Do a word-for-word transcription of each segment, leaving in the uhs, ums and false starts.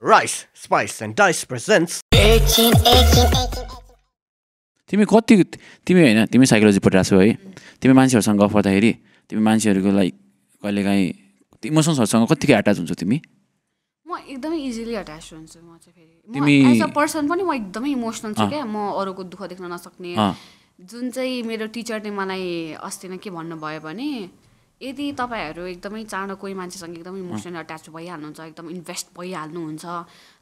Rice, Spice and Dice presents Timmy Cottic, Timmy, Timmy Psychology Podasway, Timmy Manser Sango for the Heri, Timmy Manser like Collegai, emotions or Sango Cottic attached to Timmy. More easily attached to Timmy. As a person, one might dummy emotional together more or good to Hodiknasakne. Don't say made a teacher named Austinaki one by Bunny. यदि तपाईहरु एकदमै चाँडो कोही मान्छेसँग एकदमै emotional attach भइहाल्नुहुन्छ एकदम invest भइहाल्नुहुन्छ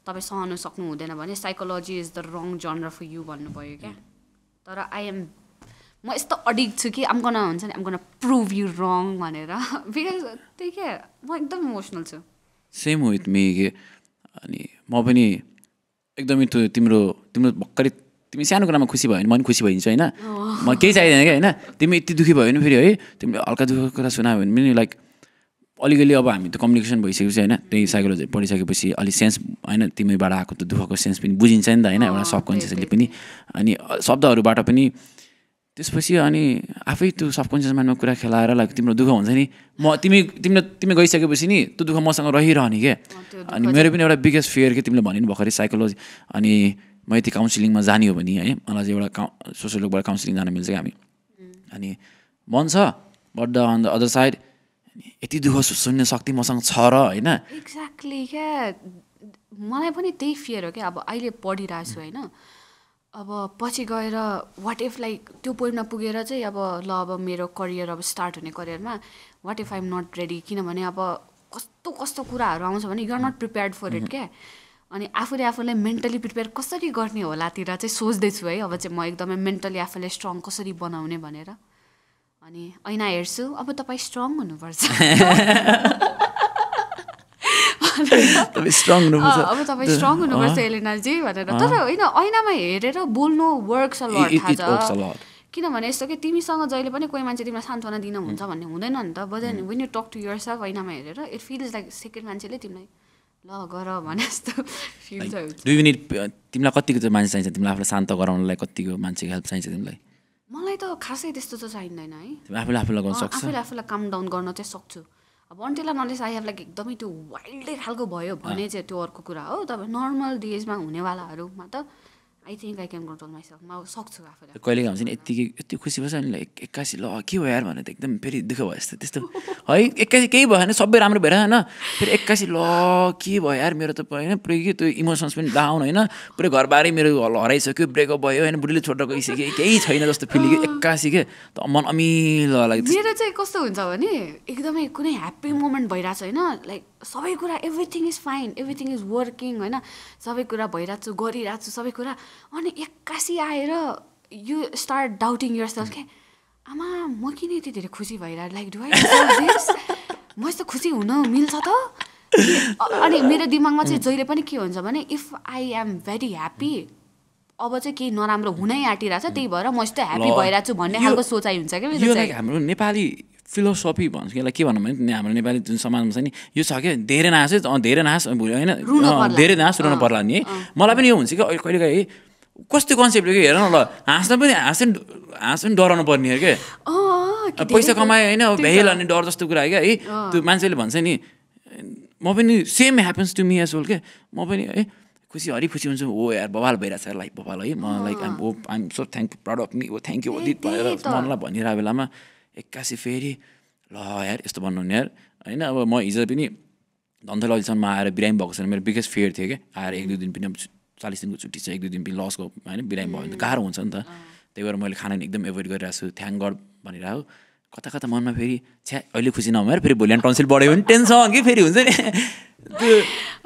तपाई सहन सक्नु हुँदैन भने psychology is the wrong genre for you भन्नु भयो के तर आई एम म यस्तो अडिक्ट छु कि आम गना हुन्छ नि आम गना प्रूभ यु रङ भनेर बिकज त्यही के म एकदम इमोशनल छु सेम विथ मी के अनि म पनि एकदमै तिम्रो तिम्रो भक्करी तिमी सानो कुरामा खुसी भयो भने मन खुसी भइन्छ हैन म केही चाहिदैन के हैन तिमी यति दुखी भयो भने फेरि है तिमीले हल्का दुखको कुरा सुनायो भने पनि लाइक अलिअलि अब हामी त कम्युनिकेसन भइसकेपछि हैन त्यही साइकोलोजी पढिसकेपछि अलि सेन्स हैन तिमीबाट आएको त दुखको सेन्स पनि बुझिन्छ नि त हैन एउटा सबकन्सियसली पनि अनि शब्दहरुबाट पनि त्यसपछि अनि आफै त्यो सबकन्सियस माइन्डमा कुरा खेलाएर लाइक तिम्रो दुख हुन्छ नि म तिमी तिमीले तिमी गइसकेपछि नि त्यो दुख मसँग रहिरहने के अनि मेरो पनि एउटा बिगेस्ट फियर के तिमीले भनिन भखरी साइकोलोजी अनि म यति काउन्सिलिङमा जाने हो भने है मलाई चाहिँ एउटा सोसल वर्कबाट काउन्सिलिङ जान मिल्छ हामी अनि मन छ but on the other side यति दुःख सुन्ने शक्ति मसँग छ र हैन एक्ज्याक्टली क्या मलाई पनि त्यही फियर हो क्या अब अहिले पढिरहेछु हैन अब पछि गएर वाट इफ लाइक त्यो पोइन्टमा पुगेर चाहिँ अब ल अब मेरो करियर अब स्टार्ट हुने करियरमा what if I am not ready किनभने अब कस्तो कस्तो कुराहरू आउँछ भने you are not prepared for it क्या अनि आफूले आफूलाई मेन्टली प्रिपेयर कसरी गर्ने होलातिर चाहिँ सोच्दै छु है अब चाहिँ म एकदमै मेन्टली आफूलाई स्ट्रङ कसरी बनाउने भनेर अनि ऐना हेर्छु अब तपाई स्ट्रङ हुनुपर्छ तपाई स्ट्रङ हुनुपर्छ अब तपाई स्ट्रङ हुनुपर्छ एलेना जी भनेर तर हैन ऐनामा हेरेर बोल्नु वर्क्स अ लट थाहा छ किनभने यस्तो के तिमीसँग जहिले पनि कोही मान्छे तिमीलाई सान्त्वना दिन हुन्छ भन्ने हुँदैन नि त बजन when you talk to yourself ऐनामा हेरेर इट फिल्स लाइक सेकेन्ड मान्छेले तिमीलाई ल गर भने जस्तो फिल हुन्छ दुई मिनेट तिमीलाई कतिको चाहिँ मान्छे चाहिन्छ तिमीलाई आफूलाई शान्त गराउनलाई कतिको मान्छेको हेल्प चाहिन्छ तिमीलाई मलाई त खासै त्यस्तो त चाहिँदैन है तिमी आफूले आफूलाई गर्न सक्छौ आफूले आफूलाई काम डाउन गर्न चाहिँ सक्छु अब until knowledge I have like एकदमै त्यो वाइल्डै खालको भयो भने चाहिँ त्यो अर्को कुरा हो तर नर्मल डेजमा हुनेवालाहरूमा त I think I can control myself म सक्छु आफूले कहिले हुन्छ नि यति यति खुसी भएछ अनि लाइक एक्कासी ल के हो यार भने त एकदम फेरि दुःख भयो जस्तो त्यस्तो है एक्कासी केही भएन सबै राम्रो भएर हैन फेरि एक्कासी ल के भयो यार मेरो त हैन पुरै के त्यो इमोशन्स पनि डाउन हैन पुरै घरबारै मेरो हराइसक्यो ब्रेकअप भयो हैन बुढीले छोडेर गइसक्यो केही छैन जस्तो फिल एक्कासी के त मन अमिलो लाग्छ मेरो चाहिँ कस्तो हुन्छ भने एकदमै कुनै ह्याप्पी मोमेन्ट भइराछ हैन लाइक सबै कुरा everything is fine everything is working हैन सबै कुरा भइराछु गरिराछु सबै कुरा अनि एक्कासी आएर यु स्टार्ट डाउटिङ योरसेल्फ के आमा म किन यति धेरै खुसी भइरहेको लाइक डु आई म यस्तो खुसी हुन मिल्छ त अनि मेरो दिमागमा चाहिँ जहिले पनि के हुन्छ भने if I am very happy अब चाहिँ केही नराम्रो हुनै आँटिरहेछ त्यही भएर म यस्तो ह्याप्पी भइरहेछु भन्ने खालको सोचाइ हुन्छ क्या हाम्रो नेपाली फिलोसफी भन्छ कि के भन्नु भने हाम्रो नेपाली जुन समाजमा छ नि यो छ क्या धेरै नास धेरै नास होइन धेरै नास रुनु पर्ला नि मलाई पनि यो हुन्छ कि कहिलेकाहीँ कस्तो कन्सेप्ट हो कि हेर न ल हाँस्न पनि हाँस हाँस पनि डराउनु पर्ने हो क्या पैसा कमायो होइन भ्याइल हाल्ने डर जस्तो कुरा हो क्या है त्यो मान्छेले भन्छ नि म पनि same happens to me as well के म पनि है खुसी हरि खुसी हुन्छु हो यार बवाल भइरहेछ लाइक बवाल है म like I'm hope I'm so thank proud of me हो थ्याङ्क यू अदित भएर मलाई भनिरहेको बेलामा एक्कासी फेरि ल यार यस्तो भन्नुहुने यार होइन अब म हिजो पनि धन्थलजीसम्म आएर बिरामी भएको छैन मेरो बिगेस्ट फियर थियो क्या आएर एक दुई दिन पनि अब चालिस दिनको छुट्टी छ एक दुई दिन पनि लसको होइन बिरामी भयो भने त गाह्रो हुन्छ नि त त्यही भएर मैले खाना एकदम एभोइड गरिरहेको छु थ्याङ्क गड भनेर हो कता कता मनमा फेरि छ्या अहिले खुसी नभएर फेरि भोलि टन्सिल बढ्यो भने टेन्सन कि फेरि हुन्छ नि त्यो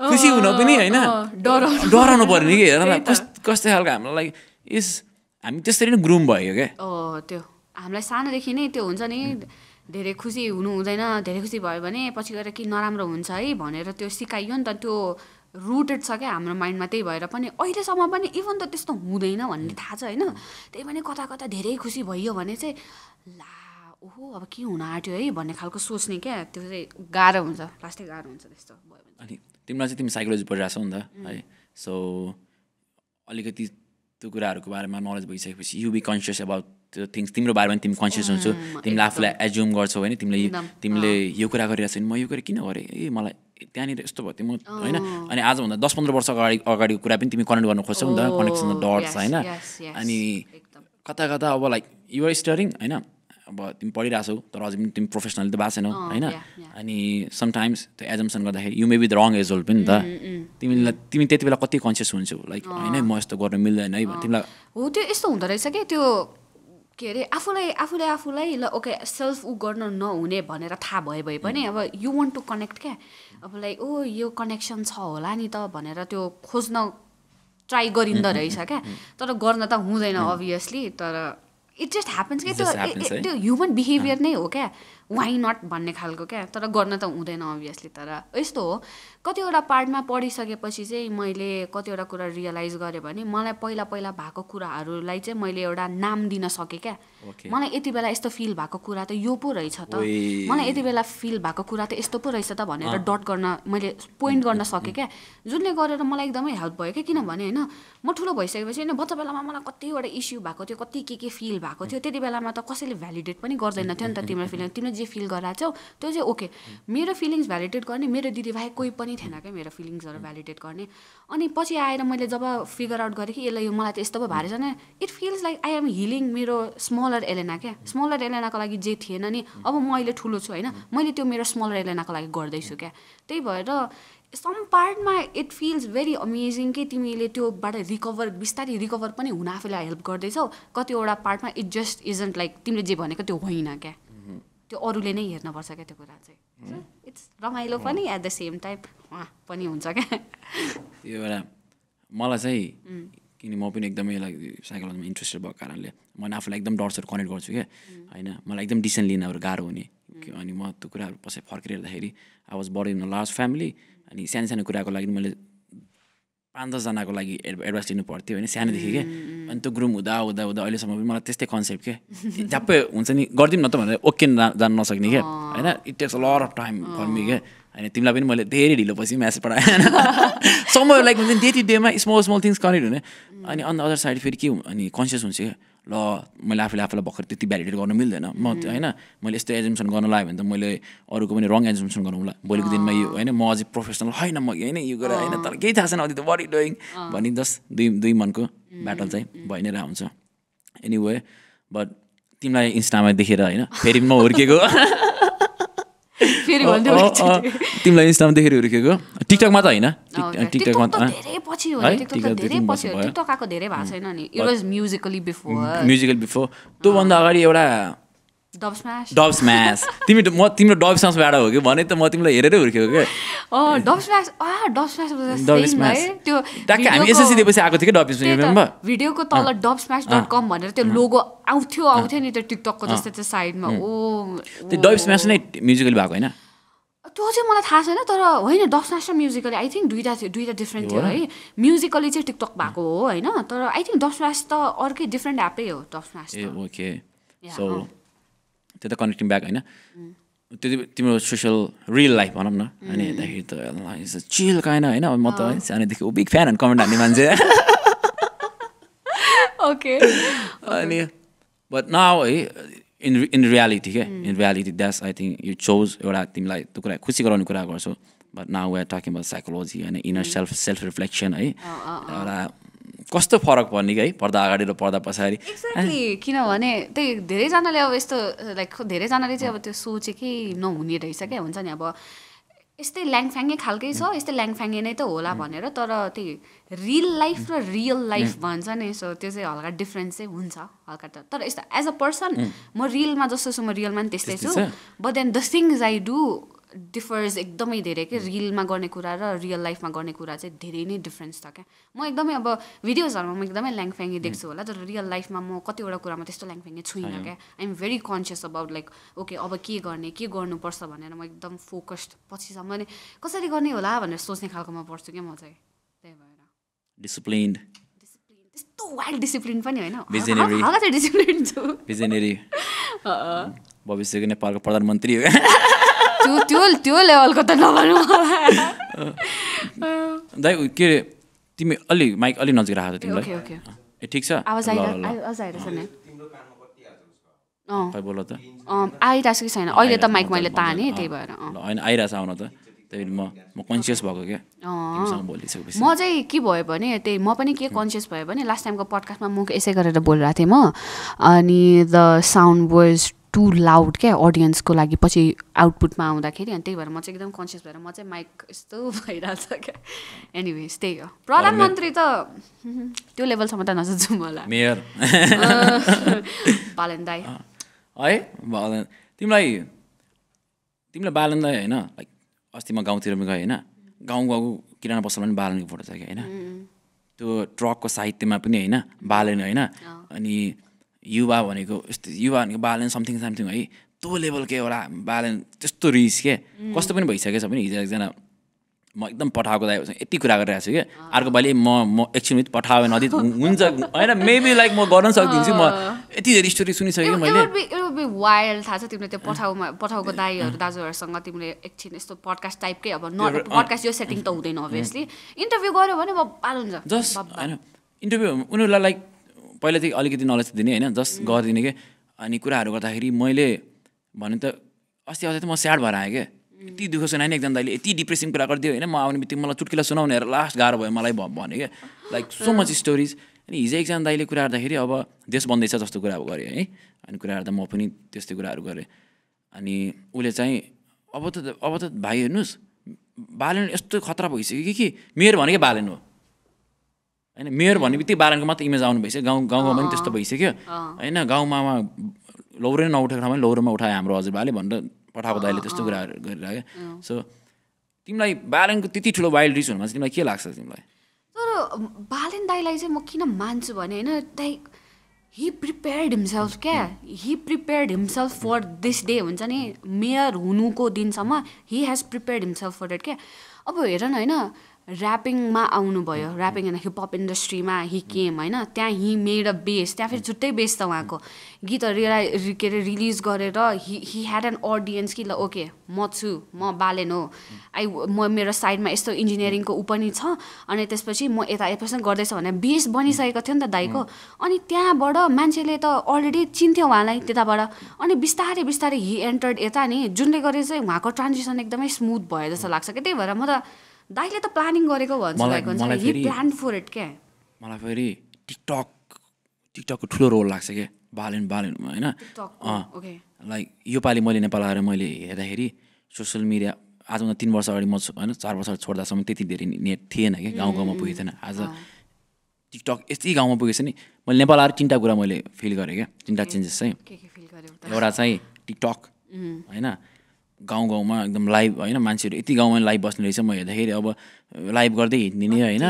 खुसी हुन पनि होइन डराउनु डराउनु पर्ने कि हेर कस्तो कस्तो खालको हामीलाई इस हामी त्यसरी नै ग्रुम भयो क्या त्यो हामीलाई सानोदेखि नै त्यो हुन्छ नि धेरै खुसी हुनु हुँदैन धेरै खुसी भयो भने पछि गएर के नराम्रो हुन्छ है भनेर त्यो सिकाइयो नि त त्यो रुटेड छ क्या हाम्रो माइन्डमा त्यही भएर पनि अहिलेसम्म पनि इभन त त्यस्तो हुँदैन भन्ने थाहा छ होइन त्यही पनि कता कता धेरै खुसी भइयो भने चाहिँ ला ओहो अब के हुन आँट्यो है भन्ने खालको सोच्ने क्या त्यो चाहिँ गाह्रो हुन्छ लास्टै गाह्रो हुन्छ त्यस्तो भयो भने अनि तिमीलाई चाहिँ तिमी साइकोलोजी पढिरहेको छौ नि त है सो अलिकति त्यो कुराहरूको बारेमा नलेज भइसकेपछि यु बी कन्सियस अबाउट त्यो थिङ्स तिम्रो बारेमा तिमी कन्सियस हुन्छौ तिमीले आफूलाई एज्युम गर्छौ होइन तिमीले तिमीले यो कुरा गरिरहेको छौ नि म यो कुरा किन गरेँ ए मलाई त्यहाँनिर यस्तो भयो तिमी हैन अनि आज भन्दा ten fifteen वर्ष अगाडि अगाडिको कुरा पनि तिमी कनेक्ट गर्न खोज्छौ नि त कनेक्सन द डट्स हैन अनि कता कता अब लाइक यु आर स्टडिङ हैन अब तिमी पढिराछौ तर अझै पनि तिमी प्रोफेसनली त भएको छैन हैन अनि समटाइम्स त्यो एजम्पसन गर्दाखेरि you may be the wrong as whole पनि त तिमीले तिमी त्यतिबेला कति कन्सियस हुन्छौ लाइक हैन म यस्तो गर्न मिल्दैन है भन्थे तिमीलाई हो त्यो यस्तो हुँदै रहेछ के त्यो केरे आफुलाई आफुलाई आफुलाई ल ओके सेल्फ उ गर्न नहुने भनेर थाहा भए भए पनि अब यु वान्ट टु कनेक्ट के अब लाइक ओ यो कनेक्सन छ होला नि त भनेर त्यो खोज्न ट्राई गरिन्द रहेछ के तर गर्न त हुँदैन obviously तर it just happens के त्यो ह्युमन बिहेभियर नै हो के why not भन्ने खालको के तर गर्न त हुँदैन obviously तर यस्तो हो कतिवटा पार्टमा पढिसकेपछि चाहिँ मैले कतिवटा कुरा रियलाइज गरे भने मलाई पहिला पहिला भएको कुराहरुलाई चाहिँ मैले एउटा नाम दिन सके के मलाई यतिबेला यस्तो फिल भएको कुरा त यो पो रहेछ त मलाई यतिबेला फिल भएको कुरा त यस्तो पो रहेछ त भनेर डट गर्न मैले पोइन्ट गर्न सके के जुनले गरेर मलाई एकदमै हेल्प भयो के किनभने हैन म ठुलो भइसकेपछि हैन बच्चा बेलामा मलाई कतिवटा इश्यू भएको थियो कति के के फिल भएको थियो त्यतिबेलामा त कसैले भ्यालिडेट पनि गर्दैन थियो नि त तिम्रो फिल तिम्रो जे फिल गराछौ त्यो चाहिँ ओके मेरो फिलिङ्स भ्यालिडेट गर्ने मेरो दिदीभाइ कोही पनि थिएन के मेरो फिलिङ्सहरु भ्यालिडेट गर्ने अनि पछि आएर मैले जब फिगर आउट गरे कि यसले यो मलाई त यस्तो भारे छ नि it feels like I am healing मेरो स्मलर एलेना के स्मलर एलेनाको लागि जे थिएन नि अब म अहिले ठुलो छु हैन मैले त्यो मेरो स्मलर एलेनाको लागि गर्दै छु के त्यही भएर सम पार्टमा इट फिल्स भेरी अमेजिङ कि तिमीले त्योबाट रिकभर बिस्तारै रिकभर पनि हुन आफैलाई हेल्प गर्दैछौ कतिवटा पार्टमा इट जस्ट इजन्ट लाइक तिमीले जे भनेको त्यो होइन क्या त्यो अरूले नै हेर्नुपर्छ क्या त्यो कुरा चाहिँ इट्स रमाइलो पनि एट द सेम टाइम पनि हुन्छ क्या त्यो एउटा मलाई चाहिँ किन म पनि एकदमै साइकोलोजीमा इन्ट्रेस्टेड भएको कारणले म आफूलाई एकदम डट्सहरू कनेक्ट गर्छु क्या होइन मलाई एकदम डिसिजन लिनहरू गाह्रो हुने अनि म त्यो कुराहरू पछि फर्केर हेर्दाखेरि I was born in a large family अनि सानो सानो कुराको लागि मैले पाँच दसजनाको लागि एडभाइस लिनु पर्थ्यो होइन सानोदेखि क्या अनि त्यो ग्रुप हुँदा हुँदा हुँदा अहिलेसम्म पनि मलाई त्यस्तै कन्सेप्ट के झ्याप्पै हुन्छ नि गरिदिउँ न त भनेर ओके जान नसक्ने क्या होइन it takes a lot of time for me क्या होइन तिमीलाई पनि मैले धेरै ढिलोपछि म्यासेज पठाएँ होइन समय लाइक हुन्छ नि डे टु डेमा स्मल स्मल थिङ्स कनेक्ट हुने अनि अन द अदर साइड फेरि के अनि कन्सियस हुन्छ क्या ल मैले आफूले आफूलाई भर्खर त्यति भ्यालिडेट गर्नु मिल्दैन म होइन मैले यस्तो एजम्पसन गर्न लाग्यो भने त मैले अरूको पनि रङ एजम्पसन गरौँला भोलिको दिनमा यो होइन म अझै प्रोफेसनल होइन म होइन यो कुरा होइन तर केही थाहा छैन अझै त वाट डुइङ भनी जस्ट दुई दुई मनको ब्याटल चाहिँ भइ नै रह हुन्छ एनिवे बट तिमीलाई इन्स्टामा देखेर होइन फेरि म हुर्केको तिमीलाई इन्स्टामा देखेर हुर्केको टिकटकमा त होइन टिकटकमा त धेरै पछि हो टिकटक धेरै पछि हो टिकटक आको धेरै भएको छैन नि it was musically before musical before त्यो भन्दा अगाडि एउटा डबस्म्याश डबस्म्याश तिमी म तिम्रो डबस्म्याशबाट हो कि भने त म तिमीलाई हेरेरै हुर्केको के अ डबस्म्याश आ डबस्म्याश डबस्म्याश त्यो टक्क हामी एसएससी दिएपछि आको थियो के डबस्म्याश भिडियोको तल डबस्म्याश डट कम भनेर त्यो लोगो आउँथ्यो आउँथ्यो नि त्यो टिकटकको जस्तै त्यो साइडमा ओ त्यो डबस्म्याश नै म्युजिकली भएको हैन त्यो चाहिँ मलाई थाहा छैन तर होइन डबस्म्याश र म्युजिकली आई थिंक दुईटा थियो दुईटा डिफरेन्ट थियो है म्युजिकली चाहिँ टिकटक भएको हो हैन तर आई थिंक डबस्म्याश त अर्कै डिफरेन्ट एपै हो डबस्म्याश त ओके सो त्यो त कनेक्टिङ ब्याक हैन त्यो तिम्रो सोसल रियल लाइफ भनौँ न अनि हेर्दाखेरि त चिल काइन्ड हैन म त सानैदेखि बिग फ्यान अनि कमेन्ट हान्ने मान्छे ओके अनि बट नाउ है इन इन रियालिटी के in reality that's I think you choose एउटा तिमीलाई त्यो कुरा खुसी गराउने कुरा गर्छौ but now we are talking about psychology होइन इनर सेल्फ सेल्फ रिफ्लेक्सन है एउटा कस्तो फरक पर्ने कि है पर्दा अगाडि र पर्दा पछाडि एक्ज्याक्टली किनभने त्यही धेरैजनाले अब यस्तो लाइक धेरैजनाले चाहिँ अब त्यो सोचेकै नहुने रहेछ क्या हुन्छ नि अब यस्तै ल्याङफ्याङ्गे खालकै छ यस्तै ल्याङफ्याङ्गे नै त होला भनेर तर त्यही रियल लाइफ र रियल लाइफ भन्छ नि सो त्यो चाहिँ हल्का डिफ्रेन्स चाहिँ हुन्छ हल्का त तर यस्तो एज अ पर्सन म रियलमा जस्तो छु म रियलमा पनि त्यस्तै छु but then the things I do differs एकदमै धेरै के रिलमा गर्ने कुरा र रियल लाइफमा गर्ने कुरा चाहिँ धेरै नै डिफ्रेन्स छ क्या म एकदमै अब भिडियोजहरूमा म एकदमै ल्याङफ्याङ्गी देख्छु होला तर रियल लाइफमा म कतिवटा कुरामा त्यस्तो ल्याङफ्याङ्गी छुइनँ क्या I am very conscious about like okay अब के गर्ने के गर्नुपर्छ भनेर म एकदम फोकस्ड पछिसम्म नै कसरी गर्ने होला भनेर सोच्ने खालको म पढ्छु क्या म चाहिँ त्यही भएर डिसिप्लिन्ड डिसिप्लिन त्यस्तो वाइल्ड डिसिप्लिन पनि होइन हल्का चाहिँ डिसिप्लिन छु भिजनरी भविष्यको नेपालको प्रधानमन्त्री हो त्यो त्यो त्यो लेभलको त नभनु दाइ के तिमी अलि माइक अलि नजिक राख तिमीलाई ओके ओके ए ठीक छ आवाज आइरहेछ आवाज आइरहेछ नि तिम्रो कानमा कति आछ उसको अ खै बोल त अ आइरहेछ कि छैन अहिले त माइक मैले ताने त्यही भएर अ हैन आइरहेछ आउन त त्यही म म कन्शियस भएको के तिमीसँग बोलिसकेपछि म चाहिँ के भयो भने त्यही म पनि के कन्शियस भयो भने लास्ट टाइमको पडकास्टमा मुख यसै गरेर बोलिरा थिए म अनि the sound was too loud के ऑडियन्स को लागि पछि आउटपुटमा आउँदाखेरि अनि त्यही भएर म चाहिँ एकदम कन्शियस भएर म चाहिँ माइक यस्तो भइरा छ के एनीवेज त्यही हो प्रधानमन्त्री त त्यो लेभल सम्म त नसुझु मलाई मेयर बालन दाइ है बालन तिमलाई तिमीलाई बालन दाइ हैन लाइक अस्ति म गाउँतिर म गए हैन गाउँ गाउँ किराना पसल पनि बालनको फोटो छ के हैन त्यो ट्रकको साहित्यमा पनि हैन बालन हैन अनि युवा भनेको युवा भनेको बालन समथिङ समथिङ है त्यो लेभलको एउटा बालन त्यस्तो रिस के कस्तो पनि भइसकेछ भने हिजो एकजना म एकदम पठाएको दाइ यति कुरा गरिरहेको छु कि अर्को बाली म म एकछिन पठाएँ नदी हुन्छ होइन मेबी लाइक म गर्न सक्दिन्छु म यति धेरै स्टोरी सुनिसकेँ मैले वाइल्ड थाहा छ तिमीले त्यो पठाउमा पठाउको दाइहरू दाजुहरूसँग तिमीले एकछिन यस्तो पडकास्ट टाइपकै अब न पडकास्ट यो सेटिङ त हुँदैन अभियसली इन्टरभ्यू गऱ्यो भने म पाल्छ जस्ट होइन इन्टरभ्यू उनीहरूलाई लाइक पहिलादेखि अलिकति नलेज दिने होइन जस्ट गरिदिने के अनि कुराहरू गर्दाखेरि मैले भने त अस्ति अस्ति त म स्याड भएर आएँ क्या यति दुःख सुनाएन एकजना दाइले यति डिप्रेसिङ कुरा गरिदियो होइन म आउने बित्तिकै मलाई चुटकिला सुनाउनेहरू लास्ट गाह्रो भयो मलाई भने क्या लाइक सो मच स्टोरिज अनि हिजो एकजना दाइले कुरा गर्दाखेरि अब देश बन्दैछ जस्तो कुरा गरेँ है अनि कुरा गर्दा म पनि त्यस्तै कुराहरू गरेँ अनि उसले चाहिँ अब त अब त भाइ हेर्नुहोस् बालन यस्तो खतरा भइसक्यो कि कि मेयर भनेकै बालन हो हैन मेयर भन्ने बित्तिकै बालनको मात्र इमेज आउनु भइसक्यो गाउँ गाउँ गाउँमा पनि त्यस्तो भइसक्यो होइन गाउँमा लौरो नउठेको ठाउँमा लौरोमा उठायो हाम्रो हजुरबाले भनेर पठाएको दाइले त्यस्तो कुराहरू गरिरह्यो सो तिमीलाई बालनको त्यति ठुलो वाइल्ड रिच हुनुमा तिमीलाई के लाग्छ तिमीलाई तर बालन दाइलाई चाहिँ म किन मान्छु भने हैन दाइ he prepared himself क्या he prepared himself for this day हुन्छ नि मेयर हुनुको दिनसम्म he has prepared himself for that क्या अब हेर न हैन ऱ्यापिङमा आउनुभयो ऱ्यापिङ एन्ड हिपहप इन्डस्ट्रीमा हि केम होइन त्यहाँ हि मेड अ बेस त्यहाँ फेरि छुट्टै बेस त उहाँको गीतहरू के अरे रिलिज गरेर he he had an audience कि ल ओके म छु म बालन हो आई म मेरो साइडमा यस्तो इन्जिनियरिङको ऊ पनि छ अनि त्यसपछि म यता एप्रेसन गर्दैछु भने बेस बनिसकेको थियो नि त दाइको अनि त्यहाँबाट मान्छेले त अलरेडी चिन्थ्यो उहाँलाई त्यताबाट अनि बिस्तारै बिस्तारै हि एन्टर्ड यता नि जुनले गरे चाहिँ उहाँको ट्रान्जिसन एकदमै स्मुथ भयो जस्तो लाग्छ कि त्यही भएर म त दाइले त प्लानिङ गरेको भन्छ मलाई फेरि टिकटक टिकटकको ठुलो रोल लाग्छ क्या बालन बालनमा होइन लाइक योपालि मैले नेपाल आएर मैले हेर्दाखेरि सोसियल मिडिया आजभन्दा तिन वर्ष अगाडि म होइन चार वर्ष छोड्दासम्म त्यति धेरै नेट थिएन कि गाउँ गाउँमा पुगेको थिएन आज टिकटक यति गाउँमा पुगेको छ नि मैले नेपाल आएर तिनवटा कुरा मैले फिल गरेँ क्या तिनवटा चेन्जेस चाहिँ एउटा चाहिँ टिकटक होइन गाउँ गाउँमा एकदम लाइभ होइन मान्छेहरू यति गाउँमा लाइभ बस्ने रहेछ म हेर्दाखेरि अब लाइभ गर्दै हिँड्ने होइन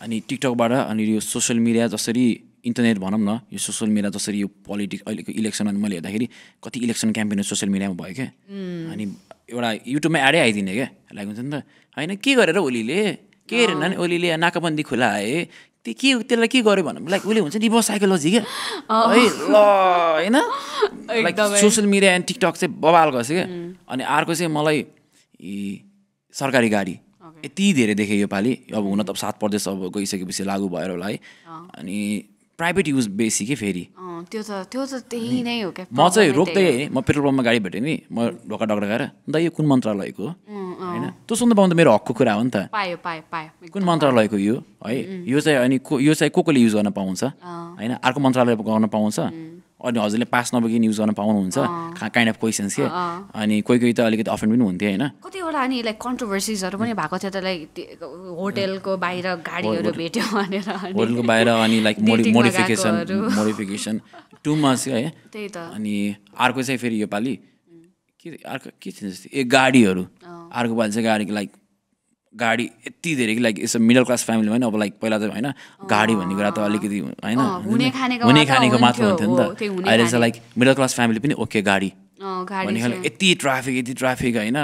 अनि टिकटकबाट अनि यो सोसियल मिडिया जसरी इन्टरनेट भनौँ न यो सोसियल मिडिया जसरी यो पोलिटिक्स अहिलेको इलेक्सन अनि मैले हेर्दाखेरि कति इलेक्सन क्याम्पेन सोसियल मिडियामा भयो क्या अनि एउटा युट्युबमा एडै आइदिने क्या लाइक हुन्छ नि त होइन के गरेर ओलीले के हेरेन नि ओलीले नाकाबन्दी खुला आए त्यो के त्यसलाई के गर्यो भने लाइक उसले हुन्छ नि रिभर्स साइकोलोजी क्या है ल होइन like social media and TikTok चाहिँ बवाल गर्छ क्या अनि अर्को चाहिँ मलाई सरकारी गाडी यति धेरै देखेँ योपालि अब हुन त अब सात प्रदेश अब गइसकेपछि लागु भएर होला है अनि प्राइभेट युज बेसी के फेरि त्यो त त्यो त त्यही नै हो क्या म चाहिँ रोक्दै है म पेट्रोल पम्पमा गाडी भेटेँ नि म ढोका ढकढकाएर दा यो कुन मन्त्रालयको हो होइन त्यो सुन्नु पाउँदा मेरो हकको कुरा हो नि त पायो पायो पायो कुन मन्त्रालयको यो है यो चाहिँ अनि यो चाहिँ को कोले युज गर्न पाउँछ होइन अर्को मन्त्रालय गर्न पाउँछ अनि हजुरले पास नभएकी युज गर्न पाउनुहुन्छ काइन्ड अफ क्वेसन्स के अनि कोही कोही त अलिकति अफेन्ड पनि हुन्थ्यो होइन कतिवटा अनि लाइक कन्ट्रोभर्सिजहरू पनि भएको थियो त लाइक होटेलको बाहिर गाडीहरू भेट्यो भनेर होटेलको बाहिर अनि like modification modification too much है त्यही त अनि अर्को चाहिँ फेरि योपालि के अर्को के थिएन ए गाडीहरू अर्को पालि चाहिँ गाडीको लाइक गाडी यति धेरै कि लाइक यसो मिडल क्लास फ्यामिलीमा नि अब लाइक पहिला त होइन गाडी भन्ने कुरा त अलिकति होइन हुने खानेको मात्र हुन्थ्यो नि त अहिले चाहिँ लाइक मिडल क्लास फ्यामिली पनि ओके गाडी भन्ने यति ट्राफिक यति ट्राफिक होइन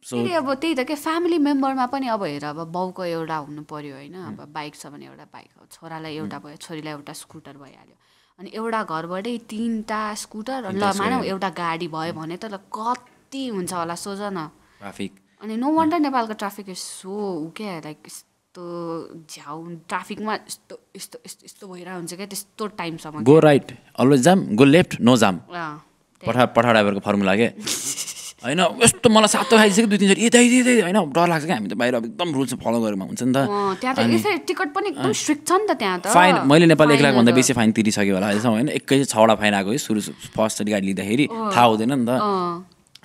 सो अब त्यही त के फ्यामिली मेम्बरमा पनि अब हेर अब बाउको एउटा हुनु पऱ्यो होइन अब बाइक छ भने एउटा बाइक छोरालाई एउटा भयो छोरीलाई एउटा स्कुटर भइहाल्यो अनि एउटा घरबाटै तिनवटा स्कुटर अनि ल मानौ एउटा गाडी भयो भने त ल कति हुन्छ होला सोच न ट्राफिक अनि नो वन्डर नेपालको ट्राफिक इज सो क्या लाइक यस्तो झ्याउ ट्राफिकमा यस्तो यस्तो यस्तो यस्तो भइरहेको हुन्छ क्या त्यस्तो टाइमसम्म go right always jam go left no jam पठा पठा ड्राइभरको फर्मुला के I know. Just tomorrow Saturday, I think two three days. This, this, I know. Draw like that. I mean, the buyer, damn rules follow. Gary, man, understand that. Oh, that is a ticket. But damn strict, understand that. Fine. Malaysia, Nepal, one lakh, one day, basic fine, thirty thousand. That's how. I know. One kg, thousand fine. I go. Surus fast study guide. Lida heri. Thousand, and that.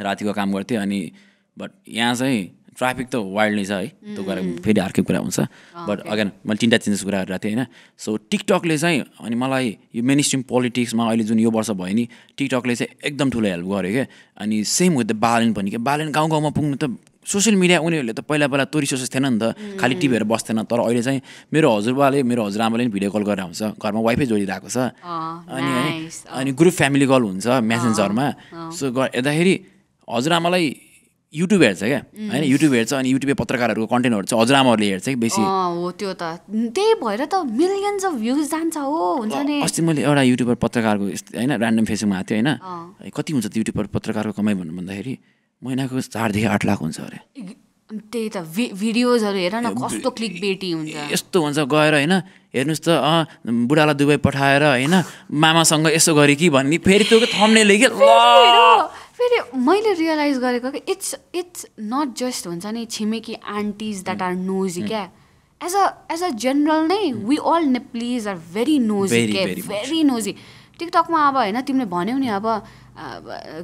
Raati ko kaam karte. I mean, but यहाँ से traffic तो wild नहीं जाए. तो गरे फिर archive करा उनसा. But again, multi inter चीज़ करा रहते हैं ना. So TikTok ले जाए. अनि मलाई ये mainstream politics माँ इलिज़ उन यो बार सब आये नहीं. TikTok ले से एकदम ठुले help करें क्या. अनि same with the Balen पनी के Balen गाँव गाँव में पुंग तो social media उन्हें ले तो पहला पहला तो resources थे ना ना. खाली टीवी रे बस थे ना. तो और इलिज़ जाए मेरे आज़र वाले मेरे आज़र आम वाले ने video call कर रहा हूँ सा. कार में wifi जोड़ी रखा सा. अनि अनि group family call उनसा messenger में. So इधर ह YouTube ads है क्या? है ना YouTube ads और YouTube पे पत्रकार लोगों content और तो औजराम और ले ads है बेसी। आह वो तो होता है। ते बॉयरा तो millions of views जानता हो उनसे। अस्तित्व में और YouTube पर पत्रकार को है ना random facing में आते हैं ना। आह कती उनसे YouTube पर पत्रकार को कमाई बन बंदा है री। महीना को चार दही आठ लाख उनसे हो रहे। ते तो videos और ये ना cost तो click बेटी उनसे। इस तो उनसे गौरा है ना एनुस्ता आ बुढ़ाला दुबई पढ़ाया रहा है ना मामा संग ऐसे गौरी की बनी फिर तो क्या थामने लेके वाह फिर मैंने रियलाइज करें क्या कि it's it's not just वंसा नहीं छिमे की aunties that are nosy क्या as a as a general नहीं we all Nepalese are very nosy क्या very nosy TikTok में आवा है ना तुमने बने हो नहीं आवा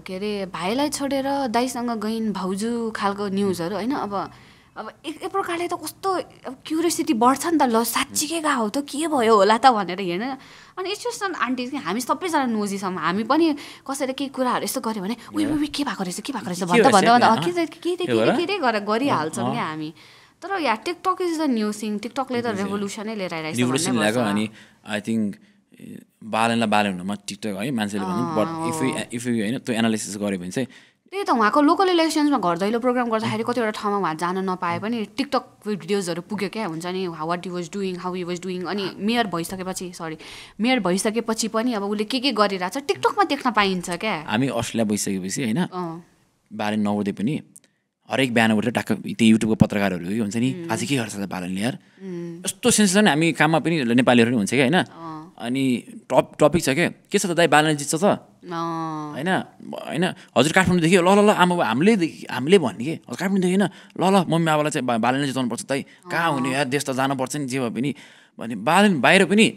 कह रहे भाई लाइट छोड़े रहा दाई संग गईन भाउजू खाल का न्यूज़ आ रहा है ना आवा अब एक प्रकारले तो कुछ तो curiosity बढ़ता है ना लो सच्ची के गाओ तो क्या भाई ओला तो वाने रही है ना on is cheese sun aunty के हमें सब पे ज़रा नोजी सम हमें पनी कौशल के कुरा इस तो गौरी वाने वे वे क्या बात कर रही है क्या बात कर रही है बंदा बंदा बंदा आखिर क्या क्या क्या गौरी गौरी हाल सब क्या हमें तो रो यार TikTok is the new thing TikTok ले तो revolution ले रहा है revolution लगा यानी I think बालन ला बालन ना मत TikTok आई मैंने लेकिन but if we if we यानी तो analysis गौरी बन से ये तो वहाँ को लोकल इलेक्शंस में गौर दायिलो प्रोग्राम करता है रिकॉर्ड ये वाला थामा वहाँ जाना ना पाए बनी टिकटॉक वीडियोज़ और पुगे क्या है उनसे नहीं what he was doing how he was doing अनि मेयर बॉयस तक के पची सॉरी मेयर बॉयस तक के पची पानी अब उल्लेख की गौरी रात टिकटॉक में देखना पाए इनसे क्या और एक बयान बोलते टाका इतने YouTube को पत्रकार हो रही हो उनसे नहीं आज की हर साल बालन लिया तो सिंसेशन है मैं काम अपनी नेपाली हो रही हूँ उनसे क्या है ना अनि टॉप टॉपिक चाहिए किस तरह दाई बालन जिस तरह है ना है ना और जो कार्टून देखिए लॉ लॉ लॉ आम आमले आमले बनिए और कार्टून देखिए ना लॉ लॉ मम्मी आवाला चाहिए बालन जितना पड़ता है कहाँ होने यार देश तजाना पड़ता है जीवा भी नहीं बालन बाहर भी नहीं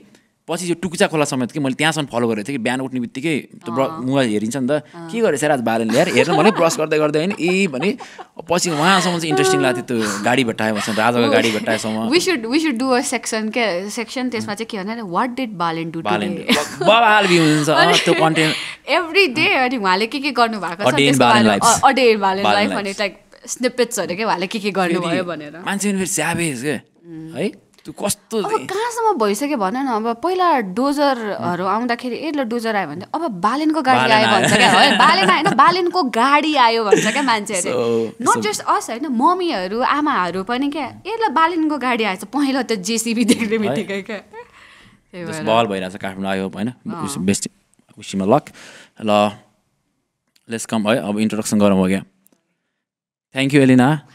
पौषी जो टुकड़ा खोला समझते कि मतलब त्यासन फॉलो कर रहे थे कि बयान उठनी बित्ती के तो मुआ ये रिंचंदा की कर रहे सर आज बालन लेयर ये तो मतलब ब्रश करते करते हैं ये बने पौषी वहाँ समझ इंटरेस्टिंग लाती तो गाड़ी बटाए वैसे राजा का गाड़ी बटाए समझ we should we should do a section के section तेज मचे क्या ना what did Balen do today बाल भी उनसे तो content every day अरे मालिकी के करने वाकस तो कॉस्टो अब कहाँ से मैं बॉयसे के बने ना अब पहला डोजर और आम दाखिल एक लड़ डोजर आये बंदे अब बालेन को गाड़ी आये बंदे क्या है बालेन आये ना बालेन को गाड़ी आये बंदे क्या मानचेरे not just us है ना मॉमी आरु आमा आरु पनी क्या एक लड़ बालेन को गाड़ी आये तो पहला तो जेसीबी देखने में ठीक है क्या दस बाल बॉय ना से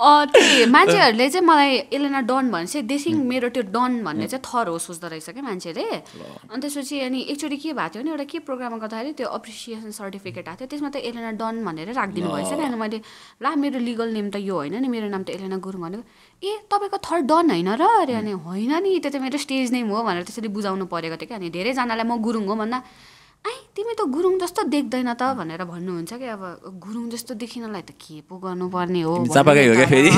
अ त्यही मान्छेहरूले चाहिँ मलाई एलेना डन भन्छ देसिङ मेरो त्यो डन भन्ने चाहिँ थर हो सोच्दै रहेछ के मान्छेले अनि त्यसपछि अनि एकचोटी के भएको थियो नि एउटा के प्रोग्राममा गर्दाखेरि त्यो एप्रिसिएसन सर्टिफिकेट आथ्यो त्यसमा त एलेना डन भनेर राखिदिनु भएछ नि अनि मैले ला मेरो लिगल नेम त यो हैन नि मेरो नाम त एलेना गुरुङ भनेको ए तपाईको थर डन हैन र अरे अनि हैन नि त्यो त मेरो स्टेज नेम हो भनेर त्यसरी बुझाउनु परेको थियो के अनि धेरै जनालाई म गुरुङ हो भन्दा आई तिमी तो गुरुङ जस्तो देख्दैन त भनेर भन्नुहुन्छ के अब गुरुङ जस्तो देखिनलाई त के पो गर्नुपर्ने हो चापाकै हो के फेरि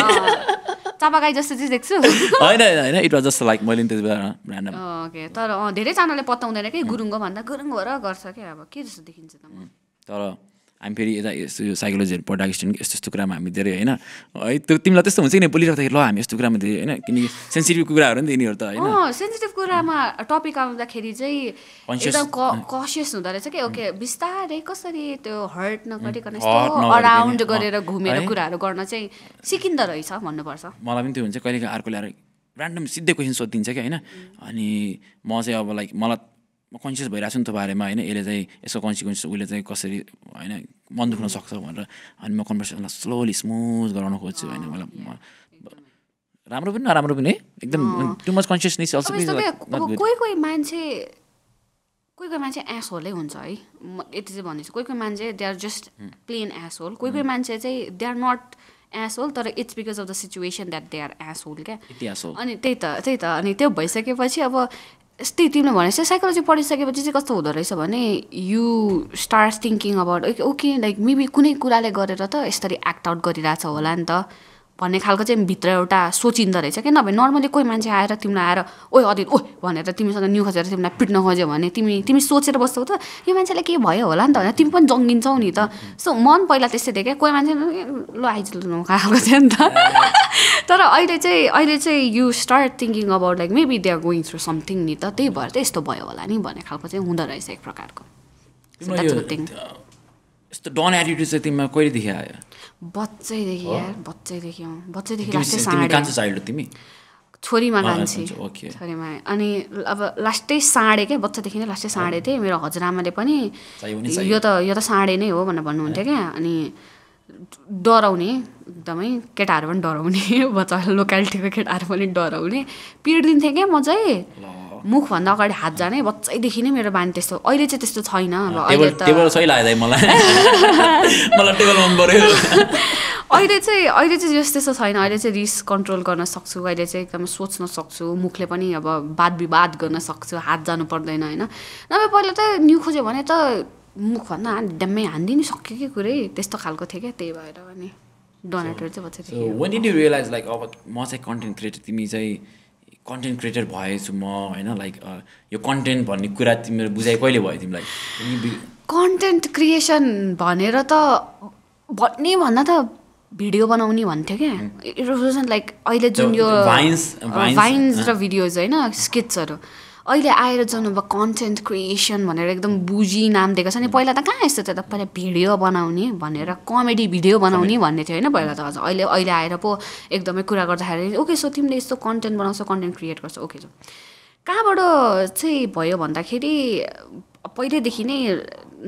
चापागाई जस्तो चीज देख्छु हैन हैन इट वाज जस्ट लाइक मैले त्यस बेला र्यान्डम ओके तर अ धेरै जनाले पताउँदैन के गुरुङको भन्दा गुरुङ भएर गर्छ के अब के जस्तो देखिन्छ त म तर हामी फेरि यो साइकोलोजी प्रोडक्सन यस्तो यस्तो कुरामा हामी धेरै हैन है तिमीलाई त्यस्तो हुन्छ कि नि बोलिराख्दाखेरि ल हामी यस्तो कुरामा धेरै हैन किनकि सेन्सिटिभ कुराहरु नि तिनीहरु त हैन अ सेन्सिटिभ कुरामा टपिक आउँदाखेरि चाहिँ एकदम कशियस हुँदा रहेछ के ओके बिस्तारै कसरी त्यो हर्ट नगरिकन यस्तो अराउन्ड गरेर घुमेर कुराहरु गर्न चाहिँ सिकिन्दो रहेछ भन्नु पर्छ मलाई पनि त्यो हुन्छ कहिलेका अर्को ल्याएर र्यान्डम सिधै क्वेशन सोधिन्छ के हैन अनि म चाहिँ अब लाइक मलाई म कन्सियस भइराछु नि त बारेमा हैन एले चाहिँ यसको कन्सिक्वेन्स उले चाहिँ कसरी हैन मन दुख्न सक्छ भनेर अनि म कन्भर्सेसनलाई स्लोली स्मूथ गराउन खोज्छु हैन मलाई राम्रो पनि नराम्रो पनि एकदम too much consciousness also is not good कोही कोही मान्छे कोही कोही मान्छे एसहोल हुन्छ है म यति चाहिँ भन्छु कोही कोही मान्छे they are just plain asshole कोही कोही मान्छे चाहिँ दे आर नट एसहोल तर it's because of the situation that they are asshole क्या अनि त्यही त त्यही त अनि त्यो भइसकेपछि अब यस्तै तिमीले भनेछ साइकोलोजी पढिसकेपछि चाहिँ कस्तो हुँदो रहेछ भने you start thinking about okay like maybe कुनै कुराले गरेर त यसरी एक्ट आउट गरिरहेछ होला नि त भन्ने खालको चाहिँ भित्र एउटा सोचिँदो रहेछ क्या नभए नर्मली कोही मान्छे आएर तिमीलाई आएर ओइ अदित ओइ भनेर तिमीसँग न्यु खोजेर तिमीलाई पिट्न खोज्यो भने तिमी तिमी सोचेर बस्छौ त यो मान्छेलाई के भयो होला नि त होइन तिमी पनि जङ्गिन्छौ नि त सो मन पहिला त्यस्तै थियो क्या कोही मान्छे ल आइजल्नु खालको थियो नि त तर अहिले चाहिँ अहिले चाहिँ you start thinking about like maybe they are going through something नि त त्यही भएर त यस्तो भयो होला नि भन्ने खालको चाहिँ हुँदो रहेछ एक प्रकारको यस्तो डन एटिट्युड चाहिँ तिमीमा कहिले देखि आयो बच्चैदेखि यार बच्चैदेखि अँ बच्चैदेखि लास्टै साढे कान्छो चाइल्ड हो तिमी छोरीमा कान्छी छोरीमा अनि अब लास्टै साढे क्या बच्चादेखि नै लास्टै साढे थिएँ मेरो हजुरआमाले पनि यो त यो त साढे नै हो भनेर भन्नुहुन्थ्यो क्या अनि डराउने एकदमै केटाहरू पनि डराउने बच्चा लोकालिटीको केटाहरू पनि डराउने पिर्दिन्थेँ क्या म चाहिँ मुखभन्दा अगाडि हात जाने बच्चैदेखि नै मेरो बानी त्यस्तो अहिले चाहिँ त्यस्तो छैन अहिले चाहिँ अहिले चाहिँ जस्तो त्यस्तो छैन अहिले चाहिँ रिस कन्ट्रोल गर्न सक्छु अहिले चाहिँ एकदम सोच्न सक्छु मुखले पनि अब वाद विवाद गर्न सक्छु हात जानु पर्दैन होइन नभए पहिला त न्यु खोज्यो भने त मुख भन्दा ड्याम्मै हान्दिनु सक्यो कि कुरै त्यस्तो खालको थियो क्या त्यही भएर अनि डोनेटर चाहिँ बच्चा थियो when did you realize like अब म चाहिँ कन्टेन्ट क्रिएटर तिमी चाहिँ कन्टेन्ट क्रिएटर भएछु म हैन लाइक यो कन्टेन्ट भन्ने कुरा तिम्रो बुझाइ कहिले भयो तिमीलाई कन्टेन्ट क्रिएसन भनेर त भन्ने भन्दा त भिडियो बनाउने भन्थ्यो क्या इट वाज लाइक अहिले जुन यो भाइन्स भाइन्स र भिडियोज हैन स्किट्सहरु अहिले आएर जुन अब कन्टेन्ट क्रिएसन भनेर एकदम बुझी नाम दिएको छ नि पहिला त कहाँ यस्तो थियो त पहिला भिडियो बनाउने भनेर कमेडी भिडियो बनाउने भन्ने थियो होइन पहिला त अझ अहिले अहिले आएर पो एकदमै कुरा गर्दाखेरि ओके सो तिमीले यस्तो कन्टेन्ट बनाउँछौ कन्टेन्ट क्रिएट गर्छौ ओके सो कहाँबाट चाहिँ भयो भन्दाखेरि पहिलेदेखि नै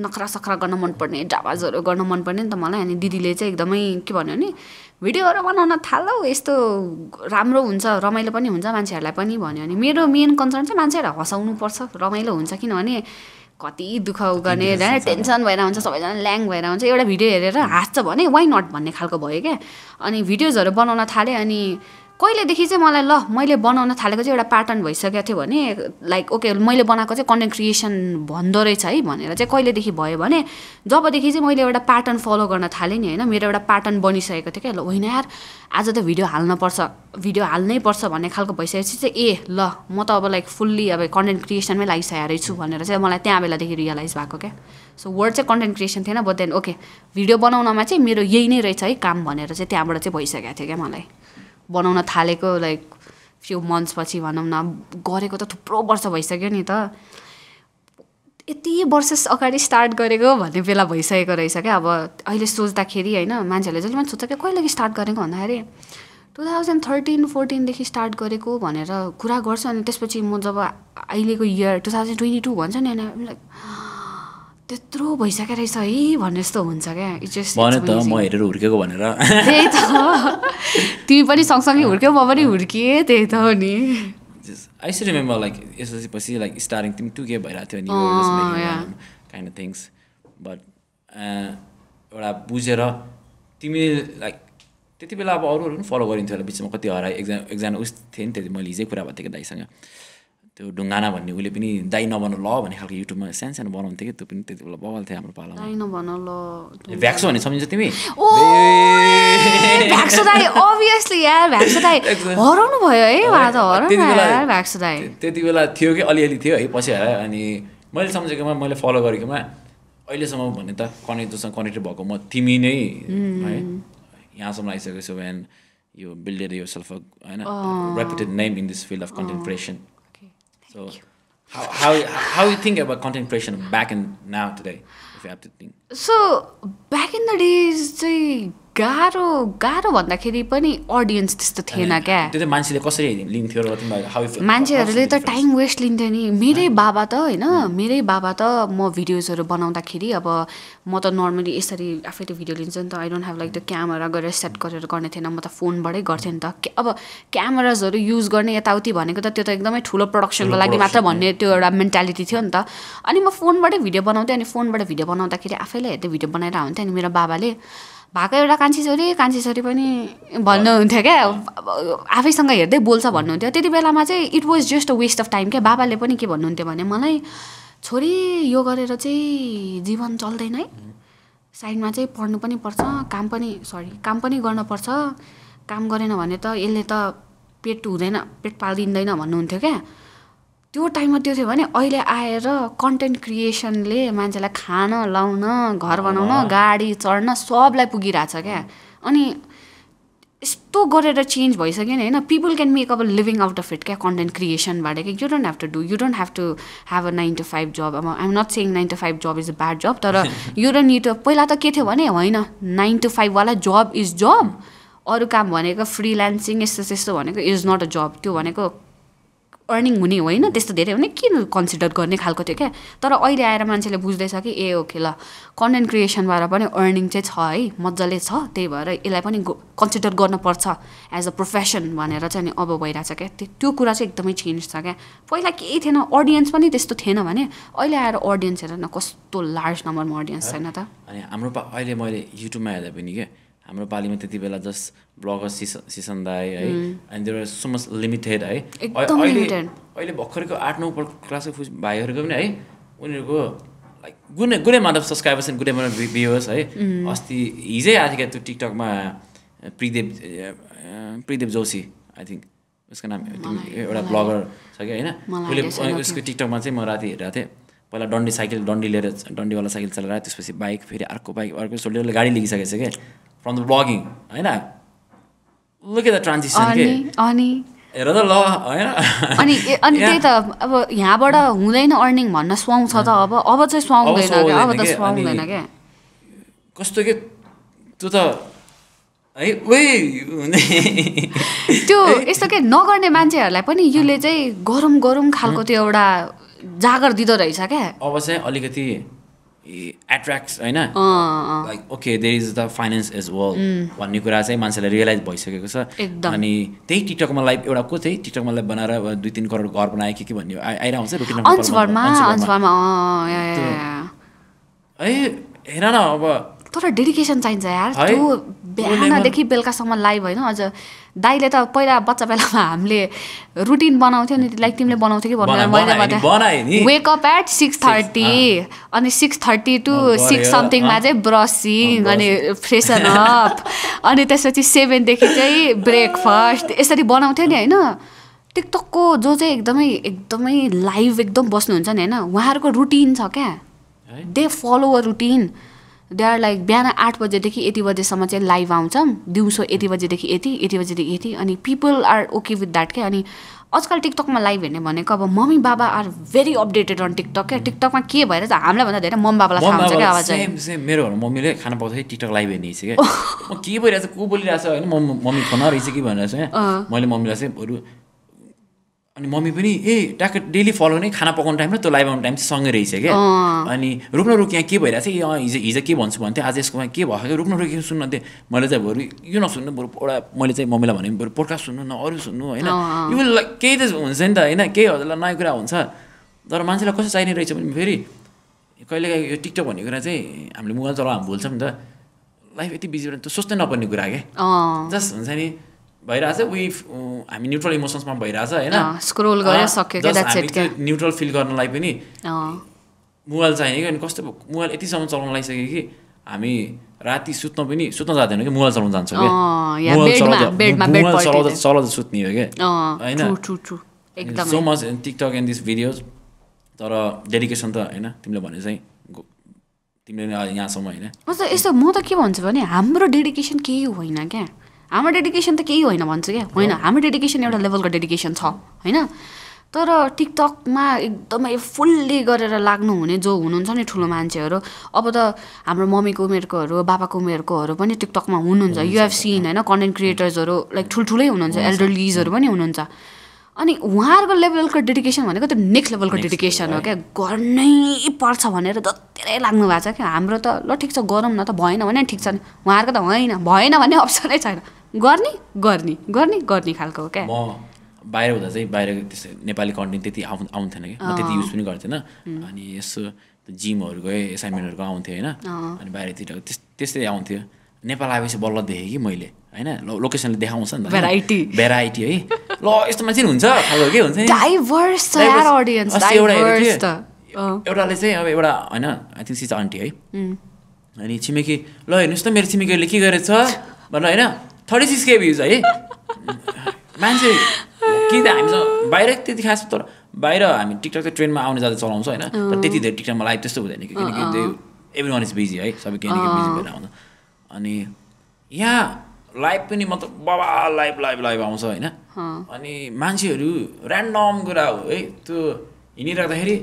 नखरा सखरा गर्न मनपर्ने ड्रामाजहरू गर्न मनपर्ने नि त मलाई अनि दिदीले चाहिँ एकदमै के भन्यो भने भिडियोहरू बनाउन थालौ यस्तो राम्रो हुन्छ रमाइलो पनि हुन्छ मान्छेहरूलाई पनि भन्यो अनि मेरो मेन कन्सर्न चाहिँ मान्छेहरूलाई हँसाउनुपर्छ रमाइलो हुन्छ किनभने कति दुःख गर्ने होइन टेन्सन भएर हुन्छ सबैजना ल्याङ भएर हुन्छ एउटा भिडियो हेरेर हाँस्छ भने वाइ नट भन्ने खालको भयो क्या अनि भिडियोजहरू बनाउन थालेँ अनि कहिलेदेखि चाहिँ मलाई ल मैले बनाउन थालेको चाहिँ एउटा प्याटर्न भइसकेको थियो भने लाइक ओके मैले बनाएको चाहिँ कन्टेन्ट क्रिएसन भन्दो रहेछ है भनेर चाहिँ कहिलेदेखि भयो भने जबदेखि चाहिँ मैले एउटा प्याटर्न फलो गर्न थालेँ नि होइन मेरो एउटा प्याटर्न बनिसकेको थियो क्या ल होइन यार आज त भिडियो हाल्नुपर्छ भिडियो हाल्नैपर्छ भन्ने खालको भइसकेपछि चाहिँ ए ल म त अब लाइक फुल्ली अब कन्टेन्ट क्रिएसनमै लागिसकेको रहेछु भनेर चाहिँ मलाई त्यहाँ बेलादेखि रियलाइज भएको क्या सो वर्ड चाहिँ कन्टेन्ट क्रिएसन थिएन बट देन ओके भिडियो बनाउनमा चाहिँ मेरो यही नै रहेछ है काम भनेर चाहिँ त्यहाँबाट चाहिँ भइसकेको थियो क्या मलाई बनाउन थालेको लाइक फ्यु मन्थ्स पछि भनौँ न गरेको त थुप्रो वर्ष भइसक्यो नि त यति वर्ष अगाडि स्टार्ट गरेको भन्ने बेला भइसकेको रहेछ क्या अब अहिले सोच्दाखेरि होइन मान्छेहरूले जहिले पनि सोध्छ क्या कहिलेदेखि स्टार्ट गरेको भन्दाखेरि टु थाउजन्ड थर्टिन फोर्टिनदेखि स्टार्ट गरेको भनेर कुरा गर्छु अनि त्यसपछि म जब अहिलेको year two thousand twenty two भन्छ नि होइन लाइक त्यत्रो भइसक्यो रहेछ है भन्ने जस्तो हुन्छ क्या हेरेर हुर्केको भनेर त्यही त तिमी पनि सँगसँगै हुर्क्यौ म पनि हुर्किएँ त्यही त नि आई स्टिल रिमेम्बर लाइक यसपछि पछि लाइक स्टार्टिङ तिमी टु के भइरहेको थियो नि काइन्ड अफ थिङ्स बट एउटा बुझेर तिमी लाइक त्यति बेला अब अरूहरू पनि फलो गरिन्थ्यो होला बिचमा कति हरायो एकजना एकजना उस थिएँ नि त्यति मैले हिजै कुरा भएको थिएँ कि दाइसँग त्यो ढुङ्गाना भन्ने उसले पनि दाइ नबनाउ ल भन्ने खालको युट्युबमा सानो सानो बनाउँथ्यो कि त्यो पनि त्यति बेला बवाल थियो हाम्रो पालामा भ्याक्सो भन्ने सम्झिन्छ तिमी Vaxodai, obviously, yeah, Vaxodai. Horror boy, eh? What horror? Vaxodai. That time, that Theo, that Ali Ali Theo, he passed away. And I understand that follow him. I only understand that connect to connect back. I Timmy, no, I understand that when you build yourself a reputed name in this field of content creation. Okay, thank you. How how how you think about content creation back in now today? If you have to think. So back in the days, the garo garo banda kheri pani audience tysto thena kya. Tyo manchile kasari linthyo ra timle how you feel? Manchile ta time waste linthe ni. Merai baba ta haina, merai baba ta ma videos haru banaunda kheri aba ma ta normally esari after the video linchu ni ta. I don't have like the camera garera set garera garne thena, ma ta phone badai garthe ni ta. Aba cameras haru use garne yatauti bhaneko ta tyo ta ekdamai thulo production ko lagi matra bhanne tyo euta mentality थियो ni ta. Ani ma phone badai video banauthe ani phone badai video banaunda kheri afele hede video banaira hunthyo ani mera baba le भाका एउटा कान्छी छोरी कान्छी छोरी पनि भन्नु हुन्थ्यो के आफैसँग हेर्दै बोल्छ भन्नु हुन्थ्यो त्यति बेलामा चाहिँ it was just a waste of time के बाबाले पनि के भन्नुहुन्थ्यो भने मलाई छोरी यो गरेर चाहिँ जीवन चल्दैन है साइडमा चाहिँ पढ्नु पनि पर्छ काम पनि सरी काम पनि गर्न पर्छ काम गरेन भने त यसले त पेट हुँदैन पेट पाल्दिदैन भन्नुहुन्थ्यो के त्यो टाइममा त्यो थियो भने अहिले आएर कन्टेन्ट क्रिएसनले मान्छेलाई खान लाउन घर बनाउन गाडी चढ्न सबलाई पुगिराछ के अनि यस्तो गरेर चेन्ज भइसक्यो नि हैन people can make a living out of it के कन्टेन्ट क्रिएसन बाट के you don't have to do you don't have to have a nine to five job I am not saying nine to five job is a bad job तर you don't need पहिला त के थियो भने हैन nine to five वाला जब is जब अरु काम भनेको फ्रीलान्सिङ यस्तो त्यस्तो भनेको इज नट अ जब त्यो भनेको अर्निङ हुने होइन त्यस्तो धेरै भने किन कन्सिडर गर्ने खालको थियो क्या तर अहिले आएर मान्छेले बुझ्दैछ कि ए ओके ल कन्टेन्ट क्रिएसनबाट पनि अर्निङ चाहिँ छ है मजाले छ त्यही भएर यसलाई पनि कन्सिडर गर्नुपर्छ एज अ प्रोफेसन भनेर चाहिँ नि अब भइरहेछ क्या त्यो कुरा चाहिँ एकदमै चेन्ज छ क्या पहिला केही थिएन अडियन्स पनि त्यस्तो थिएन भने अहिले आएर अडियन्स हेर न कस्तो लार्ज नम्बरमा अडियन्स छैन त अनि हाम्रो अहिले मैले युट्युबमा हेर्दा पनि के हाम्रो पालीमा त्यति बेला जस्ट ब्लगर सिसन दाई है and there are so much limited है अहिले भर्खरको आठ नौ क्लासको भाइहरूको पनि है उनीहरूको लाइक गुने गुने मानव सब्सक्राइबर्स एन्ड गुने मानव भ्युअर्स है अस्ति हिजै आएका त्यो टिकटकमा प्रिदेव प्रिदेव जोशी आई थिङ्क उसको नाम एउटा ब्लगर छ कि होइन उसले उसको टिकटकमा चाहिँ म राति हेरेको थिएँ पहिला डन्डी साइकल डन्डी लिएर डन्डीवाला साइकल चलाएर त्यसपछि बाइक फेरि अर्को बाइक अर्को सोल्डरले गाडी लिगिसकेको छ क्या from the blogging, I know. Look at the transition. Ani, ani. Erada law, I know. Ani, ani. That ab, यहाँ बड़ा हुँदैन earning मान ना स्वांग था तो अब अब तो स्वांग देना क्या अब तो स्वांग देना क्या? कष्ट के तो तो अरे वही तो इस तो के नौकरने मानते हैं लाइप नहीं यूले जाए गरम गरम खाल को तो ये बड़ा जागर दिदो रही था क्या? अब वैसे अलीगती attracts, I know. Like okay, there is the finance as well. One new kura say, manse le realize boys ke kusa. Ani, they TikTok mal live ora ko they TikTok mal live banara two three crore gaur banaya ki ki baniyo. I I na unse routine. Ansvarma, ansvarma. Oh yeah yeah. Ay, hai na na ab. Thora dedication चाहिन्छ यार त्यो बिहान देखि बेलुका सम्म live हैन अझ दाइले त पहिला बच्चा बेलामा हामीले रुटिन बनाउँथ्यो नि लाइक तिमीले बनाउँथ्यो कि भनेर मैले मात्र wake up at six thirty अनि six thirty to six something मा चाहिँ ब्रशिङ अनि फ्रेशन अप अनि त्यसपछि सेभेन देखि चाहिँ ब्रेकफास्ट यसरी बनाउँथ्यो नि हैन टिकटक को जो चाहिँ एकदमै एकदमै लाइभ एकदम बस्नु हुन्छ नि हैन उहाँहरुको रुटिन छ के they follow a routine They are like बिहान आठ बजेदेखि यति बजेसम्म चाहिँ लाइभ आउँछौँ दिउँसो यति बजेदेखि यति यति बजेदेखि यति अनि people are okay with that के अनि आजकल टिकटकमा लाइभ हेर्ने भनेको अब मम्मी बाबा are very updated on TikTok के टिकटकमा के भएर चाहिँ हामीलाई भन्दा धेरै मम्मी बाबालाई थाहा हुन्छ के आवाज सेम सेम मेरो मम्मीले खाना पाउँदाखेरि टिकटक लाइभ हेर्ने छ के म के भइरहेछ को बोलिरहेछ हैन मम्मी फोनमा रहेछ कि भनेर चाहिँ मैले मम्मीलाई चाहिँ बरु अनि मम्मी पनि ए टाक डेली फलो गर्ने खाना पकाउने टाइम र त्यो लाइभ आउने टाइम चाहिँ सँगै रहेछ क्या अनि रुक्न रुक यहाँ के भइरहेछ हिजो हिजो के भन्छु भन्थ्यो आज यसकोमा के भयो क्या रुक्न रुक सुन्न थिएँ मैले चाहिँ बरु यो नसुन्नु बरु एउटा मैले चाहिँ मम्मीलाई भने बरु पोडकास्ट सुन्नु न अरू सुन्नु होइन यो लाइक केही त हुन्छ नि त होइन केही हजुरलाई नयाँ कुरा हुन्छ तर मान्छेलाई कसो चाहिने रहेछ भने फेरि कहिलेकाहीँ यो टिकटक भन्ने कुरा चाहिँ हामीले मोबाइल चलाउ हामी भुल्छौँ नि त लाइफ यति बिजी भएर त्यो सोच्नै नपर्ने कुरा क्या जस्ट हुन्छ नि भइरहेछ वी हामी न्युट्रल इमोसन्समा भइरहेछ हैन स्क्रोल गरेर सक्यो के द्याट्स इट के न्युट्रल फिल गर्नलाई पनि मोबाइल चाहिने के अनि कस्तो मोबाइल यतिसम्म चलाउन लागिसक्यो कि हामी राति सुत्न पनि सुत्न जादैन के मोबाइल चलाउन जान्छौ के अ बेडमा बेडमा बेड पल्टिन्छ चलाउँदा सुत्नी हो के हैन ट्रू ट्रू एकदम so much in TikTok and this videos तर डेडिकेसन त हैन तिमीले भने चाहिँ तिमीले यहाँ सम्म हैन अझ यस्तो म त के भन्छु भने हाम्रो डेडिकेसन केही होइन के हाम्रो डेडिकेसन त केही होइन भन्छु के हैन हाम्रो डेडिकेसन एउटा लेभलको डेडिकेसन छ हैन तर टिकटकमा एकदमै फुल्ली गरेर लाग्नु हुने जो हुनुहुन्छ नि ठुलो मान्छेहरु अब त हाम्रो मम्मीको उमेरकोहरु बाबाको उमेरकोहरु पनि टिकटकमा हुनुहुन्छ यु हैव सीन हैन कन्टेन्ट क्रिएटर्सहरु लाइक ठुलठुलै हुनुहुन्छ एल्डरलीजहरु पनि हुनुहुन्छ अनि उहाँहरुको लेभलको डेडिकेसन भनेको त नेक्स्ट लेभलको डेडिकेसन हो के गर्नै पर्छ भनेर जतिरै लाग्नु भएको छ के हाम्रो त ल ठीक छ गरौँ न त भएन भने ठीक छ उहाँहरुको त हैन भएन भने अप्सनै छैन गर्ने गर्ने गर्ने गर्ने खालको हो के बाहिर हुँदा चाहिँ बाहिरको त्यस नेपाली कन्टेन्ट त्यति आउँथेन के म त्यति युज पनि गर्दिन अनि यसो जिमहरु गए असाइनमेन्टहरु आउँथ्यो हैन अनि बाहिरतिर त्यस्तै आउँथ्यो नेपाल आएपछि बल्ल देखे कि मैले हैन लोकेसनले देखाउँछ नि त भेराइटी भेराइटी है ल यस्तो मान्छे हुन्छ खालको के हुन्छ डाइभर्स छ यार ऑडियन्स डाइभर्स त एउटाले चाहिँ अब एउटा हैन आई थिंक सी आन्टी है अनि छिमेकी ल हेर्नुस् त मेरो छिमेकीले के गरेछ भन्नु हैन थर्टी सिक्स के भ्यूज है मान्छे कि त हामीसँग बाहिर त्यति खास तर बाहिर हामी टिकटक त ट्रेनमा आउने जाँदा चलाउँछ हैन तर त्यति धेरै टिकटकमा लाइभ त्यस्तो हुँदैन किनकि एभ्रीवन इज बिजी है सबै के के बिजी भएर आउँछ अनि यहाँ लाइभ पनि मतलब बाबा लाइभ लाइभ लाइभ आउँछ हैन अनि मान्छेहरु र्यान्डम कुरा हो है त्यो हिँडिराख्दाखेरि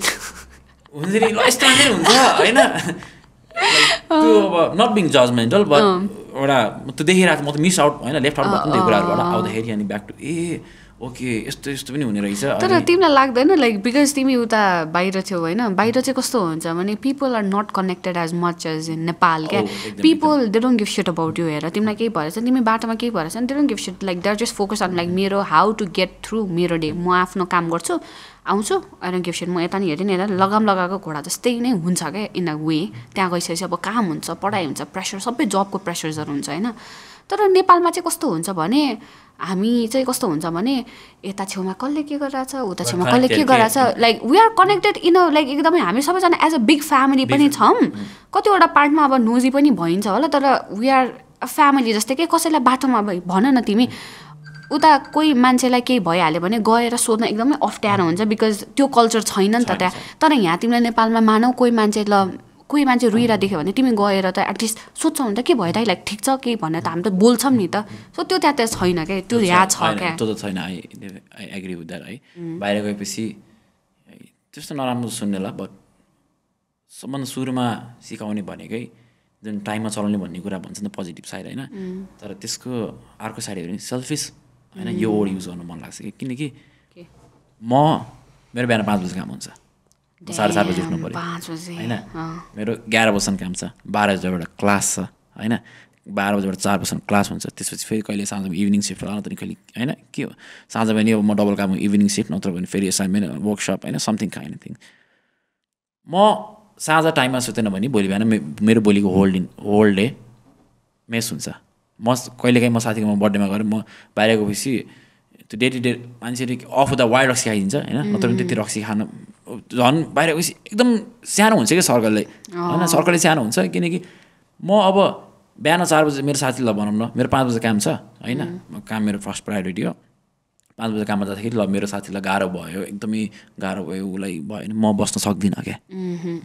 हुन्छ नि यस्तो मान्छे हुन्छ हैन त्यो अब नट बिङ जजमेन्टल बट एउटा म त देखिरहेको म त मिस आउट हैन लेफ्ट आउट भएको नि कुराहरुबाट आउँदाखेरि अनि ब्याक टु ए ओके यस्तो यस्तो पनि हुने रहेछ तर तिमीलाई लाग्दैन लाइक बिकज तिमी उता बाहिर थियौ हैन बाहिर चाहिँ कस्तो हुन्छ भने people are not connected as much as in Nepal के people they don't give shit about you हेर तिमीलाई केही भएछ तिमी बाटोमा केही भएछ they don't give shit like they are just focus on like मेरो हाउ टु गेट थ्रू मेरो डे म आफ्नो काम गर्छु आउँछु आई डोन्ट गिव शिट म यता नि हेरेँ नि हेर लगाम लगाएको घोडा जस्तै नै हुन्छ के इन अ वे त्यहाँ गइसकेपछि अब काम हुन्छ पढाइ हुन्छ प्रेसर सबै जबको प्रेसर्सहरु हुन्छ हैन तर नेपालमा चाहिँ कस्तो हुन्छ भने हामी चाहिँ कस्तो हुन्छ भने यता छेउमा कसले के गरिरहेछ उता छेउमा कसले के गरिरहेछ like we are connected in a like एकदमै हामी सबैजना एज अ बिग फ्यामिली पनि छौँ कतिवटा पार्टमा अब नोजी पनि भइन्छ होला तर वी आर अ फ्यामिली जस्तै के कसैलाई बाटोमा अब भन न तिमी उता कोही मान्छेलाई केही भइहाल्यो भने गएर सोध्न एकदमै अप्ठ्यारो हुन्छ बिकज त्यो कल्चर छैन नि त त्यहाँ तर यहाँ तिमीलाई नेपालमा मानौ कोही मान्छे ल कोही मान्छे रुइरा देख्यो भने तिमी गएर त एटलिस्ट सोध्छौ नि त के भयो त लाइक ठिक छ के भनेर त हामी त बोल्छौँ नि त सो त्यो त्यहाँ त्यहाँ छैन क्या त्यो यहाँ छ क्या त्यो त छैन I I agree with that है बाहिर गएपछि त्यस्तो नराम्रो सुन्नेला बट सबभन्दा सुरुमा सिकाउने भनेकै जुन टाइममा चलाउने भन्ने कुरा भन्छ नि त पोजिटिभ साइड होइन तर त्यसको अर्को साइड हो भने सेल्फिस होइन यो वर्ड युज गर्नु मन लाग्छ कि किनकि म मेरो बिहान पाँच बजी काम हुन्छ साढे चार बजी उठ्नु पऱ्यो हैन मेरो एघार बजीसम्म काम छ बाह्र बजीबाट क्लास छ हैन बाह्र बजीबाट चार बजीसम्म क्लास हुन्छ त्यसपछि फेरि कहिले साँझमा इभिनिङ सिफ्ट होला त कहिले हैन के हो साँझ पनि अब म डबल काम इभिनिङ सिफ्ट नत्र भने फेरि असाइनमेन्ट वर्कसप हैन समथिङ काइन्ड अफ थिङ म साँझ टाइममा सुतेन भने भोलि बिहान मेरो भोलिको होल होल डे मेस हुन्छ म कहिलेकाहीँ म साथीको म बर्थडेमा गएर म बाहिर गएपछि त्यो डे टु डे मान्छेले अफ हुँदा वाइड रक्सी खाइदिन्छ हैन नत्र भने त्यति रक्सी खान झन् बाहिर गएपछि एकदम सानो हुन्छ क्या सर्कलले होइन सर्कलले सानो हुन्छ किनकि म अब बिहान चार बजी मेरो साथीलाई भनौँ न मेरो पाँच बजी काम छ होइन काम मेरो फर्स्ट प्रायोरिटी हो पाँच बजी काममा जाँदाखेरि ल मेरो साथीलाई गाह्रो भयो एकदमै गाह्रो भयो उसलाई भयो भने म बस्न सक्दिनँ क्या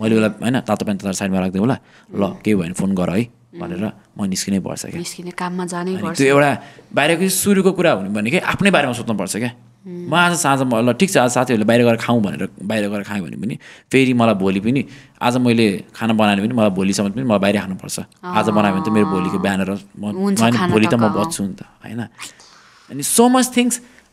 मैले उसलाई होइन तातो पानी तातो साइडमा राखिदिएँ उसलाई ल केही भयो भने फोन गर है भनेर म निस्किनै पर्छ क्या निस्किने काममा जानै पर्छ त्यो एउटा बाहिरको सुरुको कुरा हुनु भने कि आफ्नै बारेमा सोध्नुपर्छ क्या म आज साँझ म ल ठिक छ आज साथीहरूले बाहिर गएर खाउँ भनेर बाहिर गएर खाएँ भने पनि फेरि मलाई भोलि पनि आज मैले खाना बनाएँ भने मलाई भोलिसम्म पनि मलाई बाहिर खानुपर्छ आज बनायो भने त मेरो भोलिको ब्यानर भोलि त म बच्छु नि त होइन अनि सो मच थिङ्स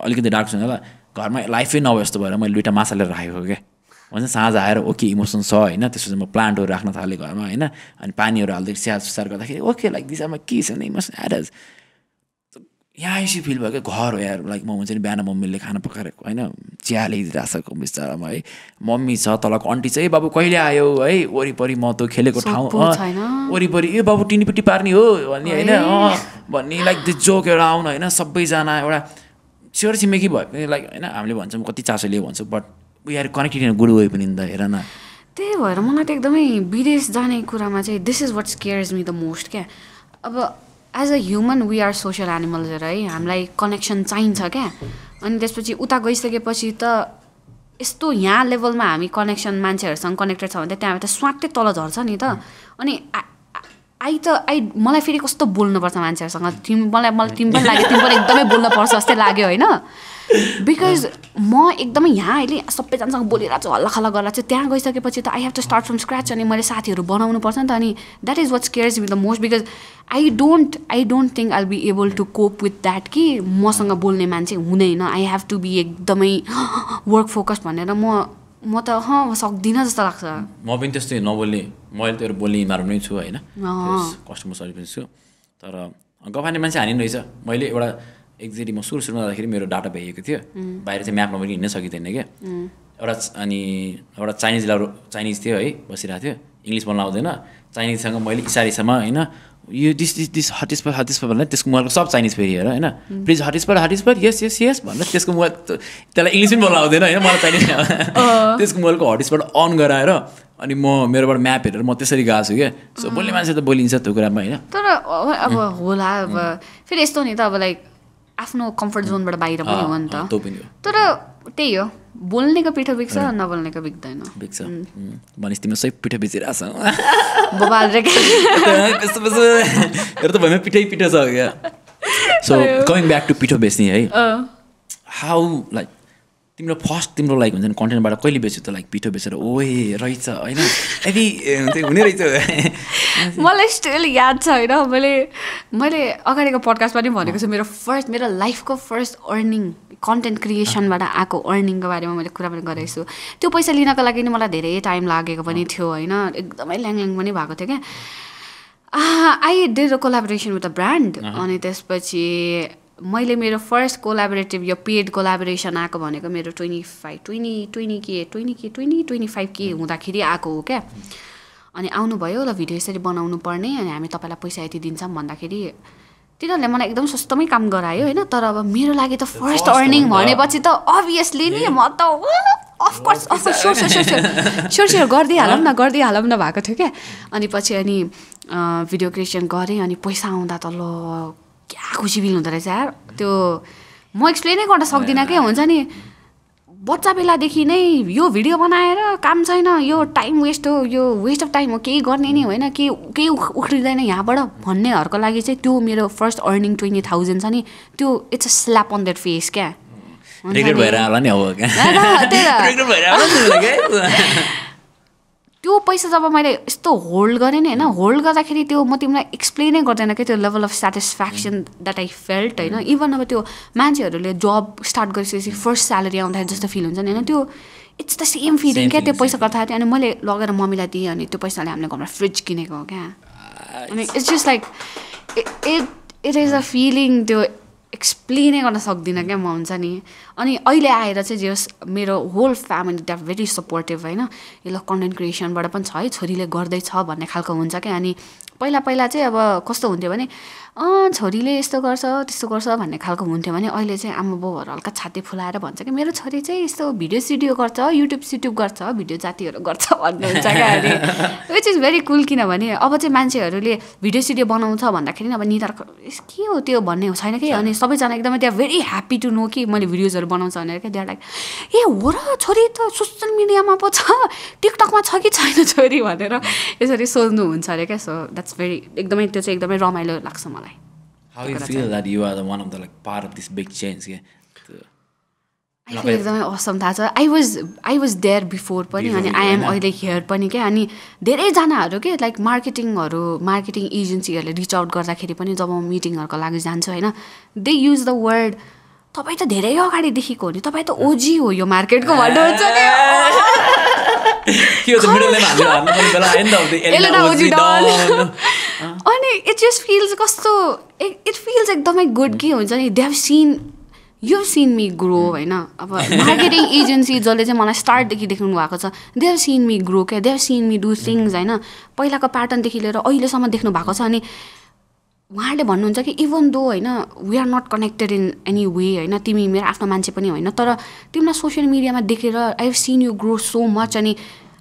अलिकति डाक्छु होला घरमा लाइफै नभए जस्तो भएर मैले दुइटा माछा लिएर राखेको क्या Once a okay, emotion saw, not this is plant or Ragnataliga, and Pani or Aldicia, okay, like these are my keys and they must add us. Yeah, I should feel like a horror, like moments in Banamom, like Hanapakarek. I know, Chiali, Rasako, Mister My mommy saw Tolak, Auntie say, Babu Koya, eh, Woripori Moto, Keliko Town, Woripori, Babu Tinipiti Parnio, and yeah, but like the joke around, I know, subways and I were seriously make it, like, I'm living some Kotichasali once, but we are connected in a good way in the Irana. They were, I'm gonna take the way, Bides Dane Kuramaji. This is what scares me the most. As a human, we are social animals, right? I'm like connection chains, okay? And this is uta goisakepasi ta esto ya level ma hami connection mancheharuसँग connected cha bhanda tyaबाट स्वाट्टै तल झर्छ नि त अनि I त I मलाई फेरि कस्तो बोल्नु पर्छ मान्छेहरुसँग तिमी मलाई मलाई तिमी पनि लाग्यो तिमी पनि एकदमै बोल्नु पर्छ जस्तै लाग्यो हैन because म एकदमै यहाँ अहिले सबै जनसँग बोलिरा छु हल्लाखल्ला गर्ला छु त्यहाँ गइसकेपछि त I have to start from scratch अनि मैले साथीहरु बनाउनु पर्छ नि त अनि that is what scares me the most because I don't I don't think I'll be able to cope with that कि मसँग बोल्ने मान्छे हुँदैन I have to be एकदमै work focused भनेर म म त ह सक्दिन जस्तो लाग्छ म पनि त्यस्तै नबोल्ने मैले त बोल्ने मार्म नै छु हैन कस्टमर सर्भिस छु तर गफाने मान्छे हानि रहेछ मैले एउटा एक्जेक्टली म सुरु सुरुमा जाँदाखेरि मेरो डाटा भेटेको थियो बाहिर चाहिँ म्यापमा पनि हिन्न सकिदैन के एउटा अनि एउटा चाइनिज लाउरो चाइनिज थियो है बसिरा थियो इंग्लिश बोल्न आउँदैन चाइनिज सँग मैले इसारीसम्म हैन यो दिस दिस दिस हटिस पर हटिस पर भन्ने त्यसको मोबाइलको सब चाइनिज फेरि हेर हैन प्लिज हटिस पर हटिस पर यस यस यस भन्ने त्यसको मोबाइल त्यसलाई इंग्लिश पनि बोल्न आउँदैन हैन मलाई चाइनिज त्यसको मोबाइलको हटिस पर अन गराएर अनि म मेरोबाट म्याप हेरेर म त्यसरी गाछु के सो बोल्ने मान्छे त बोलिन्छ त्यो कुरामा हैन तर अब होला अब फेरि यस्तो नि त अब लाइक आफ्नो कम्फर्ट जोनबाट बाहिर पनि हो नि त त्यो पनि हो तर त्यही हो बोल्नेको पिठो बिक्छ नबोल्नेको बिक्दैन बिक्छ भनिस् तिम्रो सबै पिठो बिचिरा छ बबाल रे कस्तो बस हेर त भने पिठै पिठो छ क्या सो कमिङ ब्याक टु पिठो बेच्ने है हाउ लाइक तिम्रो फर्स्ट तिम्रो लाइक हुन्छ नि कन्टेन्टबाट कहिले बेच्यो त लाइक पिठो बेचेर ओए रहिछ हैन यदि हुने रहिछ मलाई स्टिल याद छ हैन मैले मैले अगाडिको पडकास्टमा पनि भनेको छु मेरो फर्स्ट मेरो लाइफको फर्स्ट अर्निङ कन्टेन्ट क्रिएसनबाट आको अर्निङको बारेमा मैले कुरा पनि गरेको छु त्यो पैसा लिनको लागि नि मलाई धेरै टाइम लागेको पनि थियो हैन एकदमै ल्याङल्याङ पनि भएको थियो के I did a collaboration with a brand अनि त्यसपछि मैले मेरो फर्स्ट कोलाबोरेटिभ यो पेड कोलाबोरेसन आको भनेको मेरो ट्वेन्टी फाइभ ट्वेन्टी ट्वेन्टी के ट्वेन्टी के ट्वेन्टी ट्वेन्टी फाइभ के हुँदाखेरि आको हो क्या अनि आउनुभयो ल भिडियो यसरी बनाउनु पर्ने अनि हामी तपाईलाई पैसा यति दिन्छौँ भन्दाखेरि तिनीहरूले मलाई एकदम सस्तोमै काम गरायो हैन तर अब मेरो लागि त फर्स्ट अर्निङ भनेपछि त अभियसली नि म त of course of course sure sure sure sure गरिदिइहालौँ न गरिदिइहालौँ न भएको थियो क्या अनि पछि अनि भिडियो क्रिएसन गरेँ अनि पैसा आउँदा त ल क्या खुसी फिल हुँदो रहेछ यार त्यो म एक्सप्लेनै गर्न सक्दिनँ के हुन्छ नि बच्चा बेलादेखि नै यो भिडियो बनाएर काम छैन यो टाइम वेस्ट हो यो वेस्ट अफ टाइम हो केही गर्ने नै होइन के केही उख्रिँदैन यहाँबाट भन्नेहरूको लागि चाहिँ त्यो मेरो फर्स्ट अर्निङ ट्वेन्टी थाउजन्ड छ नि त्यो it's a slap on that face क्या त्यो पैसा जब मैले यस्तो होल्ड गरे नि हैन होल्ड गर्दाखेरि त्यो म तिमीलाई एक्सप्लेनै गर्दैन के त्यो level of satisfaction that I felt हैन इभन अब त्यो मान्छेहरुले जब स्टार्ट गरिसकेपछि फर्स्ट स्यालेरी आउँदाखेरि जस्तो फिल हुन्छ नि हैन त्यो इट्स द सेम फिलिङ के त्यो पैसा कथाथे अनि मैले लगेर मम्मीलाई दिएँ अनि त्यो पैसाले हामीले घरमा फ्रिज किनेको हो क्या अनि it's just like it it is a feeling त्यो एक्सप्लेनै गर्न सक्दिनँ क्या म हुन्छ नि अनि अहिले आएर चाहिँ जे होस् मेरो whole family that very supportive होइन यो ल कन्टेन्ट क्रिएसनबाट पनि छ है छोरीले गर्दैछ भन्ने खालको हुन्छ क्या अनि पहिला पहिला चाहिँ अब कस्तो हुन्थ्यो भने अँ छोरीले यस्तो गर्छ त्यस्तो गर्छ भन्ने खालको हुन्थ्यो भने अहिले चाहिँ आमा बाउहरू हल्का छाती फुलाएर भन्छ कि मेरो छोरी चाहिँ यस्तो भिडियो सिडियो गर्छ युट्युब सिट्युब गर्छ भिडियो जातिहरू गर्छ भन्ने हुन्छ क्या अनि विच इज भेरी कुल किनभने अब चाहिँ मान्छेहरूले भिडियो सिडियो बनाउँछ भन्दाखेरि अब निधारको के हो त्यो भन्ने छैन कि अनि सबैजना एकदमै त्यहाँ भेरी ह्याप्पी टु नो कि मैले भिडियोजहरू बनाउँछ भनेर क्या त्यहाँ लाइक ए हो र छोरी त सोसियल मिडियामा पो छ टिकटकमा छ कि छैन छोरी भनेर यसरी सोध्नुहुन्छ अरे क्या सो द्याट्स भेरी एकदमै त्यो चाहिँ एकदमै रमाइलो लाग्छ मलाई How do you feel that you are the one of the like part of this big change? Yeah. I feel एकदमै awesome थाहा छ I was I was there before पनि अनि I am अहिले here पनि के अनि धेरैजनाहरू के लाइक मार्केटिङहरू मार्केटिङ एजेन्सीहरूले रिच आउट गर्दाखेरि पनि जब म मिटिङहरूको लागि जान्छु हैन दे युज द वर्ड तपाईँ त धेरै अगाडि देखेको हो नि तपाईँ त ओजी हो यो मार्केटको भन्नुहुन्छ नि Here's the middle name at end of the Elena Don. It just feels so. It, it feels like my good game. They have seen. You've seen me grow, right? Marketing agencies always start the they've seen me grow, they've seen me do things, right? Pahilako pattern dekhileera ahilesamma dekhnu bhako cha ani उहाँले भन्नुहुन्छ कि even though हैन we are not connected in any way हैन तिमी मेरो आफ्नो मान्छे पनि हैन तर तिमीलाई सोशल मिडियामा देखेर I have seen you grow so much अनि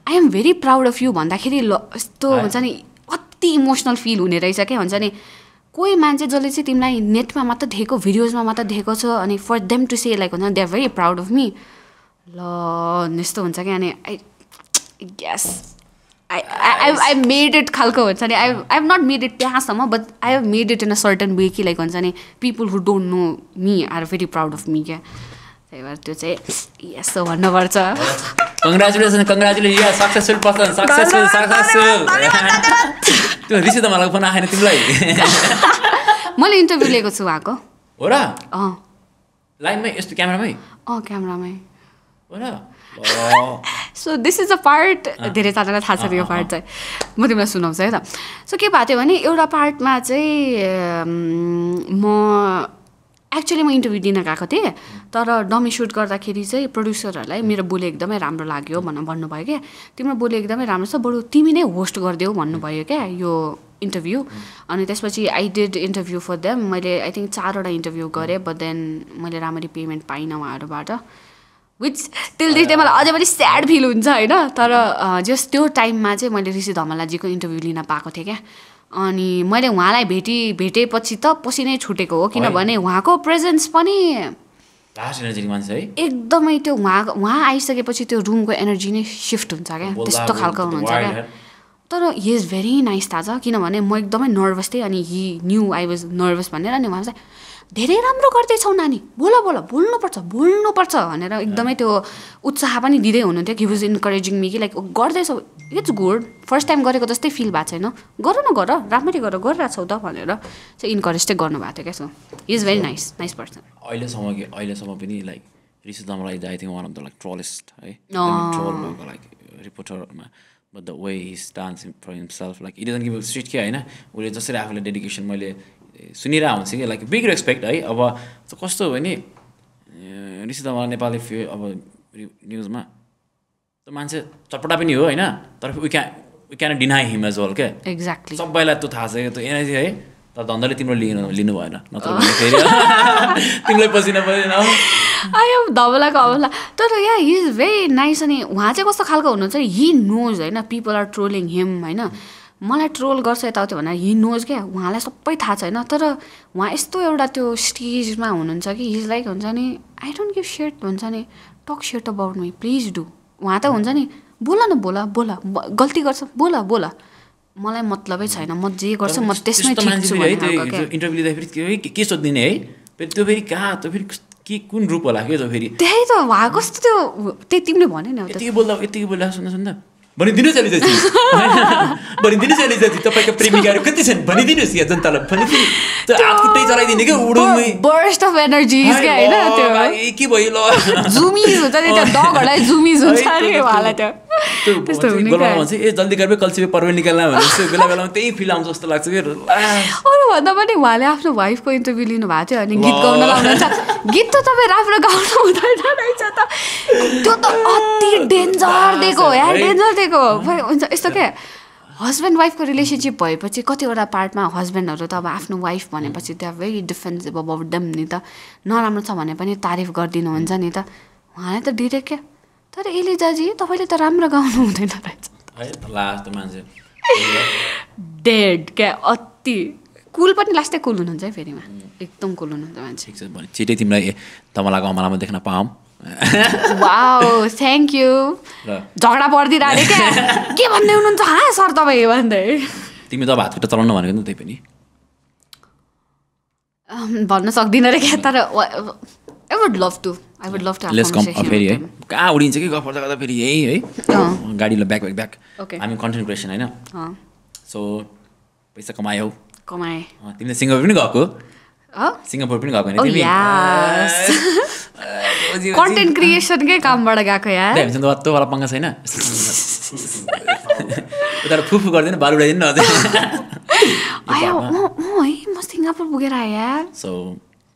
I am very proud of you भन्दाखेरि यस्तो हुन्छ नि अति इमोशनल फिल हुने रहेछ के भन्छ नि कोही मान्छे जसले चाहिँ तिमीलाई नेटमा मात्र देखेको भिडियोजमा मात्र देखेको छ अनि for them to say like they are very proud of me ल यस्तो हुन्छ के अनि I guess I, I, I, I made it khalko. I've, I've not made it pahasama, but I have made it in a certain way. Like, people who don't know me are very proud of me. So, yes, so one over. Congratulations, congratulations. You are a successful person. Successful, successful. This is the Malakpana. I have to interview you. What? Oh. Line is the camera. Oh, camera. What? Oh. So this is a part. Uh, there is another part. Uh, part. Uh, uh, so what happened? One part, um, actually I interviewed in a interview. Then shoot the producer I my host interview. I did interview for them. I think four interview but then I payment paina. Which till this day, I was sad. But just that time, I had Rishi Damaraji interview. And I had the presence of him. Last energy, man. The energy shift. He is very nice. He knew I was nervous. धेरै राम्रो गर्दै छौ नानी बोला बोला बोल्नु पर्छ बोल्नु पर्छ भनेर एकदमै त्यो उत्साह पनि दिदै हुनुहुन्थ्यो he was encouraging me like गर्दै छौ it's good first time गरेको जस्तै फिल भा छैन गर न गर राम्ररी गर गरिराछौ त भनेर चाहिँ इन्करेज चाहिँ गर्नु भएको थियो के so he is very nice nice person अहिले सम्म के अहिले सम्म पनि like Rishi Dhamala I think one of the like trollest है troll like reporter but the way he stands for himself like he doesn't give a shit के हैन उले जसरी आफूले डेडिकेसन मैले like big respect, I about the cost of any Rishi Damarai Nepali few about news. The man said, Chop it up in you, I know, but we can't we cannot deny him as well. Okay, exactly. Some by la to Taze to energy, the Donalitim Linuana, not I am double like all. Yeah, he is very nice and he was the Kalko, he knows, I know, people are trolling him, I know. मलाई troll गर्छ यताउति भनेर he knows के उहाँलाई सबै थाहा छैन तर उहाँ यस्तो एउटा त्यो स्टेजमा हुनुहुन्छ कि हि इज लाइक हुन्छ नि आई डोन्ट गिव शिट भन्छ नि talk shit about me please do उहाँ त हुन्छ नि बोला न बोला बोला गल्ती गर्छ बोला बोला मलाई मतलबै छैन म जे गर्छु म त्यसमै ठिक छु इन्टरभ्यु दिँदा फेरि के सोध्दिने है फेरि त्यो फेरि कहाँ त फेरि के कुन रूप होला के त फेरि त्यही त उहाँ कस्तो त्यो त्यही तिमीले भने नि त्यति बोल्दा यति बोल्दा सुन्दा सुन्दा भनिदिनु चली जाति भनिदिनु चली जाति तपाईको प्रेमिकाहरु कति छन् भनिदिनु होस् या जनतालाई भनिदिनु त आफुटै चलाइदिने के उडुमै बर्स्ट अफ एनर्जी इज के हैन त्यो के भयो ल जुमिज हुन्छ नि त्यो डगहरुलाई जुमिज हुन्छ अरे वाला त्यो त्यस्तो हुने के भन्छ ए जल्दी गर्बे कल्सीबे परवे निकाल्ला भने त्यो बेला बेलामा त्यही फिल आउँछ जस्तो लाग्छ के अरु भन्दा पनि उहाँले आफ्नो वाइफको इन्टरभ्यु लिनु भएको थियो अनि गीत गाउन लाउनुहुन्छ गीत त तपाई राम्रो गाउनु हुँदैन रहेछ त त्यो त अति डेन्जर दिएको यार डेन्जर दिएको भए हुन्छ यस्तो के हस्बन्ड वाइफको रिलेशनशिप भएपछि कतिवटा पार्टमा हस्बन्डहरु त अब आफ्नो वाइफ भनेपछि they are very defensive about them नि त नराम्रो छ भने पनि तारिफ गर्दिनु हुन्छ नि त उहाँले त डाइरेक्ट के तर एलिजाजी तपाईले त राम्रो गाउनु हुँदैन रहेछ है त लास्ट मान्छे डेड के अति कुल पनि लास्टै कुल हुनुहुन्छ है फेरिमा एकदम कुल हुनुहुन्छ मान्छे ठीक छ भने छिटै तिमीलाई तमलाको अमलामा देख्न पाऊँ वाओ थ्यांक यू झगडा पर्दि राले के के भन्दै हुनुहुन्छ हा सर तपाई भन्दै तिमी त हातखुट्टा चलाउन भनेको नि त्यै पनि भन्न सक्दिन रे के तर I would love to. I would love to have a conversation with him. I would love back, back, back. Okay. I'm in content creation, I know. Uh. So, paisa kamayo. Kamay. You Singapore pini gako? Oh? Singapore pini gako. Oh, yes. Content creation ke kaam bada gako yaar. Damn, you to wala panga saina. So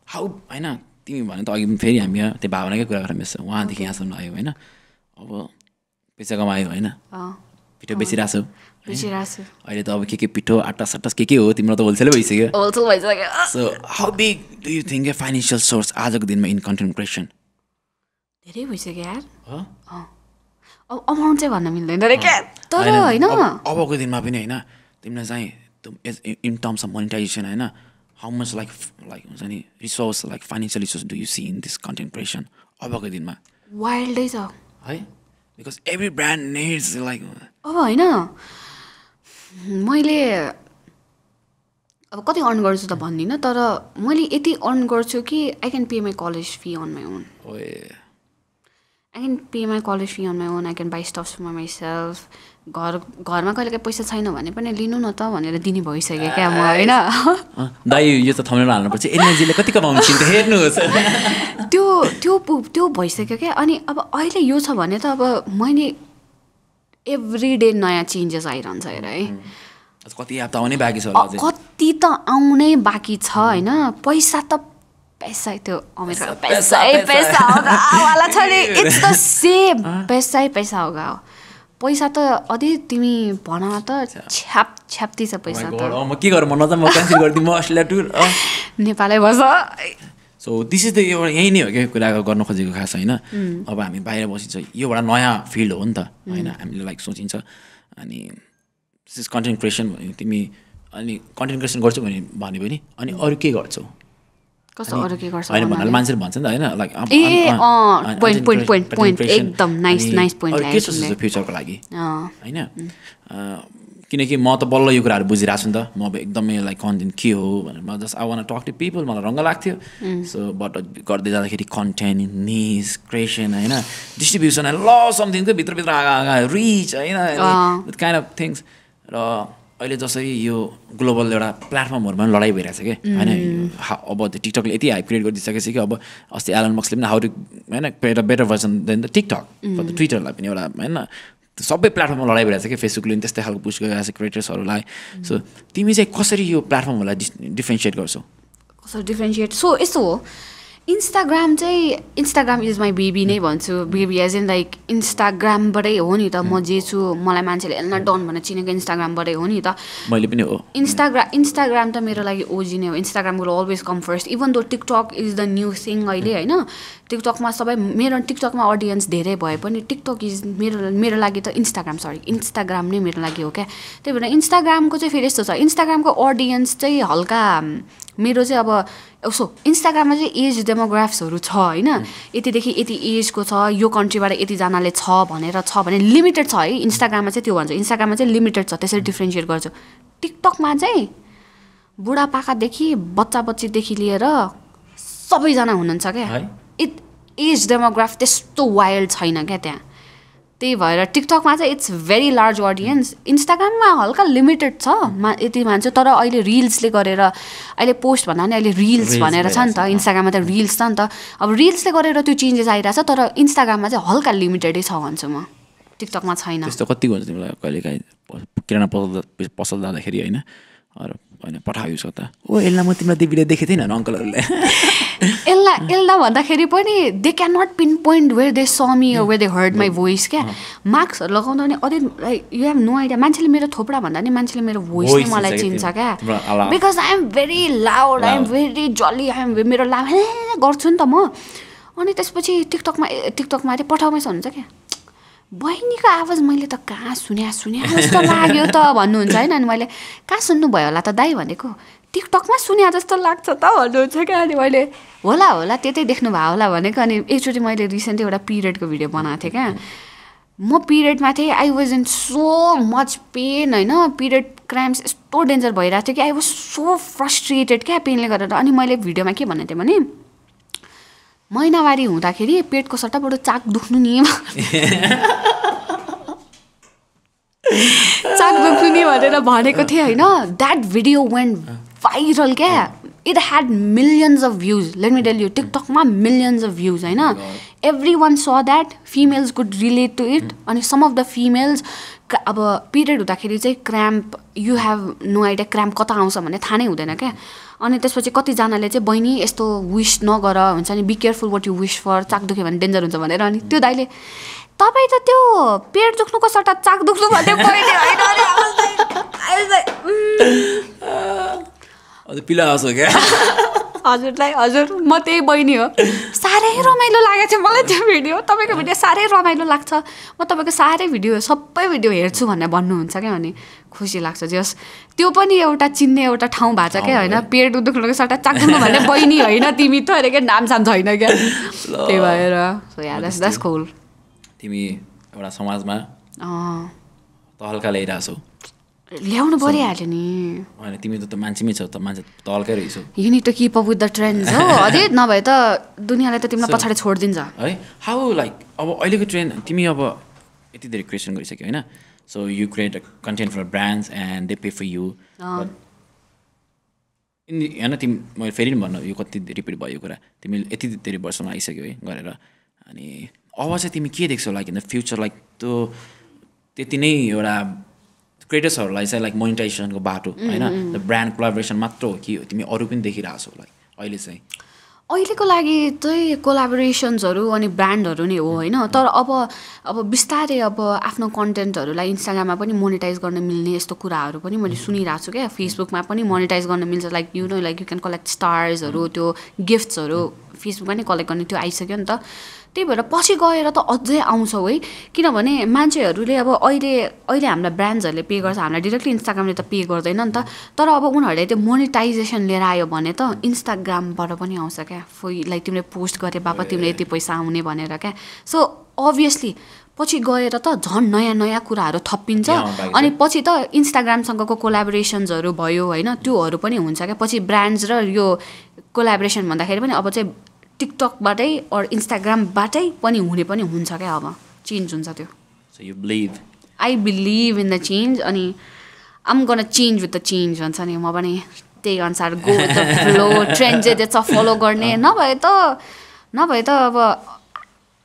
how I know I'm here. The Baba like a miss. One thing has some eye, winner. Oh, Pisagamayo, winner. Oh, Pito Bessirasu. Bessirasu. I did all kick Pito at a Satas Kikio, Timothy will celebrate. Also, like, so how big do you think a financial source other than my in content creation? Did it was again? Oh, oh, amount of one. I mean, then again, I know. Over within my pinna, Timnazai, in terms of monetization, I know. How much like like any resource like financial resource do you see in this content creation? Wild days are. Why? Because every brand needs like. Oh, I know. Moile. अब कति earn गर्छु त भन्दिन तर मैले यति earn गर्छु कि I can pay my college fee on my own. Oh yeah. I can pay my college fee on my own. I can buy stuff for myself. घर घरमा कहिले के पैसा छैन भने पनि लिनु न त भनेर दिने भइसक्यो के म हैन दाइ यो त थम्बनेल हाल्नु पर्छ एनर्जीले कति कमाउनु चिन्ते हेर्नु होस् त्यो त्यो त्यो भइसक्यो के अनि अब अहिले यो छ भने त अब मैले एभ्री डे नयाँ चेन्जेस आइरन्छ हैन है कति अब त आउने बाकी छ होला कति त आउने बाकी छ हैन पैसा त पैसा त्यो अमेरिका पैसा पैसा होगा वाला छ नि इट्स द सेम पैसा पैसा होगा पैसा त अदि तिमी भना त छ्याप छ्याप्ती छ पैसा त ओ म के गर् म नजा म क्यान्सल गर्दिम म अस्ट्रेलिया टुर नेपालै बस सो दिस इज द यही नै हो के कुरा गर्न खोजेको खास हैन अब हामी बाहिर बसिन्छ यो एउटा नयाँ फिल्ड हो नि त हैन हामीले लाइक सोचिन्छ अनि दिस इज कन्टेन्ट क्रिएसन भने तिमी अनि कन्टेन्ट क्रिएसन गर्छौ भने भने पनि अनि अरु के गर्छौ कस्तो अरु के गर्छौ हैन भन्नाले मान्छेले भन्छन् त हैन like a point point point point एकदम नाइस नाइस point लाइक के छ फ्युचर को लागि हैन किनकि म त बल्ल यो कुराहरु बुझिराछु नि त म एकदमै लाइक कन्टेन्ट के हो भनेर म just I want to talk to people मलाई रंग लाग्थ्यो सो बट गर्दै जाँदाखेरि कन्टेन्ट निज क्रिएसन हैन डिस्ट्रिब्युसन आई लभ समथिङ को भित्र भित्र आगा रीच हैन द काइन्ड अफ थिंग्स र अहिले जसरी यो ग्लोबल एउटा प्लेटफर्महरुमा लडाई भइराछ के हैन अब त्यो TikTok ले यति हाइप क्रिएट गरिदिसकेछ कि अब अस्ति एलन मक्सले पनि हाउ टु हैन create a better version than the TikTok for the Twitter ला पनि एउटा हैन सबै प्लेटफर्ममा लडाई भइराछ के Facebook ले त्यस्तै खालको पुश गरिराछ क्रिएटर्सहरुलाई सो तिमी चाहिँ कसरी यो प्लेटफर्महरुलाई डिफरेन्शिएट गर्छौ कसरी डिफरेन्शिएट सो यस्तो हो Instagram चाहिँ Instagram is my baby नै भन्छु baby as in like Instagram बाटै हो नि त म जे छु मलाई मान्छेले एलना डन भनेर चिनेको Instagram बाटै हो नि त मैले पनि हो Instagram Instagram त मेरो लागि ओजी नै हो Instagram will always come first even though TikTok is the new thing अहिले हैन TikTok मा सबै मेरो TikTok मा audience धेरै भए पनि TikTok is मेरो मेरो लागि त Instagram sorry Instagram नै मेरो लागि हो के त्यही भएर Instagram को चाहिँ फेरि यस्तो छ Instagram को audience चाहिँ हल्का मेरो चाहिँ अब यसो Instagram मा चाहिँ एज डेमोग्राफ्सहरु छ हैन यति देखि यति एज को छ यो कन्ट्रीबाट यति जनाले छ भनेर छ भने लिमिटेड छ है Instagram मा चाहिँ त्यो भन्छ Instagram मा चाहिँ लिमिटेड छ त्यसरी डिफरेन्शिएट गर्छ TikTok मा चाहिँ बुढा पाका देखि बच्चा बच्ची देखि लिएर सबै जना हुनुहुन्छ के इट एज डेमोग्राफ त्यस्तो वाइल्ड छैन के त्यहाँ त्यही भएर TikTok मा चाहिँ it's very large audience Instagram मा हल्का लिमिटेड छ यति मान्छे तर अहिले रील्स ले गरेर अहिले पोस्ट भन्दा नि अहिले रील्स भनेर छ नि त Instagram मा त रील्स छ नि त अब रील्स ले गरेर त्यो चेन्जेस आइराछ तर Instagram मा चाहिँ हल्का लिमिटेडै छ भन्छु म TikTok मा छैन त्यस्तो कति हुन्छ तिमीलाई कहिले काहीँ किराना पसल पसल जाँदाखेरि हैन अर हैन पठायो छ त ओ एल्ला म तिमीलाई त्यो भिडियो देखेथेन अंकलहरुले एल्ला एल्ला भन्दाखेरि पनि they can not pinpoint where they saw me or where they heard my voice के मार्क्स लगाउँदा नि अदि like you have no idea मान्छेले मेरो थोपडा भन्दा नि मान्छेले मेरो वॉइस नै मलाई चिन्छ के because I am very loud I am very jolly I am मेरो ला गर्छु नि त म अनि त्यसपछि TikTok मा TikTok मा पठाउमै हुन्छ के बहिनीको आवाज मैले त कहाँ सुन्या सुन्या जस्तो लाग्यो त भन्नुहुन्छ हैन अनि मैले कहाँ सुन्नु भयो होला त दाइ भनेको TikTok मा सुन्या जस्तो लाग्छ त भन्नुहुन्छ के अनि मैले होला होला त्यतै देख्नु भयो होला भनेको अनि एकचोटी मैले रिसेन्टली एउटा पिरियडको भिडियो बनाएको थिए के म पिरियडमा थिए I was in so much pain हैन पिरियड क्र्याम्प्स यस्तो डेन्जर भइराथ्यो कि आई वाज सो फ्रस्ट्रेटेड के पेनले गरेर अनि मैले भिडियोमा के भन्ने थिएँ भने महिनावारी हुँदाखेरि पेटको सट्टाबाट चाक दुख्नु नि चाक दुख्नु नि भनेर भनेको थिए हैन दैट भिडियो वेन्ट भाइरल के It had millions of views. Let me tell you, TikTok ma millions of views. I know. Everyone saw that. Females could relate to it. And some of the females, ab period uta cramp. You have no idea cramp kata aunsa mane thane hudena ke. And त्यसपछि कति जनाले चाहिँ बहिनी यस्तो wish नगर हुन्छ नि, be careful what you wish for, चाक दुखे भने डेन्जर हुन्छ भनेर. अनि त्यो दाइले तपाई त त्यो पेट दुख्नुको सट्टा चाक दुख्नु भन्थे पहिले हैन अनि आउँ अझ पिला आउँछ के हजुरलाई. हजुर म त्यही बहिनी हो. सारै रमाइलो लाग्यो थियो मलाई त्यो भिडियो. तपाईको भिडियो सारै रमाइलो लाग्छ, म तपाईको सारै भिडियो सबै भिडियो हेर्छु भन्ने भन्नुहुन्छ के. अनि खुसी लाग्छ. जस त्यो पनि एउटा चिन्ने एउटा ठाउँ भाछ के हैन. पेट दुख्नुको सट्टा चाक्नु भन्ने बहिनी हैन तिमी त अरे के नाम साम छैन के. त्यही भएर सो या दस दस कूल. तिमी एउटा समाजमा अ तहलका ल्याइराछौ. ल्याउनु परिहाल्यो नि. अनि तिमी त मान्छेमै छौ त, मान्छे तहलकै रहिसौ. You need to keep up with the trends हो. अझै नभए त दुनियालाई त तिमीलाई पछाडी छोड्दिन्छ है. हाउ लाइक अब अहिलेको ट्रेन्ड तिमी अब यति धेरै क्रिएसन गरिसक्यो हैन. So you create a content for brands and they pay for you. Uh. But in the end, I feel like you got repeated by you. You got repeated by someone. And what do you see like in the future? Like, so, creators are like monetization, the brand collaboration, matro ki timi aru pani dekhirachhau like ahile chai. अहिलेको लागि चाहिँ कोलाबोरेसन्सहरु अनि ब्रान्डहरु नै हो हैन. तर अब अब बिस्तारै अब आफ्नो कन्टेन्टहरुलाई इन्स्टाग्राममा पनि मोनेटाइज गर्न मिल्ने यस्तो कुराहरु पनि मैले सुनिराछु के. फेसबुकमा पनि मोनेटाइज गर्न मिल्छ. Like you know like you can collect स्टार्सहरु, त्यो गिफ्ट्सहरु फेसबुकमा नि कलेक्ट गर्ने त्यो आइसक्यो नि त. त्यही भएर पछि गएर त अझै आउँछ है. किनभने मान्छेहरूले अब अहिले अहिले हामीलाई ब्रान्ड्सहरूले पे गर्छ, हामीलाई डाइरेक्टली इन्स्टाग्रामले त पे गर्दैन नि त. तर अब उनीहरूले त्यो मोनेटाइजेसन लिएर आयो भने त इन्स्टाग्रामबाट पनि आउँछ क्या. लाइक तिमीले पोस्ट गरे बापत तिमीले यति पैसा आउने भनेर क्या. सो अभियसली पछि गएर त झन् नयाँ नयाँ कुराहरू थपिन्छ. अनि पछि त इन्स्टाग्रामसँगको कोलाबोरेसन्सहरू भयो हैन, त्योहरू पनि हुन्छ क्या. पछि ब्रान्ड्स र यो कोलाबोरेसन भन्दाखेरि पनि अब चाहिँ टिकटकबाटै अर इन्स्टाग्रामबाटै पनि हुने पनि हुन्छ क्या. अब चेन्ज हुन्छ त्यो. So you believe? I believe in the change. अनि I am gonna change with the change भन्छ नि. म पनि त्यही अनुसार go with the flow. Trend जे जे छ फलो गर्ने. नभए त नभए त अब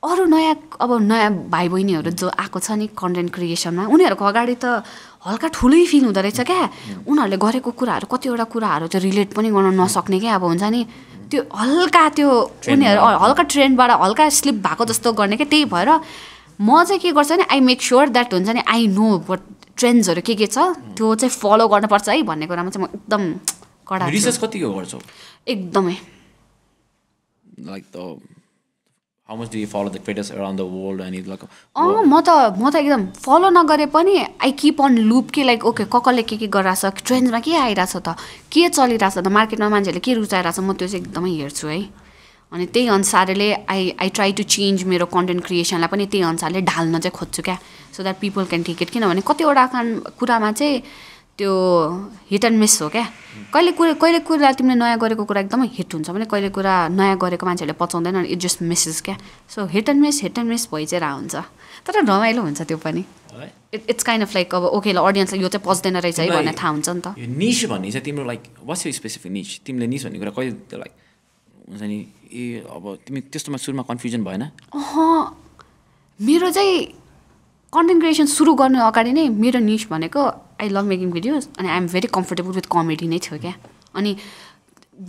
अरू नयाँ अब नयाँ भाइ बहिनीहरू जो आएको छ नि कन्टेन्ट क्रिएसनमा, उनीहरूको अगाडि त हल्का ठुलै फिल हुँदो रहेछ क्या. उनीहरूले गरेको कुराहरू कतिवटा कुराहरू चाहिँ रिलेट पनि गर्न नसक्ने क्या. अब हुन्छ नि त्यो हल्का त्यो उनीहरू हल्का ट्रेन्डबाट हल्का स्लिप भएको जस्तो गर्ने क्या. त्यही भएर म चाहिँ के गर्छु भने आई मेक स्योर द्याट हुन्छ नि आई नो वाट ट्रेन्ड्सहरू के के छ, त्यो चाहिँ फलो गर्नुपर्छ है भन्ने कुरामा चाहिँ म एकदम कडा रिसर्च कतिको गर्छु एकदमै. Like the how much do you follow the creators around the world and it like uh म त म त एकदम फलो नगरे पनि आई किप अन लुप के. लाइक ओके कसले के के गरिरहेछ, ट्रेन्डमा के आइरहेछ त, के चलिरहेछ त, मार्केटमा मान्छेहरूले के रुचाइरहेछ, म त्यो चाहिँ एकदमै हेर्छु है. अनि त्यही अनुसारले I I try to change मेरो कन्टेन्ट क्रिएसनलाई पनि त्यही अनुसारले ढाल्न चाहिँ खोज्छु क्या. So that people can take it. किनभने कतिवटा कुरामा चाहिँ त्यो हिट एन्ड मिस हो क्या. कहिले कुरा कहिले कुरा तिमीले नयाँ गरेको कुरा एकदमै हिट हुन्छ भने कहिले कुरा नयाँ गरेको मान्छेहरूले पचाउँदैन. इट जस्ट मिसेस क्या. So hit and miss hit and miss भइ चाहिँ रहा हुन्छ. तर रमाइलो हुन्छ त्यो पनि. It it's kind of like अब ओके ल अडियन्सलाई यो चाहिँ पच्दैन रहेछ है भनेर थाहा हुन्छ नि त. यो निच भन्ने चाहिँ तिम्रो लाइक वाट्स यो स्पेसिफिक निच? तिमीले निच भन्ने कुरा कहिले त्यो लाइक हुन्छ नि ए अब तिमी त्यस्तोमा सुरुमा कन्फ्युजन भएन? अह मेरो चाहिँ कन्टेन्ट क्रिएसन सुरु गर्नु अगाडि नै मेरो निच भनेको आई लभ मेकिङ भिडियोज अनि I am very comfortable with comedy नै थियो क्या. अनि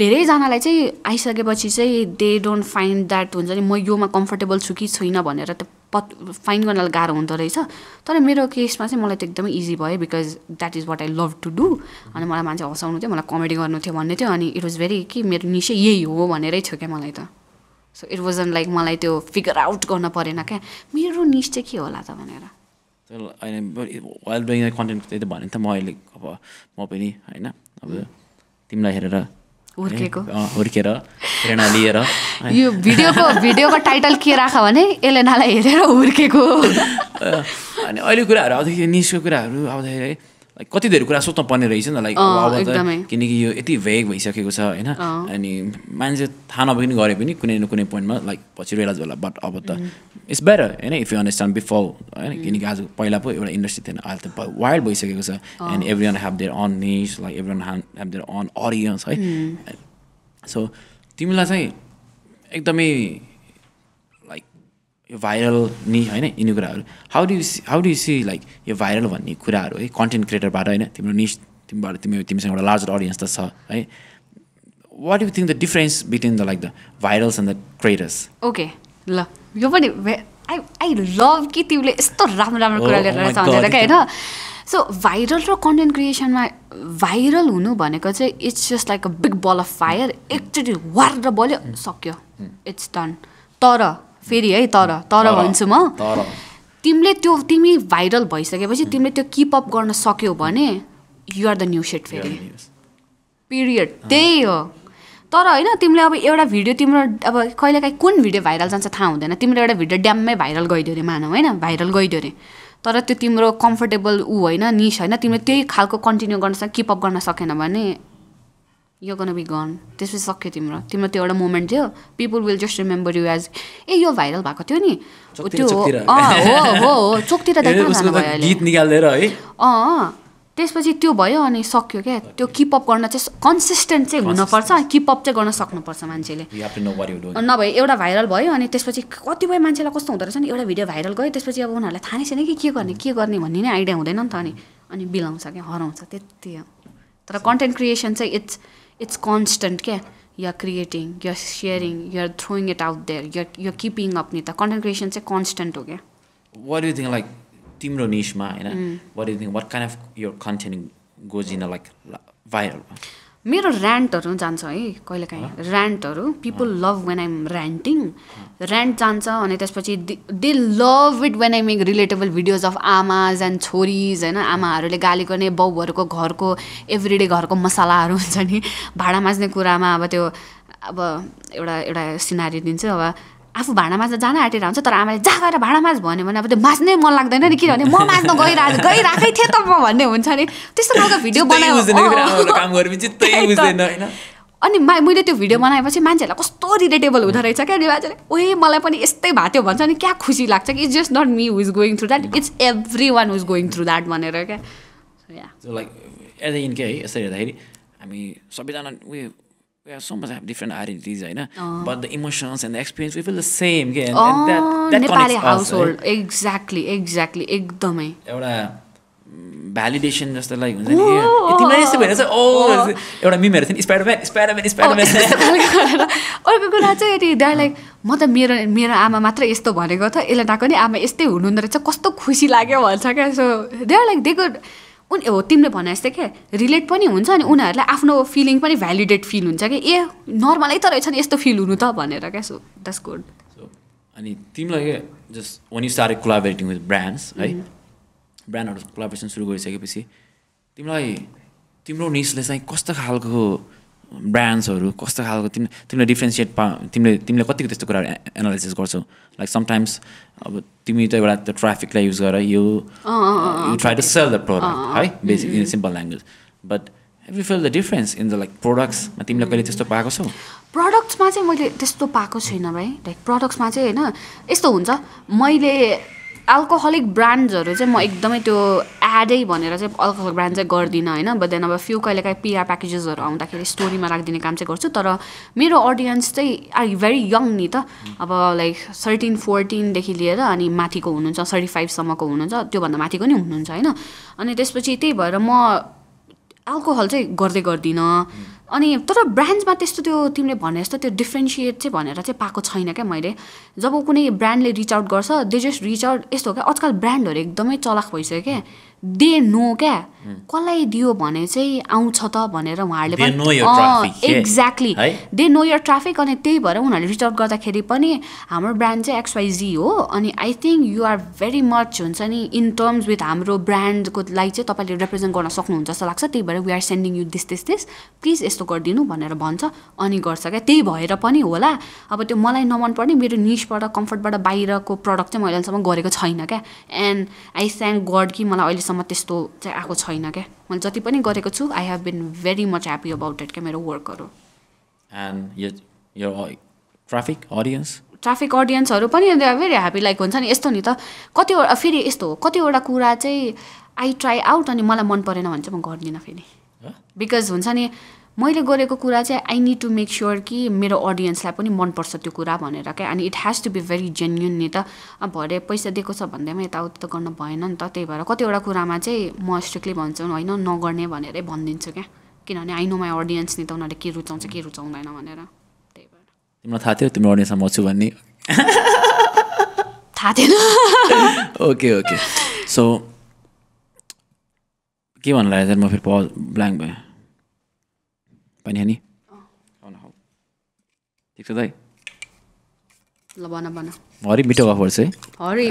धेरैजनालाई चाहिँ आइसकेपछि चाहिँ दे डोन्ट फाइन्ड द्याट हुन्छ नि म योमा कम्फर्टेबल छु कि छुइनँ भनेर त पत फाइन्ड गर्नलाई गाह्रो हुँदो रहेछ. तर मेरो केसमा चाहिँ मलाई त एकदमै इजी भयो because that is what I love to do. अनि मलाई मान्छे हँसाउनु थियो, मलाई कमेडी गर्नु थियो भन्ने थियो. अनि इट वाज भेरी कि मेरो निसै यही हो भनेरै थियो क्या मलाई त. सो इट वाजन लाइक मलाई त्यो फिगर आउट गर्न परेन क्या मेरो निस चाहिँ के होला त भनेर. कन्टेन्ट त्यही त भने त म अहिले अब म पनि होइन अब तिमीलाई हेरेर हुर्केको हुर्केर प्रेरणा लिएर यो भिडियोको भिडियोको टाइटल के राख भने एलेनालाई हेरेर हुर्केको. अनि अहिले कुराहरू आउँदाखेरि यो निसको कुराहरू आउँदाखेरि लाइक कति धेरै कुरा सोध्नु पर्ने रहेछ नि त. लाइक किनकि यो यति भेग भइसकेको छ होइन. अनि मान्छे थाहा नभइकन गरे पनि कुनै न कुनै पोइन्टमा लाइक पछि रियलाइज होला. बट अब त इट्स बेटर होइन इफ यु अन्डरस्ट्यान्ड बिफोर होइन. किनकि आज पहिला पो एउटा इन्डस्ट्री थिएन, अहिले त वाइल्ड भइसकेको छ. And every one have their own niche, like every one have their own audience है. So timula chai ekdamai like viral ni haina inu kura haru. How do you see, how do you see like your viral bhanne kura haru hai content creator bata haina timro niche timबाट timi timiसँग एउटा larger audience ta छ है. What do you think the difference between the like the virals and the creators? Okay. La yo pani I I love ki timle esto ramro ramro kura lerera chahunchhau हैन. So viral र content creation मा viral हुनु भनेको चाहिँ it's just like a big ball of fire. एकचोटी वार र बल्यो सक्यो. It's done. तर फेरि है तर तर भन्छु म. तर तिमीले त्यो तिमी viral भइसकेपछि तिमीले त्यो keep up गर्न सक्यौ भने you are the new shit फेरि. Period. त्यही हो. तर हैन तिमीले अब एउटा भिडियो तिम्रो अब कहिलेकाही कुन भिडियो भाइरल जान्छ थाहा हुँदैन. तिमीले एउटा भिडियो ड्याममै भाइरल गइदियो रे मानौ हैन भाइरल गइदियो रे. तर त्यो तिम्रो कम्फर्टेबल उ हैन निश हैन तिमीले त्यही खालको कन्टिन्यू गर्न सक कीप अप गर्न सकेन भने you are gonna be gone. त्यसपछि सक्यो तिम्रो तिम्रो त्यो एउटा मोमेन्ट थियो. People will just remember you as a यो भाइरल भएको थियो नि त्यो अ हो हो चोकतिर देख्न जानु भयो गीत निकालेर है अ त्यसपछि त्यो भयो अनि सक्यो के त्यो कीप अप गर्न चाहिँ कन्सिस्टेन्ट चाहिँ हुन पर्छ कीप अप चाहिँ गर्न सक्नु पर्छ मान्छेले. नभए एउटा भाइरल भयो अनि त्यसपछि कतिबेर मान्छेलाई कस्तो हुँदो रहेछ नि एउटा भिडियो भाइरल गयो त्यसपछि अब उनीहरुलाई थाहा नै छैन कि के गर्ने के गर्ने भन्ने नै आइडिया हुँदैन नि त अनि अनि बिलाउँछ के हराउँछ त्यति हो. तर कन्टेन्ट क्रिएसन चाहिँ इट्स इट्स कन्स्टन्ट के you are creating you are sharing you are throwing it out there you you are keeping up नि त कन्टेन्ट क्रिएसन चाहिँ कन्स्टन्ट हो के. What do you think like timro niche ma हैन what do you think what kind of your content goes in a, like viral? मेरो rant हरु जान्छ है कहिले काहीँ rant हरु people uh. love when I'm ranting uh. rant जान्छ अनि त्यसपछि they, they love it when I make relatable videos of आमाज and छोरीज हैन आमाहरुले गाली गर्ने बाउहरुको घरको एभ्रीडे घरको मसालाहरु हुन्छ नि भाडा माझ्ने कुरामा अब त्यो अब एउटा एउटा सिनारियो दिन्छु अब आफू भाँडा माझ्दा जान आँटेर हुन्छ तर आमाले जा गएर भाँडा माझ भन्यो भने अब त्यो माझ्नै मन लाग्दैन नि किनभने म माझ्न गइरहेको गइरहेकै थिएँ त म भन्ने हुन्छ नि त्यस्तो खालको भिडियो बनायो. अनि मैले त्यो भिडियो बनाएपछि मान्छेहरूलाई कस्तो रिलेटेबल हुँदो रहेछ क्या मान्छेले ओए मलाई पनि यस्तै भएको थियो भन्छ नि क्या खुसी लाग्छ कि it's just not me who is going through that it's every one who is going through that भनेर क्या. लाइक एज इन के है यसरी हेर्दाखेरि हामी सबैजना उयो we have so much have different identities right now uh. but the emotions and the experience we feel the same again yeah, and, oh, and that that Nepali household us, right? exactly exactly ekdamai एउटा validation जस्तो like हुन्छ नि यति मानिस भनेछ ओ एउटा meme हेर्थे नि Spider-Man Spider-Man Spider-Man अर्को कुरा चाहिँ यति दे लाइक म त मेरो मेरो आमा मात्र यस्तो भनेको त एलेनाको नि आमा यस्तै हुनुहुँदो रहेछ कस्तो खुसी लाग्यो भन्छ क्या. So they like they good one हो तिमीले भने जस्तै के रिलेट पनि हुन्छ अनि उनीहरूलाई आफ्नो फिलिङ पनि भ्यालिडेट फिल हुन्छ कि ए नर्मलै त रहेछ नि यस्तो फिल हुनु त भनेर क्या. So that's good. अनि तिमीलाई के just when you start collaborating with brands है ब्रान्डहरू कोलाबोरेसन सुरु गरिसकेपछि तिमीलाई तिम्रो निसले चाहिँ कस्तो खालको ब्रान्ड्सहरू कस्तो खालको तिमी तिमीले डिफ्रेन्सिएट पा तिमीले तिमीले कतिको त्यस्तो कुराहरू एनालाइसिस गर्छौ? लाइक समटाइम्स अब तिमी त एउटा त्यो ट्राफिकलाई युज गर यो you try to sell the product है basic in simple language but have you feel the difference in the like प्रोडक्ट्समा तिमीले कहिले त्यस्तो पाएको छौ? प्रडक्ट्समा चाहिँ मैले त्यस्तो पाएको छैन भाइ. लाइक प्रडक्ट्समा चाहिँ होइन यस्तो हुन्छ मैले अल्कोहलिक ब्रान्ड्सहरू चाहिँ म एकदमै त्यो एडै भनेर चाहिँ अल्कोहल ब्रान्ड चाहिँ गर्दिनँ होइन बट देन अब फ्यु कहिलेकाहीँ पिआर प्याकेजेसहरू आउँदाखेरि स्टोरीमा राखिदिने काम चाहिँ गर्छु. तर मेरो अडियन्स चाहिँ आर भेरी यङ नि त अब लाइक थर्टिन फोर्टिनदेखि लिएर अनि माथिको हुनुहुन्छ थर्टी फाइभसम्मको हुनुहुन्छ त्योभन्दा माथिको नि हुनुहुन्छ होइन. अनि त्यसपछि त्यही भएर म अल्कोहल चाहिँ गर्दै गर्दिनँ. अनि तर ब्रान्ड्समा त्यस्तो त्यो तिमीले भने जस्तो त्यो डिफ्रेन्सिएट चाहिँ भनेर चाहिँ पाएको छैन क्या मैले. जब कुनै ब्रान्डले रिच आउट गर्छ दे जस्ट रिच आउट यस्तो हो क्या आजकल ब्रान्डहरू एकदमै चलाख भइसक्यो क्या दे नो क्या कसलाई दियो भने चाहिँ आउँछ त भनेर उहाँहरूले exactly they know your traffic. अनि त्यही भएर उनीहरूले रिच आउट गर्दाखेरि पनि हाम्रो ब्रान्ड चाहिँ एक्सवाइजी हो अनि I think you are very much हुन्छ नि इन टर्म्स विथ हाम्रो ब्रान्डको लागि चाहिँ तपाईँले रिप्रेजेन्ट गर्न सक्नुहुन्छ जस्तो लाग्छ. त्यही भएर we are sending you this this this please यस्तो गरिदिनु भनेर भन्छ अनि गर्छ क्या. त्यही भएर पनि होला अब त्यो मलाई नमनपर्ने मेरो निसबाट कम्फर्टबाट बाहिरको प्रडक्ट चाहिँ मैले अहिलेसम्म गरेको छैन क्या. एन्ड आई थ्याङ्क गड कि मलाई अहिलेसम्म त्यस्तो चाहिँ आएको छैन क्या. मैले जति पनि गरेको छु I have been very much happy about it क्या मेरो वर्कहरू. एन्ड यो ट्राफिक अडियन्स ट्राफिक अडियन्सहरू पनि they are very happy. Like हुन्छ नि यस्तो नि त कतिवटा फेरि यस्तो हो कतिवटा कुरा चाहिँ आई ट्राई आउट अनि मलाई मन परेन भने चाहिँ म गर्दिनँ फेरि बिकज हुन्छ नि मैले गरेको कुरा चाहिँ I need to make sure कि मेरो audience लाई पनि मन पर्छ त्यो कुरा भनेर के अनि it has to be very genuine नि त अब भरे पैसा दिएको छ भन्दैमा यताउति त गर्न भएन नि त त्यही भएर कतिवटा कुरामा चाहिँ म स्ट्रिक्टली भन्छु हैन नगर्ने भनेरै भन्दिन्छु के किनभने I know my audience नि त उनीहरुले के रुचाउँछ के रुचाउँदैन भनेर त्यही भएर तिम्रो थाहा थियो तिम्रो audience मा म छु भन्ने थाहा थिएन ओके ओके सो के भन्नलाई यार म फेरि पज ब्ल्याङ्क भयो पनि हैन हो न हो ठीक छ दाइ ल बना बना हरि मिठो गफर छ हरि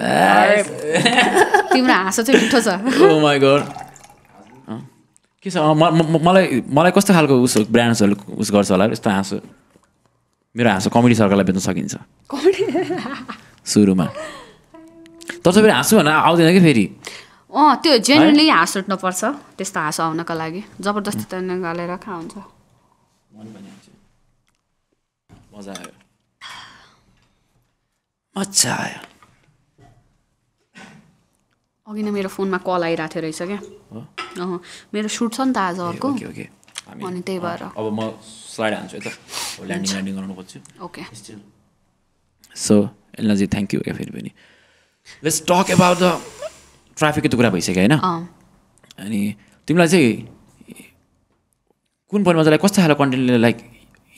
तिम्रो हाँसो चाहिँ मिठो छ ओ माय गॉड के छ मलाई मलाई कस्तो खालको उस ब्रान्ड्सहरु उस गर्छ होला यस्तो हाँसो मेरो हाँसो कमेडी सर्कललाई बेच्न सकिन्छ कमेडी सुरुमा तर चाहिँ फेरि हाँसो भने आउँदैन के फेरि अ त्यो जेन्युइनली हाँस उठ्न पर्छ त्यस्तो हाँसो आउनका लागि जबरजस्ती त नगालेर खा हुन्छ मन पनि हुन्छ मजा आयो मजा आयो अघि नै मेरो फोनमा कल आइराथ्यो रहेछ के अ मेरो शूट छ नि त आज अर्को ओके ओके अनि त्यही भएर अब म स्लाइड हान्छु है त ल्यान्डिङ ल्यान्डिङ गर्न खोज्छु okay so Elna ji thank you के फेरि पनि let's talk about the traffic कुरा भइसक्यो हैन अनि तिमीलाई चाहिँ कुन पॉइन्टमा चाहिँ कस्तो खालको कन्टेन्टले लाइक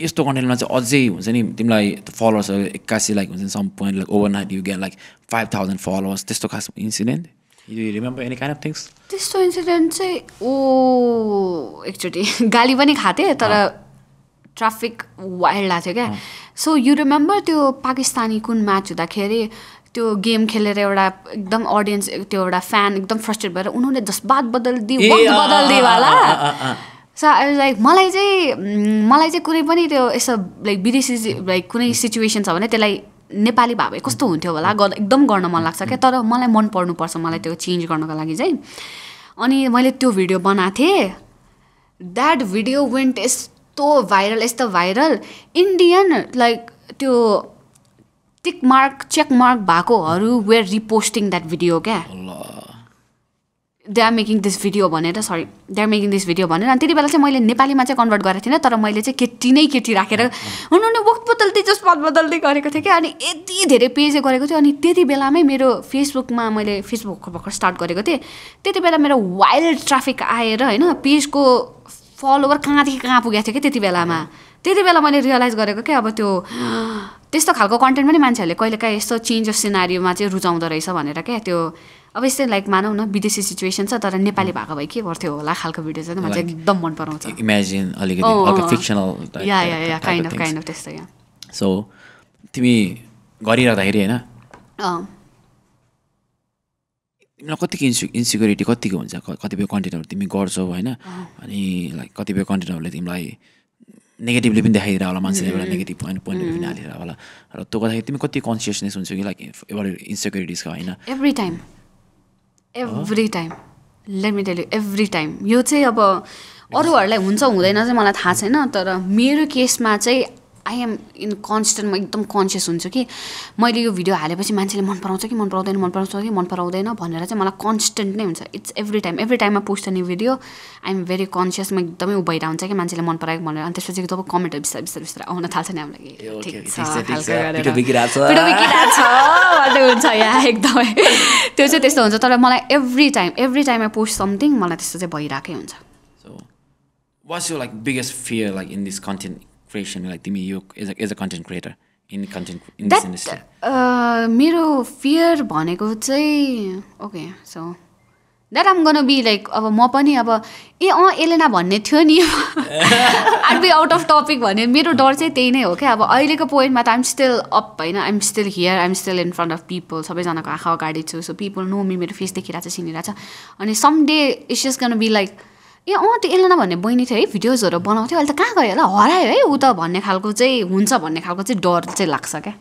यस्तो कन्टेन्टमा चाहिँ अझै हुन्छ नि तिमीलाई फलोवर्स eighty लाइक हुन्छ नि some point like overnight you get like five thousand followers त्यस्तो खास incident you remember any kind of things त्यस्तो इन्सिडेन्ट चाहिँ ओ एक्चुअली गाली पनि खाते तर ट्राफिक वाइल्ड लाग्थ्यो के सो यु रिमेम्बर त्यो पाकिस्तानी कुन म्याच हुँदाखेरि त्यो गेम खेलेर एउटा एकदम ऑडियन्स त्यो एउटा फ्यान एकदम फ्रस्ट्रेट भएर उनीहरुले जसबात बदल दि वक्त बदल दि वाला सो आई वाज लाइक मलाई चाहिँ मलाई चाहिँ कुनै पनि त्यो यसो लाइक विदेशी लाइक कुनै सिचुएसन छ भने त्यसलाई नेपाली भाबै कस्तो हुन्थ्यो होला एकदम गर्न मन लाग्छ के तर मलाई मन पर्नु पर्छ मलाई त्यो चेन्ज गर्नको लागि चाहिँ अनि मैले त्यो भिडियो बनाथे दैट भिडियो वेन्ट यस्तो भाइरल यस्तो भाइरल इन्डियन लाइक त्यो टिक मार्क चेक मार्क भएकोहरु वेयर रिपोस्टिङ दैट भिडियो क्या they are making this video भनेर sorry they are making this video भनेर अनि त्यति बेला चाहिँ मैले नेपालीमा चाहिँ कन्भर्ट गरेको थिएन तर मैले चाहिँ केटी नै केटी राखेर उनीहरुले वक्त बदल्दै जस्ट पद बदल्दै गरेको थिए के अनि यति धेरै पेज गरेको थियो अनि त्यति बेलामै मेरो फेसबुकमा मैले फेसबुक भर्खर स्टार्ट गरेको थिए त्यति बेला मेरो वाइल्ड ट्राफिक आएर हैन पेजको फलोवर कहाँदेखि कहाँ पुगेको थियो के त्यति बेलामा त्यति बेला मैले रियलाइज गरेको के अब त्यो त्यस्तो खालको कन्टेन्ट पनि मान्छेहरुले कहिलेकाहीँ यस्तो चेन्ज अफ सिनारियोमा चाहिँ रुचाउँदो रहेछ भनेर के त्यो अब यस्तै लाइक मानौ न विदेशी सिचुएसन छ तर नेपाली भाका भए के गर्थ्यो होला खालको भिडियो चाहिँ मलाई एकदम मन पराउँछ इमेजिन अलिकति अलग fictional yeah yeah yeah kind of kind of त्यस्तो या सो तिमी गरिरादाखेरि हैन अ तिमीलाई कतिको इन्सिक्युरिटी कतिको हुन्छ कतिबेर कन्टेन्टहरु तिमी गर्छौ हैन अनि लाइक कतिबेर कन्टेन्टहरुले तिमीलाई नेगेटिभली पनि देखाइदिएर होला मान्छेले एउटा नेगेटिभ पोइन्ट पोइन्ट पनि हालेर होला र त्यो गर्दाखेरि तिमी कति कन्सियसनेस हुन्छ कि लाइक एउटा इन्सिक्युरिटिजको होइन every time every time let me tell you every time यो चाहिँ अब अरूहरूलाई हुन्छ हुँदैन चाहिँ मलाई थाहा छैन तर मेरो केसमा चाहिँ आई एम इन कन्स्टेन्ट म एकदम कन्सियस हुन्छु कि मैले यो भिडियो हालेपछि मान्छेले मन पराउँछ कि मन पराउँदैन मन पराउँछ कि मन पराउँदैन भनेर चाहिँ मलाई कन्स्टेन्ट नै हुन्छ इट्स एभ्री टाइम एभ्री टाइममा पोस्ट गर्ने video I am very conscious म एकदमै उभिएर हुन्छ कि मान्छेले मन पराएको भनेर अनि त्यसपछि जब कमेन्टहरू बिस्तारै बिस्तारै बिस्तारै आउन थाल्छ नि हामीलाई एकदमै त्यो चाहिँ त्यस्तो हुन्छ तर मलाई every time every time I post something मलाई त्यस्तो चाहिँ भइरहेकै हुन्छ so what's your like biggest fear like in this content creation like timi you as a, as a content creator in content in that, this industry uh mero fear bhaneko chai okay so that I'm going to be like aba ma pani aba e uh, elena bhanne thyo ni I'd be out of topic bhane mero dar chai tei nai ho ke aba aile ko point ma ta I'm still up haina I'm still here I'm still in front of people sabai jana ko aakha agadi chu so people know me mero face dekhira cha sinira cha ani someday it's just going to be like a uh त्यो Elena भन्ने बहिनी थियो है भिडियोजहरू बनाउँथ्यो अहिले त कहाँ गयो होला हरायो है ऊ त भन्ने खालको चाहिँ हुन्छ भन्ने खालको चाहिँ डर चाहिँ लाग्छ क्या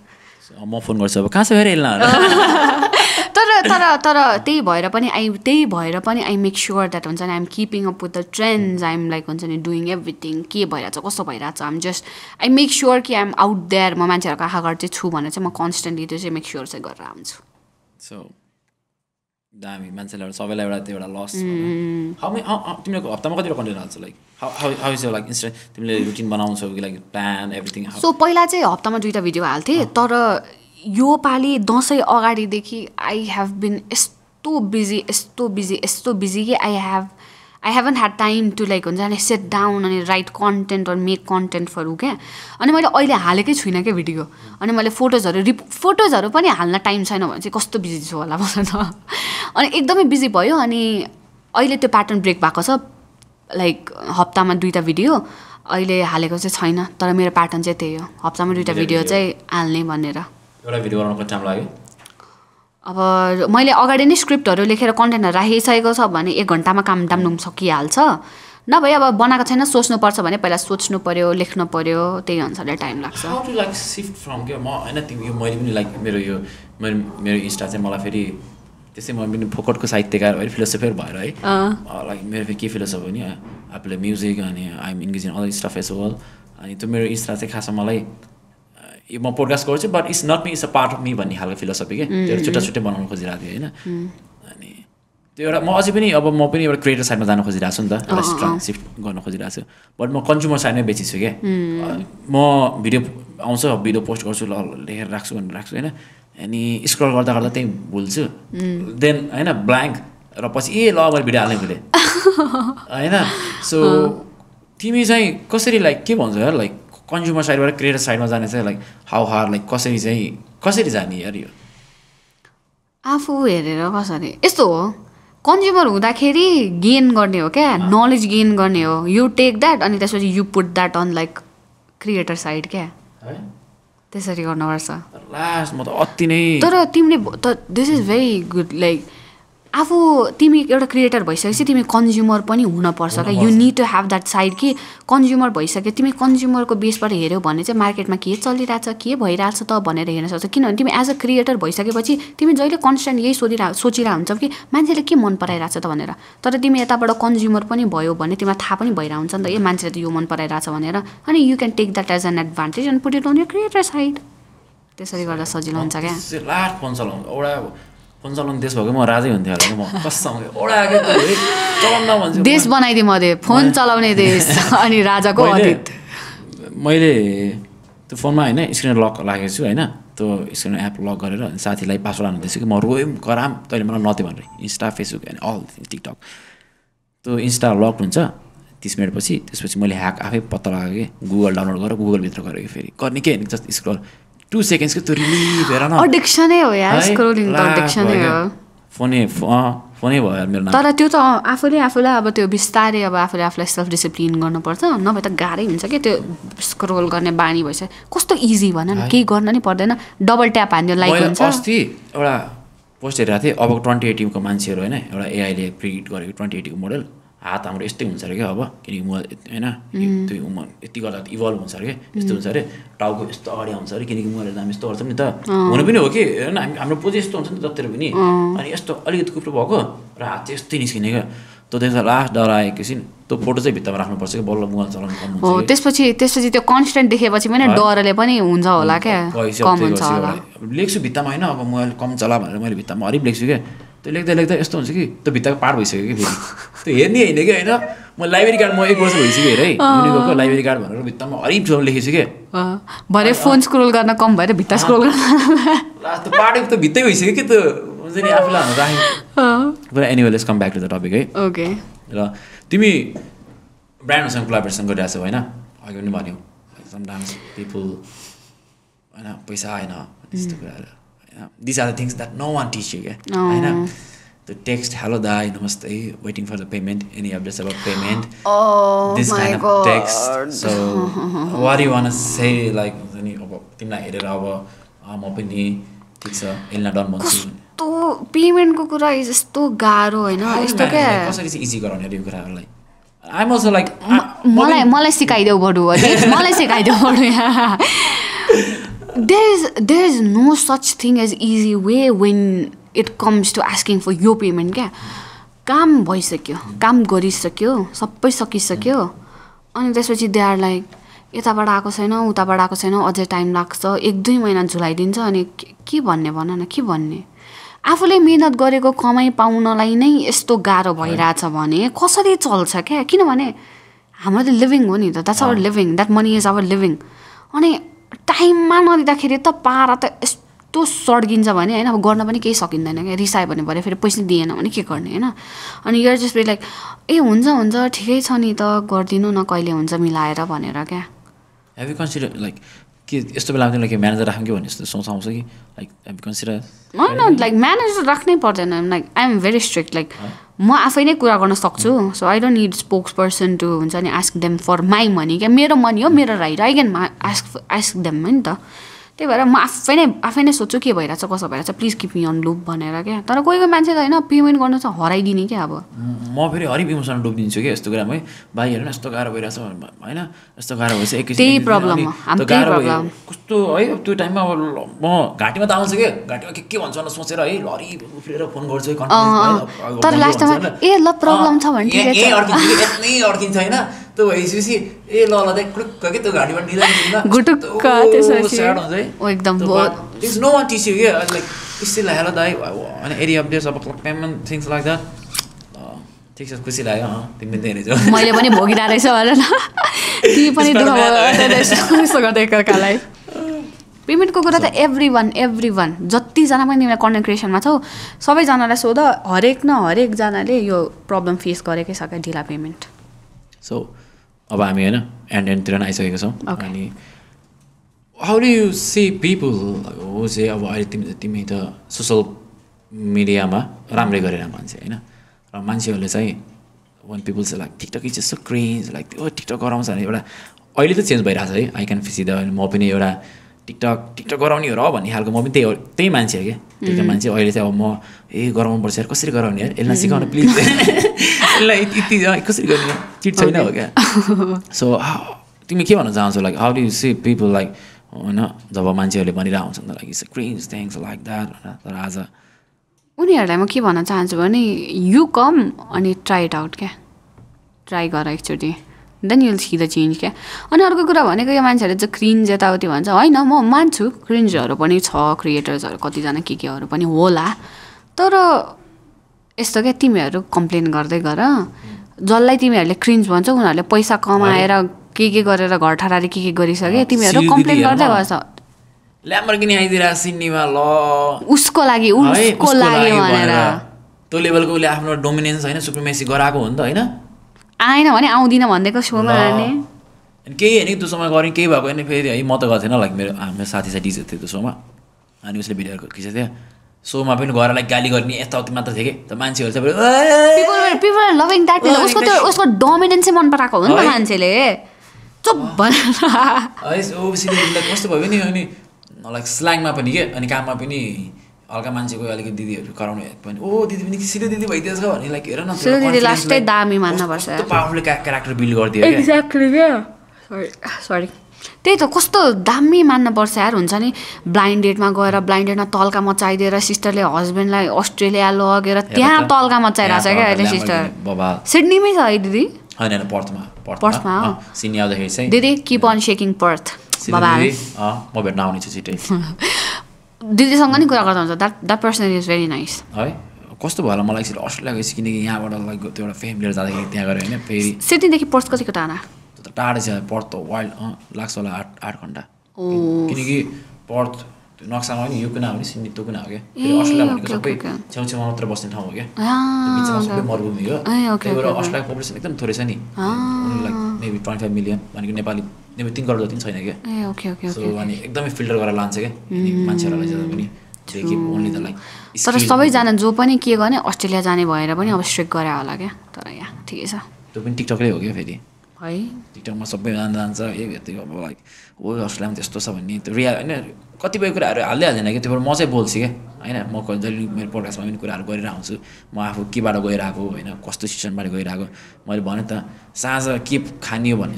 म फोन गर्छु अब कहाँ छ फेरि एलेना तर तर तर त्यही भएर पनि आई त्यही भएर पनि आई मेक स्योर द्याट हुन्छ नि I'm keeping up with the trends I'm like हुन्छ नि डुइङ एभ्रिथिङ के भइरहेछ कस्तो भइरहेछ I'm just I make sure कि आइएम आउट देयर म मान्छेहरूको आँखा गर्दै छु भनेर चाहिँ म कन्सटेन्टली त्यो चाहिँ मेक स्योर चाहिँ गरेर आउँछु सो दामी मान्छेले सबैलाई एउटा त्यो एउटा लस हाउ तिमीहरूको हप्तामा कतिवटा कन्टेन्ट हाल्छ like How how how is your like instead routine बनाउँछ कि like plan everything? So पहिला चाहिँ हप्तामा दुईटा भिडियो हाल्थे तर यो पाली दसैँ अगाडि देखि I have been so busy so busy so busy I have I haven't had time to like sit down and write content or make content for you. And I मैले अहिले हालेकै छुइनँ के भिडियो अनि मैले फोटोजहरु फोटोजहरु पनि हाल्न टाइम छैन भने चाहिँ कस्तो बिजी छु होला भन्छ न अनि एकदमै बिजी भयो अनि अहिले त्यो प्याटर्न ब्रेक भएको छ like हप्तामा दुईटा भिडियो अहिले हालेको चाहिँ छैन तर मेरो प्याटर्न चाहिँ त्यही हो हप्तामा दुईटा भिडियो चाहिँ हाल्ने भनेर एउटा भिडियो बनाउनको टाइम लाग्यो अब मैले अगाडि नै स्क्रिप्टहरु लेखेर कन्टेन्टहरु राखिसकेको छ भने एक घण्टामा काम डाम्नुम सकिहाल्छ नभए अब बनाएको छैन सोच्नु पर्छ भने पहिला सोच्नु पर्यो लेख्नु पर्यो त्यही अनुसारले टाइम लाग्छ how to like shift from के म हैन तिमी मैले पनि लाइक मेरो यो मेरो इन्स्टा चाहिँ मलाई फेरि त्यसै म पनि फोकटको साहित्यकार भएर फिलोसोफर भएर है लाइक मेरो के फिलोसोफी नि आफुले म्युजिक अनि I am engage in all this stuff as well अनि त्यो मेरो इन्स्टा चाहिँ खासमा मलाई म पोडकास्ट गर्छु but it's not me it's a part of me भन्ने खालको फिलोसोफी के त्यो छोटा छोटा बनाउन खोजिरहेको थिएँ हैन अनि त्यो एउटा म अझै पनि अब म पनि एउटा क्रिएटर साइडमा जान खोजिरहेछु नि त एउटा शिफ्ट गर्न खोजिरहेछु बट म कन्ज्युमर साइडमै बेचिसु के म भिडियो आउँछ भिडियो पोस्ट गर्छु लेखेर राख्छु भनेर राख्छु हैन अनि स्क्रल गर्दा गर्दा त्यही भुल्छु देन हैन ब्ल्याङ्क र पछि ए ल अब भिडियो हाल्ने भुले हैन सो तिमी चाहिँ कसरी लाइक के भन्छ यार like Consumer side or creator side was like how hard like कसरी चाहिँ कसरी जाने यार यो आफु हेरेर कसरी यस्तो हो कन्ज्युमर हुँदाखेरि गेन गर्ने हो क्या नलेज गेन गर्ने हो यु टेक दैट अनि त्यसपछि you put that on like creator side क्या है त्यसरी गर्नुपर्छ लास्ट म त अति नै तर तिमीले this is very good like आफु तिमी एउटा क्रिएटर भइसकेपछि तिमी कन्ज्युमर पनि हुन पर्छ के you need to have that side कि कन्ज्युमर भइसके तिमी कन्ज्युमरको बेसबाट हेर्यो भने चाहिँ मार्केटमा के चलिराछ के भइराछ त भनेर हेर्न सक्छ किनभने तिमी एज अ क्रिएटर भइसकेपछि तिमी जहिले कन्स्टन्ट यही सोधिरा सोचिरा हुन्छौ कि मान्छेले के मन पराइराछ त भनेर तर तिमी यताबाट कन्ज्युमर पनि भयो भने तिमीलाई थाहा पनि भइरा हुन्छ नि त ए मान्छेले त यो मन पराइराछ भनेर अनि you can take that as an advantage and put it on your creator side त्यसरी गर्दा सजिलो हुन्छ क्या फोन देश भएको म राजै हुन्थ्यो होला म कसम ओडाको चलाउन भन्छु देश बनाइदे मधे फोन चलाउने देश अनि राजाको अतीत मैले त्यो फोनमा हैन स्क्रिन लक लागेको छु हैन त्यो स्क्रिन एप लक गरेर साथीलाई पासवर्ड हाल्नु दिन्छु कि म रोएम कराम तैले मलाई नते भनेर Insta Facebook and all TikTok त्यो इन्स्टा लक हुन्छ तीस मिनेट पछि त्यसपछि मैले ह्याक आफै पत्ता लगाएँ गुगल डाउनलोड गरेर गुगल भित्र गरेँ फेरि गर्ने के हैन जस्ट स्क्रल two seconds के तो रिलीफ हेर न एडिक्सन हो यार स्क्रोलिङ त एडिक्सन हो फोनै फोनै भयो यार मेरो नाम तर त्यो त आफुले आफुलाई अब त्यो बिस्तारै अब आफुले आफुलाई सेल्फ डिसिप्लिन गर्न पर्छ नभए त गाह्रै हुन्छ के त्यो स्क्रोल गर्ने बानी भइसक्यो कस्तो इजी भन न केही गर्न नि पर्दैन डबल ट्याप हान्दियो लाइक हुन्छ अस्ति एउटा पोस्ट हेरेको थिए अब twenty eighteen को मान्छेहरु हैन एउटा एआई ले प्रेडिक्ट गरेको twenty eighteen को मोडल हात हाम्रो यस्तै हुन्छ रे के अब किन म हैन त्यो उमर यति गर्दा त इभल्भ हुन्छ रे यस्तो हुन्छ रे टाउको यस्तो अगाडि आउँछ रे किनकि उमरले हामी यस्तो गर्छौं नि त हुनु पनि हो कि हैन हामी हाम्रो पोज यस्तो हुन्छ नि जतिर पनि अनि यस्तो अलिकति कुप्रो भएको र हात चाहिँ यस्तै निस्किने के त्यो देख्दा लास्ट डर आए एकछिन त्यो फोटो चाहिँ भित्तामा राख्नु पर्छ के बल्ल मोबाइल चलाउन कम हुन्छ हो त्यसपछि त्यसपछि त्यो कन्स्टन्ट देखेपछि पनि डरले पनि हुन्छ होला के कम हुन्छ होला लेख्छु भित्तामा हैन अब मोबाइल कम चला भनेर मैले भित्तामा हरि लेख्छु के त्यो लेख्दा लेख्दा यस्तो हुन्छ कि त्यो भित्ताको पार भइसक्यो कि फेरि त्यो हेर्ने होइन कि होइन म लाइब्रेरी कार्ड म एक वर्ष भइसक्यो हेर है युनिको लाइब्रेरी कार्ड भनेर भित्तामा हरिप जब लेखेछु के भरे फोन स्क्रोल गर्न कम भएर भित्ता स्क्रोल गर्न लास्ट त पार्ट त भित्तै भइसक्यो कि त्यो हुन्छ नि आफुलाई हाल्नु राखेको but anyway let's come back to the topic है ओके र तिमी ब्रान्डसँग कोलाबोरेसन गरिरहेछौ हैन अघि पनि भन्यौ समटाइम्स पिपल हैन पैसा आएन त्यस्तो कुराहरु Uh, these are the things that no one teaches you. Yeah? Oh. I know. The text, hello, dai, namaste, waiting for the payment, any updates about payment. Oh, this kind God. Of text. So, what do you want to say? Like, it's a Elena Don. So, payment is so garo. It's easy. I'm also like, I'm sick. There is there is no such thing as easy way when it comes to asking for your payment क्या काम भइसक्यो काम गरिसक्यो सबै सकिसक्यो अनि त्यसपछि they are like यताबाट आको छैन उताबाट आको छैन अझै टाइम लाग्छ एक दुई महिना झुलाइदिन्छ अनि के भन्ने भन न के भन्ने आफुले मेहनत गरेको कमाई पाउनलाई नै यस्तो गाह्रो भइराछ भने कसरी चल्छ क्या किनभने हाम्रो living हो नि त. That's our living. That money is our living. अनि time मा नदिदाखेरि त पारा त यस्तो सड्गिन्छ भने हैन अब गर्न पनि केही सकिँदैन के. रिसाए भने भरे फेरि पैसा दिएन भने के गर्ने हैन. अनि you are just like ए हुन्छ हुन्छ ठिकै छ नि त गर्दिनु न कहिले हुन्छ मिलाएर भनेर के. Have you considered like कि यस्तो बेला पनि के म्यानेजर राख्नु के भन्ने जस्तो सोच आउँछ कि like have you considered no no like manager राख्नै पर्दैन. I'm like I'm very strict like म आफै नै कुरा गर्न सक्छु. So I don't need spokesperson to हुन्छ नि ask them for my money. के मेरो मनी हो मेरो right. I can ask ask them हैन त. त्यही भएर म आफै नै आफै नै सोच्छु के भइरा छ कसो भइरा छ please keep me on loop भनेर के. तर कोही कोही मान्छे त हैन पेमेन्ट गर्न चाहिँ हराइदिने के. अब म फेरि हरि इमोसनल डुब दिन्छु के यस्तो कुरामै. भाइहरु न यस्तो गाह्रो भइरा छ हैन यस्तो गाह्रो भइसै एकैछिन त्यही प्रब्लम हो. हामी त्यही प्रब्लम कस्तो है अब त्यो टाइममा म घाटीमा त आउँछु के. घाटीमा के के भन्छ भने सोचेर है लरी उफ्रेर फोन गर्छु है कन्फ्युज. तर लास्टमा ए ल प्रब्लम छ भने ठिकै छ ए अड्किन्छ यत्नै अड्किन्छ हैन. So, I see, I there's no one teaching here. Like, it's still a hell of an area of this, things like that. Takes us quickly. I think we did it. My money, Bogida, I saw it. Payment को कुरा त everyone everyone जति जना पनि मेरो content क्रिएसनमा छौ सबै जनालाई सोध हरेक न हरेक जनाले यो प्रब्लम फेस गरेकै छ के ढिला payment. So, and and how do you see people who say about social media ma ramle garera manche हैन र मान्छेहरुले चाहिँ when people say like TikTok is just so crazy like oh TikTok गराउँछ नि एउटा अहिले त चेन्ज भइरा छ है. I can see the म पनि एउटा TikTok TikTok गराउने हो र भन्ने खालको म पनि त्यही त्यही मान्छे हो के. त्यो मान्छे अहिले चाहिँ अब म ए गराउनु पर्छ यार कसरी गराउने यार एल्ना सिकाउन please like so how like how do you see people like oh no it's a cringe things like that. You come and try it out, try actually then you'll see the change. And अर्को कुरा भनेको यो मान्छेहरु चाहिँ cringe यताउति भन्छ हैन. म मान्छु क्रिन्जहरु पनि छ क्रिएटर्सहरु कति जना के केहरु पनि होला. तर यस्तो के तिमीहरु कम्प्लेन गर्दै गर जल्लै तिमीहरुले क्रिन्ज भन्छौ उनीहरुले पैसा कमाएर के के गरेर घरठाराले के के गरिसके तिमीहरु कम्प्लेन गर्दै गर्छ. ल्याम्बर्गिनी आइदिरा सिन्नीमा ल उसको लागि उसको लागि भनेर त्यो लेभलको उले आफ्नो डोमिनेन्स हैन सुप्रिमेसी गराको हो नि त हैन. आएन भने आउँदिन भन्दैको सोमा आने अनि केही हैन त्यो समय गरे केही भएको हैन. फेरि है म त गथेन लाइक मेरो हाम्रो साथी साथी थियो त्यो सोमा अनि उसले भिडियो खिचेथे. So my people are like gali garni eta uti matra theke ta mancheharu chabai people are people are loving that people usko tyo usko dominance man parako ho ni manche le chup bhanera hai. So obviously like kasto bhayo ni ani like slang ma pani ke ani kaam ma pani alka manche ko alike didi haru karaune pani oh didi pani sile didi bhaidiyas ka bhani like hera na sile didi lastै dami manna parcha to powerful character build gardiyo ke exactly ke. Sorry sorry त्यही त कस्तो दामी मान्न पर्छ यार. हुन्छ नि ब्लाइन्ड डेटमा गएर ब्लाइन्ड डेटमा तल्का मचाइदिएर सिस्टरले हस्बेन्डलाई अस्ट्रेलिया लगेर त्यहाँ तल्का मचाइरा छ के अहिले सिस्टर. सिडनीमै छ है दिदी हैन हैन पर्थमा पर्थमा सिडनी आउँदाखेरि चाहिँ दिदी कीप अन शेकिङ पर्थ बाबा अ म भेट्न आउने छु छिटै. दिदीसँग नि कुरा गर्दा हुन्छ that that person is very nice है. कस्तो भयो मलाई एकचोटी अस्ट्रेलिया गएछ किनकि यहाँबाट लाइक त्यो एउटा फ्यामिलीहरु जाँदाखेरि त्यहाँ गएर हैन फेरि सिडनीदेखि पर्थ कतिको टाढा टाढै छ. पर्थ त वाइल्ड लाग्छ होला आठ आठ घन्टा किनकि पर्थ नक्सामा पनि यो कुना हो नि सिन्नी त्यो कुना हो क्या. अस्ट्रेलिया भनेको सबै छेउछेउमा मात्र बस्ने ठाउँ हो क्या. बिचमा सबै मरुभूमि हो. त्यही भएर अस्ट्रेलियाको पपुलेसन एकदम थोरै छ नि like maybe twenty five million भनेको नेपाली मेबी तिन करोड जति छैन क्या. सो अनि एकदमै फिल्टर गरेर लान्छ क्या मान्छेहरूलाई जति पनि. तर सबैजना जो पनि के गर्ने अस्ट्रेलिया जाने भएर पनि अब स्ट्रिक्ट गरे होला क्या. तर यहाँ ठिकै छ त्यो पनि टिकटकले हो क्या. फेरि है टिकटकमा सबै जान्छ ए त्यो अब लाइक हो अस्ट्रेलियामा त्यस्तो छ भन्ने त्यो रिया हैन. कतिपय कुराहरू हाल्दै हाल्दैन कि. त्यो भएर म चाहिँ बोल्छु क्या हैन. म जहिले मेरो पोडकास्टमा पनि कुराहरू गरेर आउँछु म आफू केबाट गइरहेको होइन कस्तो सिचुएसनबाट गइरहेको. मैले भने त साँझ के खाने हो भन्ने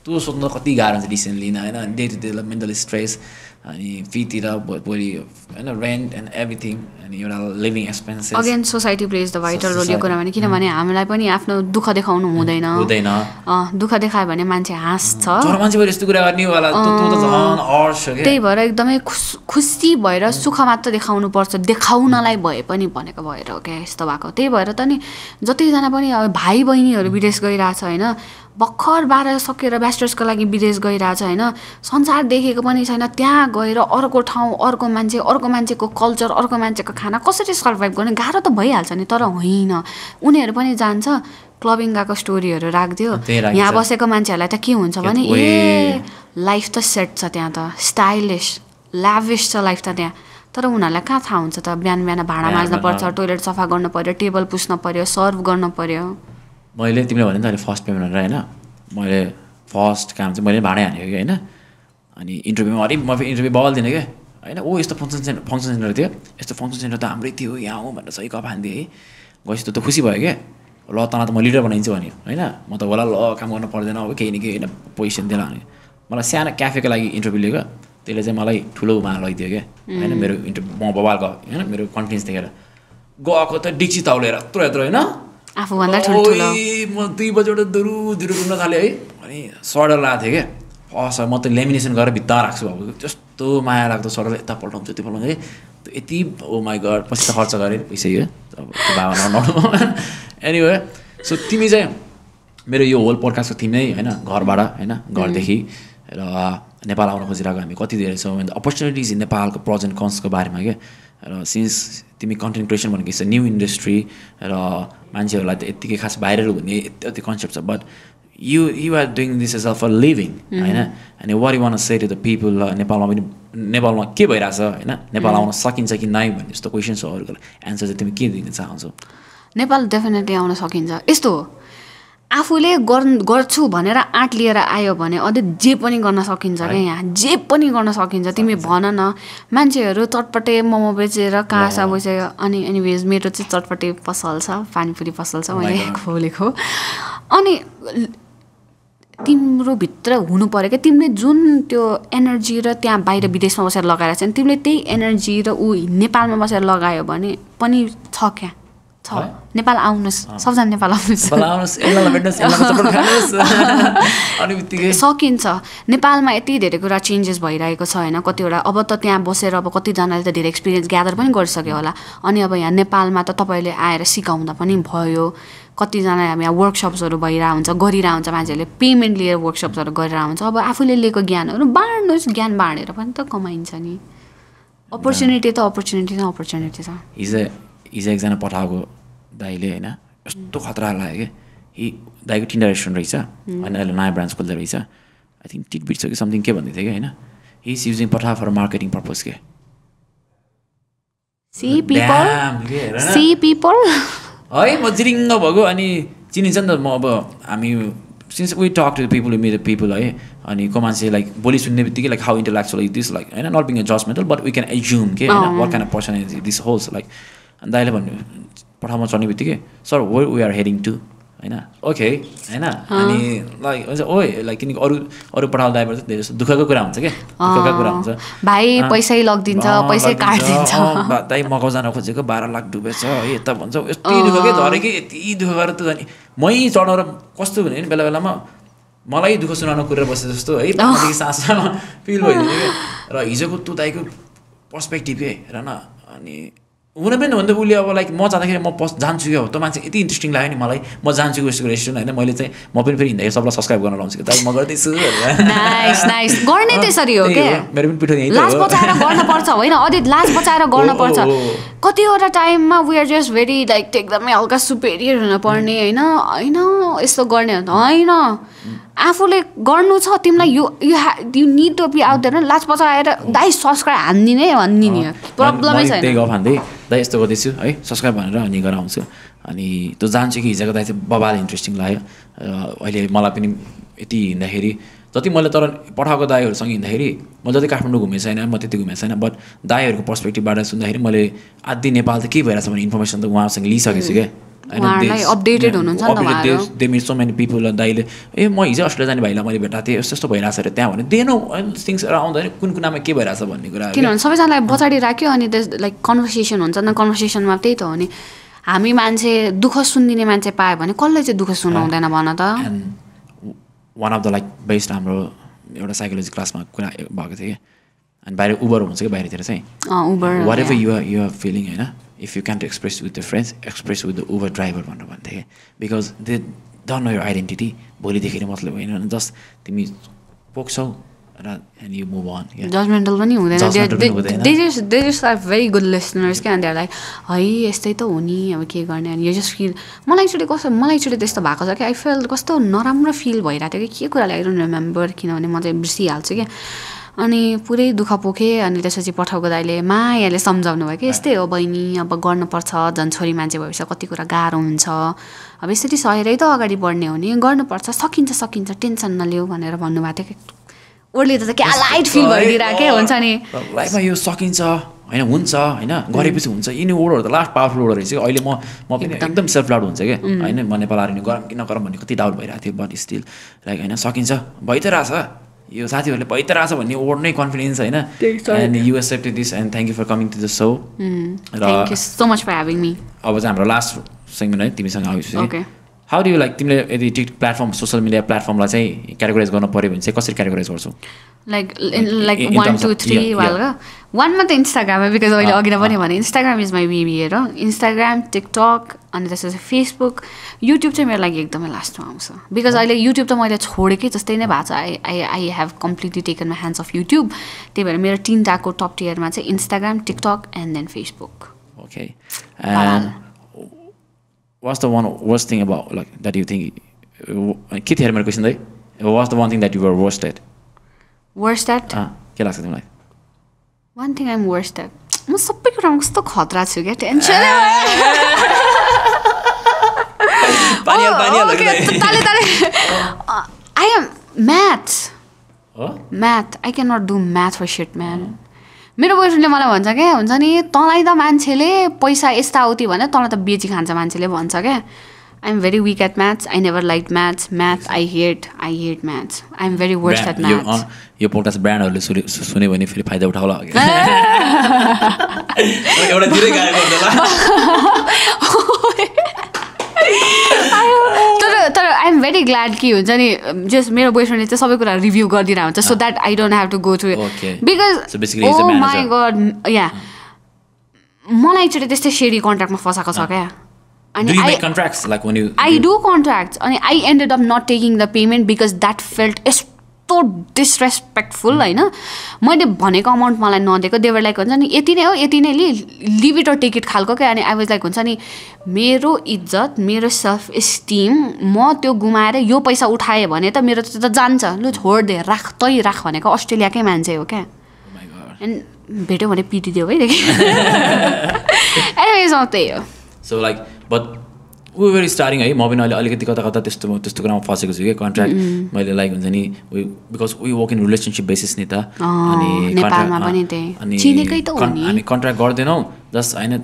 त्यो सोध्नु कति गाह्रो हुन्छ डिसिजन लिन हैन. Day to day mental stress अनि फीतिर भोलि हैन रेन्ट एन्ड एभ्रिथिङ अनि एउटा living expenses again society plays the vital role. यो कुरा भने किनभने हामीलाई पनि आफ्नो दुःख देखाउनु हुँदैन हुँदैन दुःख देखायो भने मान्छे हाँस्छ. मान्छे भएर यस्तो कुरा गर्ने होला त्यो त झन् हर्ष हो के. त्यही भएर एकदमै खुसी भएर सुख मात्र देखाउनु पर्छ देखाउनलाई भए पनि भनेको भएर हो क्या यस्तो भएको. त्यही भएर त नि जतिजना पनि भाइ बहिनीहरू विदेश गइरहेछ हैन भक्खर बाह्र सकेर ब्याचलर्सको लागि विदेश गइराछ हैन संसार देखेको पनि छैन त्यहाँ गएर अर्को ठाउँ अर्को मान्छे अर्को मान्छेको कल्चर अर्को मान्छेको खाना कसरी सर्भाइभ गर्ने गाह्रो त भइहाल्छ नि तर होइन उनीहरु पनि जान्छ क्लबिङ गाको स्टोरीहरु राख्दियो यहाँ बसेको मान्छेहरुलाई त के हुन्छ भने ए लाइफ त सेट छ त्यहाँ त स्टाइलिश ल्याविश छ लाइफ त त्यहाँ तर उनीहरुलाई कहाँ थाहा हुन्छ त बिहान बिहान भाडा माझ्न पर्छ टोयलेट सफा गर्न पर्यो टेबल पुस्न पर्यो सर्भ गर्न पर्यो मैले तिमीले भने नि त अहिले फर्स्ट पेमेन्ट हैन मैले फर्स्ट काम चाहिँ मैले भाडै हानेको हैन अनि इन्टरभ्यूमा अरे म इन्टरभ्यू बल दिने के हैन ओ यस्तो फंक्शन सेन्टर फंक्शन सेन्टर थियो यस्तो फंक्शन सेन्टर त हाम्रै थियो यहाँ हो भनेर सही कप हान्दे है गएछ त खुसी भयो के ल तना त म लिडर बनाइन्छु भन्यो हैन म त होला ल काम गर्न पर्दैन अब केही नि केही हैन पोजिसन दिला भने मलाई सानो क्याफेको लागि इन्टरभ्यू लिएको त्यसले चाहिँ मलाई ठुलो उमा लगिदियो के हैन मेरो इन्टरभ्यू म बबालको हैन मेरो कन्फिडेन्स देखेर गएको त डिक्सी ताउलेर यत्रो यत्रो हैन आफु भन्दा ठुलो ठुलो म दुई बजेबाट दुरु दुरु घुम्न थालेँ है अनि सर्डर लाएको थिएँ क्या फर्स्ट म त लेमिनेसन गरेर भित्र राख्छु अब जस्तो माया लाग्दो सर्डर यता पल्टाउँछ त्यो पल्टाउँछ है त्यो यति ओ माई गड पछि त खर्च गरेँ पैसा यो अब त्यो भावना नडुम एनीवे सो तिमी चाहिँ मेरो यो होल पोडकास्टको थिम नै हैन घरबाट हैन घरदेखि र नेपाल आउन खोजिरहेको हामी कति धेरै छौँ एन्ड अपर्च्युनिटिज इन नेपालको प्रोज एन्ड कन्सको बारेमा के र सिन्स तिमी कन्टेन्ट क्रिएसन भनेको चाहिँ न्यू इन्डस्ट्री र मान्छेहरूलाई त यत्तिकै खास भाइरल हुने यति कन्सेप्ट छ but you you are doing this as a for living हैन अनि what you want to say to the people नेपालमा पनि नेपालमा के भइरहेछ हैन नेपाल आउन सकिन्छ कि नाइ भन्ने यस्तो क्वेसन्सहरूको एन्सर चाहिँ तिमी के दिन चाहन्छौ नेपाल डेफिनेटली आउन सकिन्छ यस्तो हो आफूले गर्छु भनेर आँट लिएर आयो भने अझै जे पनि गर्न सकिन्छ क्या यहाँ जे पनि गर्न सकिन्छ तिमी भन न मान्छेहरू चटपटे मोमो बेचेर कासा बेचेर अनि एनिवेज मेरो चाहिँ चटपटे पसल छ पानीपुरी पसल छ मैले खोलेको अनि तिम्रो भित्र हुनु पर्यो क्या तिमीले जुन त्यो एनर्जी र त्यहाँ बाहिर विदेशमा बसेर लगाएर चाहिँ तिमीले त्यही एनर्जी र ऊ नेपालमा बसेर लगायो भने पनि छ क्या छ नेपाल आउनुस् सबजना नेपाल आउनुस् सकिन्छ नेपालमा यति धेरै कुरा चेन्जेस भइरहेको छ होइन कतिवटा अब त त्यहाँ बसेर अब कतिजनाले त धेरै एक्सपिरियन्स ग्यादर पनि गरिसक्यो होला अनि अब यहाँ नेपालमा त तपाईँले आएर सिकाउँदा पनि भयो कतिजना हामी यहाँ वर्कसप्सहरू भइरहेको हुन्छ गरिरहेको हुन्छ मान्छेहरूले पेमेन्ट लिएर वर्कसप्सहरू गरिरहेको हुन्छ अब आफूले लिएको ज्ञानहरू बाँड्नुहोस् ज्ञान बाँडेर पनि त कमाइन्छ नि अपर्च्युनिटी त अपर्च्युनिटी छ अपर्च्युनिटी छ हिजो हिजो एकजना पठाएको दाइले होइन यस्तो खतरा लाग्यो कि दाइको टिन्डा रेस्टुरेन्ट रहेछ अनि अहिले नयाँ ब्रान्च खोल्दै रहेछ आई थिङ्क टिटबिट छ कि समथिङ के भन्दै थियो कि होइन हि इज युजिङ पठा फर मार्केटिङ पर्पज के है म जिरिङ्ग भएको अनि चिनिन्छ नि त म अब हामी since we talk to people meet the people है अनि को मान्छे लाइक बोली सुन्ने बित्तिकै like how intellectual is this like होइन not being a judgemental but we can assume के होइन what kind of person is this holes like अनि दाइले भन्नु पठाउमा चढ्ने बित्तिकै sir where we are heading to होइन ओके होइन अनि लाइक ओ लाइक किनकि अरू अरू पठाउँदा दाइबाट चाहिँ धेरै जस्तो दुःखको कुरा हुन्छ क्या दुःखको कुरा हुन्छ भाइ पैसै लगिदिन्छ पैसै काटिदिन्छ दाइ मगाउ जान खोजेको बाह्र लाख डुबेछ है यता भन्छ यति दुःखकै झरे कि यति दुःख गरेर त झन् मै चढाएर कस्तो हुने नि बेला बेलामा मलाई दुःख सुनाउन कुरेर बसे जस्तो है सासमा फिल भइदिने क्या र हिजोको तँ दाइको पर्सपेक्टिभ है र न अनि हुन पनि भन्दा उसले अब लाइक म जाँदाखेरि म पस जान्छु क्या हो त मान्छे यति इन्ट्रेस्टिङ लाग्यो नि मलाई म जान्छु उसको रेस्टुरेन्ट होइन मैले चाहिँ म पनि फेरि हिँड्दाखेरि सबलाई सब्सक्राइब गर्न लाउँछु कि दाइ म गर्दैछु गर्ने त्यसरी हो के मेरो पनि पिठो यहीँ लाज बचाएर गर्नुपर्छ होइन अझै लाज बचाएर गर्नुपर्छ कतिवटा टाइममा we are just very like त्यो एकदमै हल्का सुपेरियर हुनुपर्ने होइन होइन यस्तो गर्ने होइन आफूले गर्नु छ तिमीलाई you you you need to be out there न लास्ट पछाएर दाइ सब्सक्राइब हान्दिने भन्दिने प्रब्लमै छैन त्यही गफ हान्दै दाइ यस्तो गर्दैछु है सब्सक्राइब भनेर अनि गरेर आउँछु अनि त्यो जान्छु कि हिजोको दाइ चाहिँ बबाल इन्ट्रेस्टिङ लाग्यो अहिले मलाई पनि यति हिँड्दाखेरि जति मैले तर पठाएको दाइहरूसँग हिँड्दाखेरि म जति काठमाडौँ घुमेको छैन म त्यति घुमेको छैन बट दाइहरूको पर्सपेक्टिभबाट सुन्दाखेरि मैले आधी नेपाल त के भइरहेछ भने इन्फर्मेसन त उहाँसँग लिइसकेको छु क्या अपडेटेड हुनुहुन्छ they meet so many people दाइले ए म हिजो अस्ट्रेलिया जाने भाइलाई मैले भेटाएको थिएँ यस्तो यस्तो भइरहेछ अरे त्यहाँ भने देन थिङ्स आउँदाखेरि कुन कुनामा के भइरहेछ भन्ने कुरा किनभने सबैजनालाई पछाडि राख्यो अनि त्यस लाइक कन्भर्सेसन हुन्छ नि कन्भर्सेसनमा त्यही त हो नि हामी मान्छे दुःख सुनिदिने मान्छे पायो भने कसले चाहिँ दुःख सुनाउँदैन भन त one of the like best हाम्रो एउटा साइकोलोजी क्लासमा कुरा भएको थियो कि अनि बाहिर उबर हुन्छ कि बाहिरतिर चाहिँ Uber whatever your your feeling होइन if you can't express with your friends express with the Uber driver भनेर भन्थे because they don't know your identity. Just you poke so and you move on. Yeah. Judgmental one. They, they just they just are very good listeners, and they're like, hey, it's like and you just feel. I actually I felt I feel I don't remember. अनि पुरै दुख पोखे अनि त्यसपछि पठाउको दाइले मायाले सम्झाउनु भयो के यस्तै हो बहिनी अब गर्न पर्छ जन छोरी मान्छे भएपछि कति कुरा गाह्रो हुन्छ अब यसरी सहेरै त अगाडि बढ्ने हो नि गर्न पर्छ सकिन्छ सकिन्छ टेन्सन नलियौ भनेर भन्नु भएको के ओरले त के लाइट फिल भइदिराके हुन्छ नि लाइफमा यो सकिन्छ हैन हुन्छ हैन गरेपछि हुन्छ यिनी वर्डहरु त लास्ट पावरफुल वर्डहरु छ अहिले म म पनि एकदम सेल्फ डाउट हुन्छ के हैन म नेपाल आर्मी गरम कि नगरम भन्ने कति डाउट भइरा थियो बट स्टिल लाइक हैन सकिन्छ भइतराछ You Satya Paitras when you ordinary confidence, and you accepted this and thank you for coming to the show. Mm. Thank you so much for having me. I was our last segment, Timmy Sango. Okay. How do you like the platform, social media platform like categorize gonna put even say cost categories also? Like in like in, in one, two, three, yeah, yeah. One month Instagram because I log in one. Instagram is my baby, Instagram, TikTok, and this is Facebook. YouTube to me like the last one. Because I like YouTube to my that's I I I have completely taken my hands off YouTube. They were mere teen taco top tier man say Instagram, TikTok, and then Facebook. Okay. And what's the one worst thing about like that you think kid here my question like what's the one thing that you were worst at? Worst at? Ah, ke lagcha timलाई? One thing I'm worst at. म सबै कुरामा कस्तो खतरा छु के tension पानी पानी लाग्दैन I am math. Huh? Math. I cannot do math for shit, man. मेरो बोयफ्रेन्डले मलाई भन्छ के हुन्छ नि तँलाई त मान्छेले पैसा एस्ता उति भने तँलाई त बेची खान्छ मान्छेले भन्छ के I am very weak at maths. I never liked maths. Math I hate. I hate maths. I am very worst brand, at maths. Your podcast brand only suni suni bhane feri fayda uthaula. Euta dhirai gayo bhandala. But I am very glad ki huncha ni just my boyfriend le sabai kura review gardira huncha so that I don't have to go through it. Okay. Because so basically he's a manager. Oh my god. Yeah. Malai chhota tyastai shady contract ma fasako cha kya. And do you I, make contracts like when you? I do, do contracts, and I ended up not taking the payment because that felt so disrespectful. I know. My de bhaneko amount malai nadeko. They were like, "Unsa ni yeti ne ho, yeti ne leave it or take it." Khalko ke, and I was like, "Unsa ni, मेरो इज्जत, मेरो self esteem, म त्यो गुमाएर यो पैसा उठाए भने त मेरो त जान्छ, लु छोड दे, राख तै राख भनेको अस्ट्रेलियाकै मान्छे हो के. Oh my god. And बेटे भने पीटी दियो है देखि. Anyways, not there. So like. But we were starting, I mean, I like to contract. Because we work in relationship basis, Nita. Oh, contract. Any contract got the no. Just I know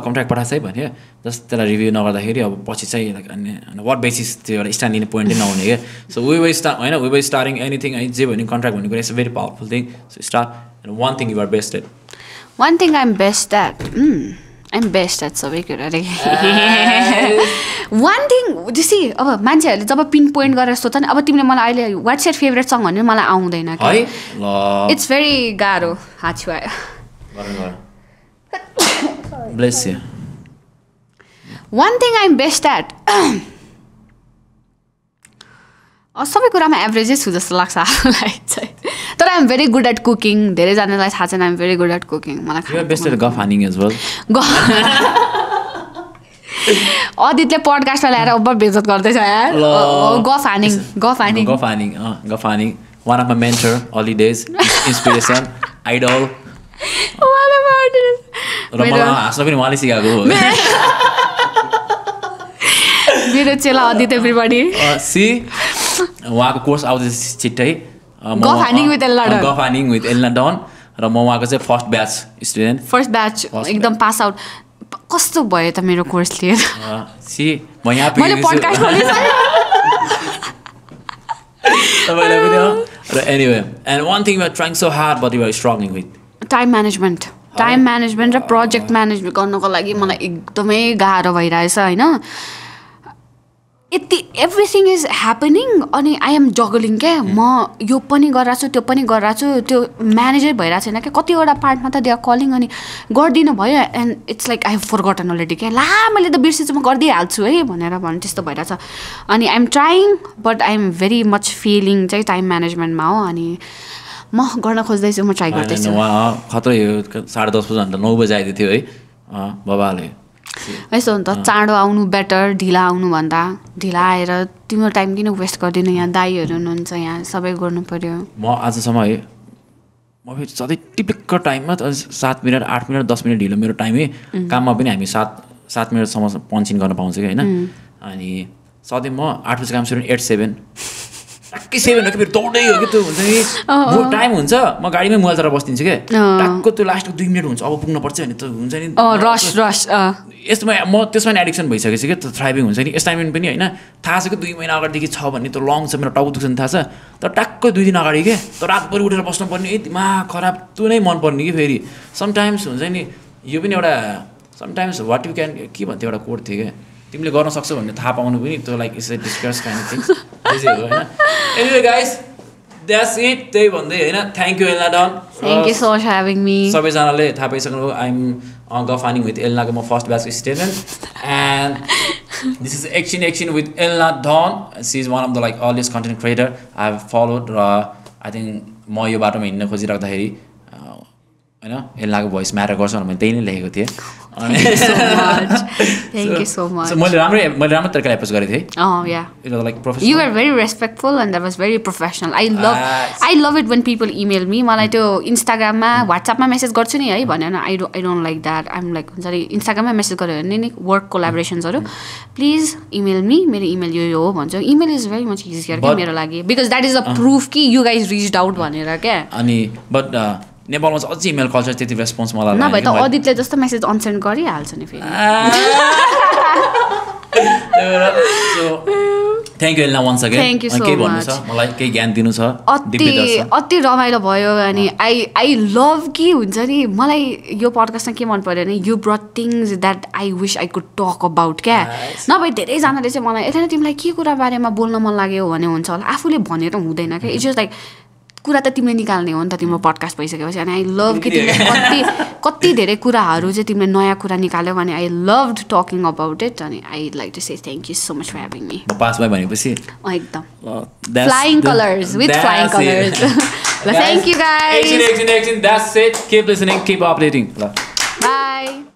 contract, but I say, but here, just tell a review now. The area of what you say, like on what basis they are standing point in our here. So we were start, I know we were starting anything. I say when contract, when you it's a very powerful thing. So start, and one thing you are best at. One thing I'm best at. Mm. I'm best at sabai kura one thing you see aba manchharuले job pinpoint गरेर सोध्छन् अब तिमीले मलाई अहिले what's your favorite song भन्ने मलाई आउँदैन के it's very गाह्रो हाछुवा bless you one thing I'm best at uh सबै कुरामा एभरेज छु जस्तो लाग्छ मलाई चाहिँ तर I'm very good at cooking. There is another thing I'm very good at cooking. You're best at golf hunting as well. Oh, this podcast वाला यार ऊपर बेइज्जत करते हैं यार. Golf hunting, golf hunting, golf hunting, ah, golf hunting. One of my mentor, early days, inspiration, idol. One of my idols. Ramala आसना भी नहीं वाली C का गो. मेरे चला आदित्य everybody. See, वहाँ का course out is चिट्टाई. Uh, golf hunting with Elena Don. Golf hunting with Elena Don. र म वहाको चाहिँ first batch student first batch एकदम पास आउट कस्तो भयो त मेरो कोर्स लिएर सी म यहाँ पे मैले पडकास्ट खोलेछ तपाईलाई पनि हो र anyway and one thing we are trying so hard but we are struggling with time management time management र प्रोजेक्ट म्यानेज गर्नको लागि मलाई एकदमै गाह्रो भइरहेछ हैन It everything is happening. Ani I am juggling के म यो पनि गराछु त्यो पनि गराछु त्यो manager भइरा छैन के कति वटा part मा त they are calling अनि गर्दिन भयो and it's like I have forgotten already के ला मैले त बिर्सिन्छु म गर्दै हाल्छु है भनेर भन त्यस्तो भइरा छ अनि I'm trying but I'm very much feeling चाहिँ time management मा हो अनि म गर्न खोज्दै छु म try गर्दै छु खतरा यो ten thirty बजे नौ बजे आइदै थियो है अ बाबाले ऐसो हुन्छ चाँडो आउनु बेटर ढिला आउनु भन्दा ढिला आएर तिम्रो टाइम किन वेस्ट गर्दिन यहाँ दाइहरु हुनुहुन्छ यहाँ सबै गर्नु पर्यो म आजसम्म है म फेरि सधैँ टिपिक्क टाइममा seven minute eight minute ten minute ढिलो मेरो टाइम है काममा पनि हामी seven seven मिनेट सम्म पञ्चिङ गर्न पाउँछ के हैन अनि सधैँ म eight बजे काम सुरु eight seven टक्कै seven हो के फेरि दौड्दै हो के त्यो हुन्छ नि म टाइम हुन्छ म गाडीमै मोबाइल चलाएर बस्दिन्छु के टक्क त्यो लास्टको two मिनेट हुन्छ अब पुग्न पर्छ अनि त हुन्छ नि अ रश रश यसमा म त्यसमा एडिक्सन भइसकेछ के त थ्राइभिङ हुन्छ नि एस्टाइनमेन्ट पनि हैन थाहा छ के two महिना अगाडि देखि छ भन्ने त लङ छ मेरो टाउको दुख्छ नि थाहा छ तर टक्क two दिन अगाडि के त रातभरि उठेर बस्नु पर्ने ए दिमाग खराब त्यो नै मन पर्ने के फेरि सम टाइम्स हुन्छ नि यो पनि एउटा sometimes what you can के भन्थे एउटा कोड थियो के तिमीले गर्न सक्छौ भन्ने थाहा पाउनु पनि त्यो like is a discuss kind of things त्यसै हो हैन anyway guys That's it. Thank you, Elena Don. Thank you so much for having me. I'm uh, finding with Elena, my first batch student, and this is Action Action with Elena Don. She's one of the like earliest content creator I've followed. Uh, I think more you about me in the I know Elena voice matter goes on my daily legacy. Thank you so much. Thank so, you so much. So, oh yeah. It was like professional. You were very respectful and that was very professional. I love, uh, I love it when people email me. I do Instagram ma, WhatsApp ma message got chuni hai, but I don't, I don't like that. I'm like, sorry, Instagram ma message got work collaborations or please email me. My email yo yo banjo. Email is very much easier ke mera lagi because that is a proof ki you guys reached out banera ke. Ani, but. Uh, Nepal was also email culture to response mala no, but the audit le just message unsend gari halcha ni feri so Thank you Elena once again. Thank you so okay, much. Malai kehi gyan dinu cha. Atti atti ramailo bhayo ani I I love ki huncha ni malai yo podcast ma ke man paryo ni you brought things that I wish I could talk about ke. Nabai dherai jana le chai malai etana timlai ke kura bare ma bolna man लाग्यो भने हुन्छ होला आफूले भनेर हुँदैन के it's just like कुरा त तिमीले निकाल्ने हो नि त तिम्रो पडकास्ट भइसकेपछि अनि आई लभ कि तिमीले कति कति धेरै कुराहरु चाहिँ तिमीले नयाँ कुरा निकाल्यौ भने I loved talking about it अनि I like to say thank you so much for having me पासमै भनेपछि अ एकदम flying colours with flying colours thank you guys action action action that's it keep listening keep updating bye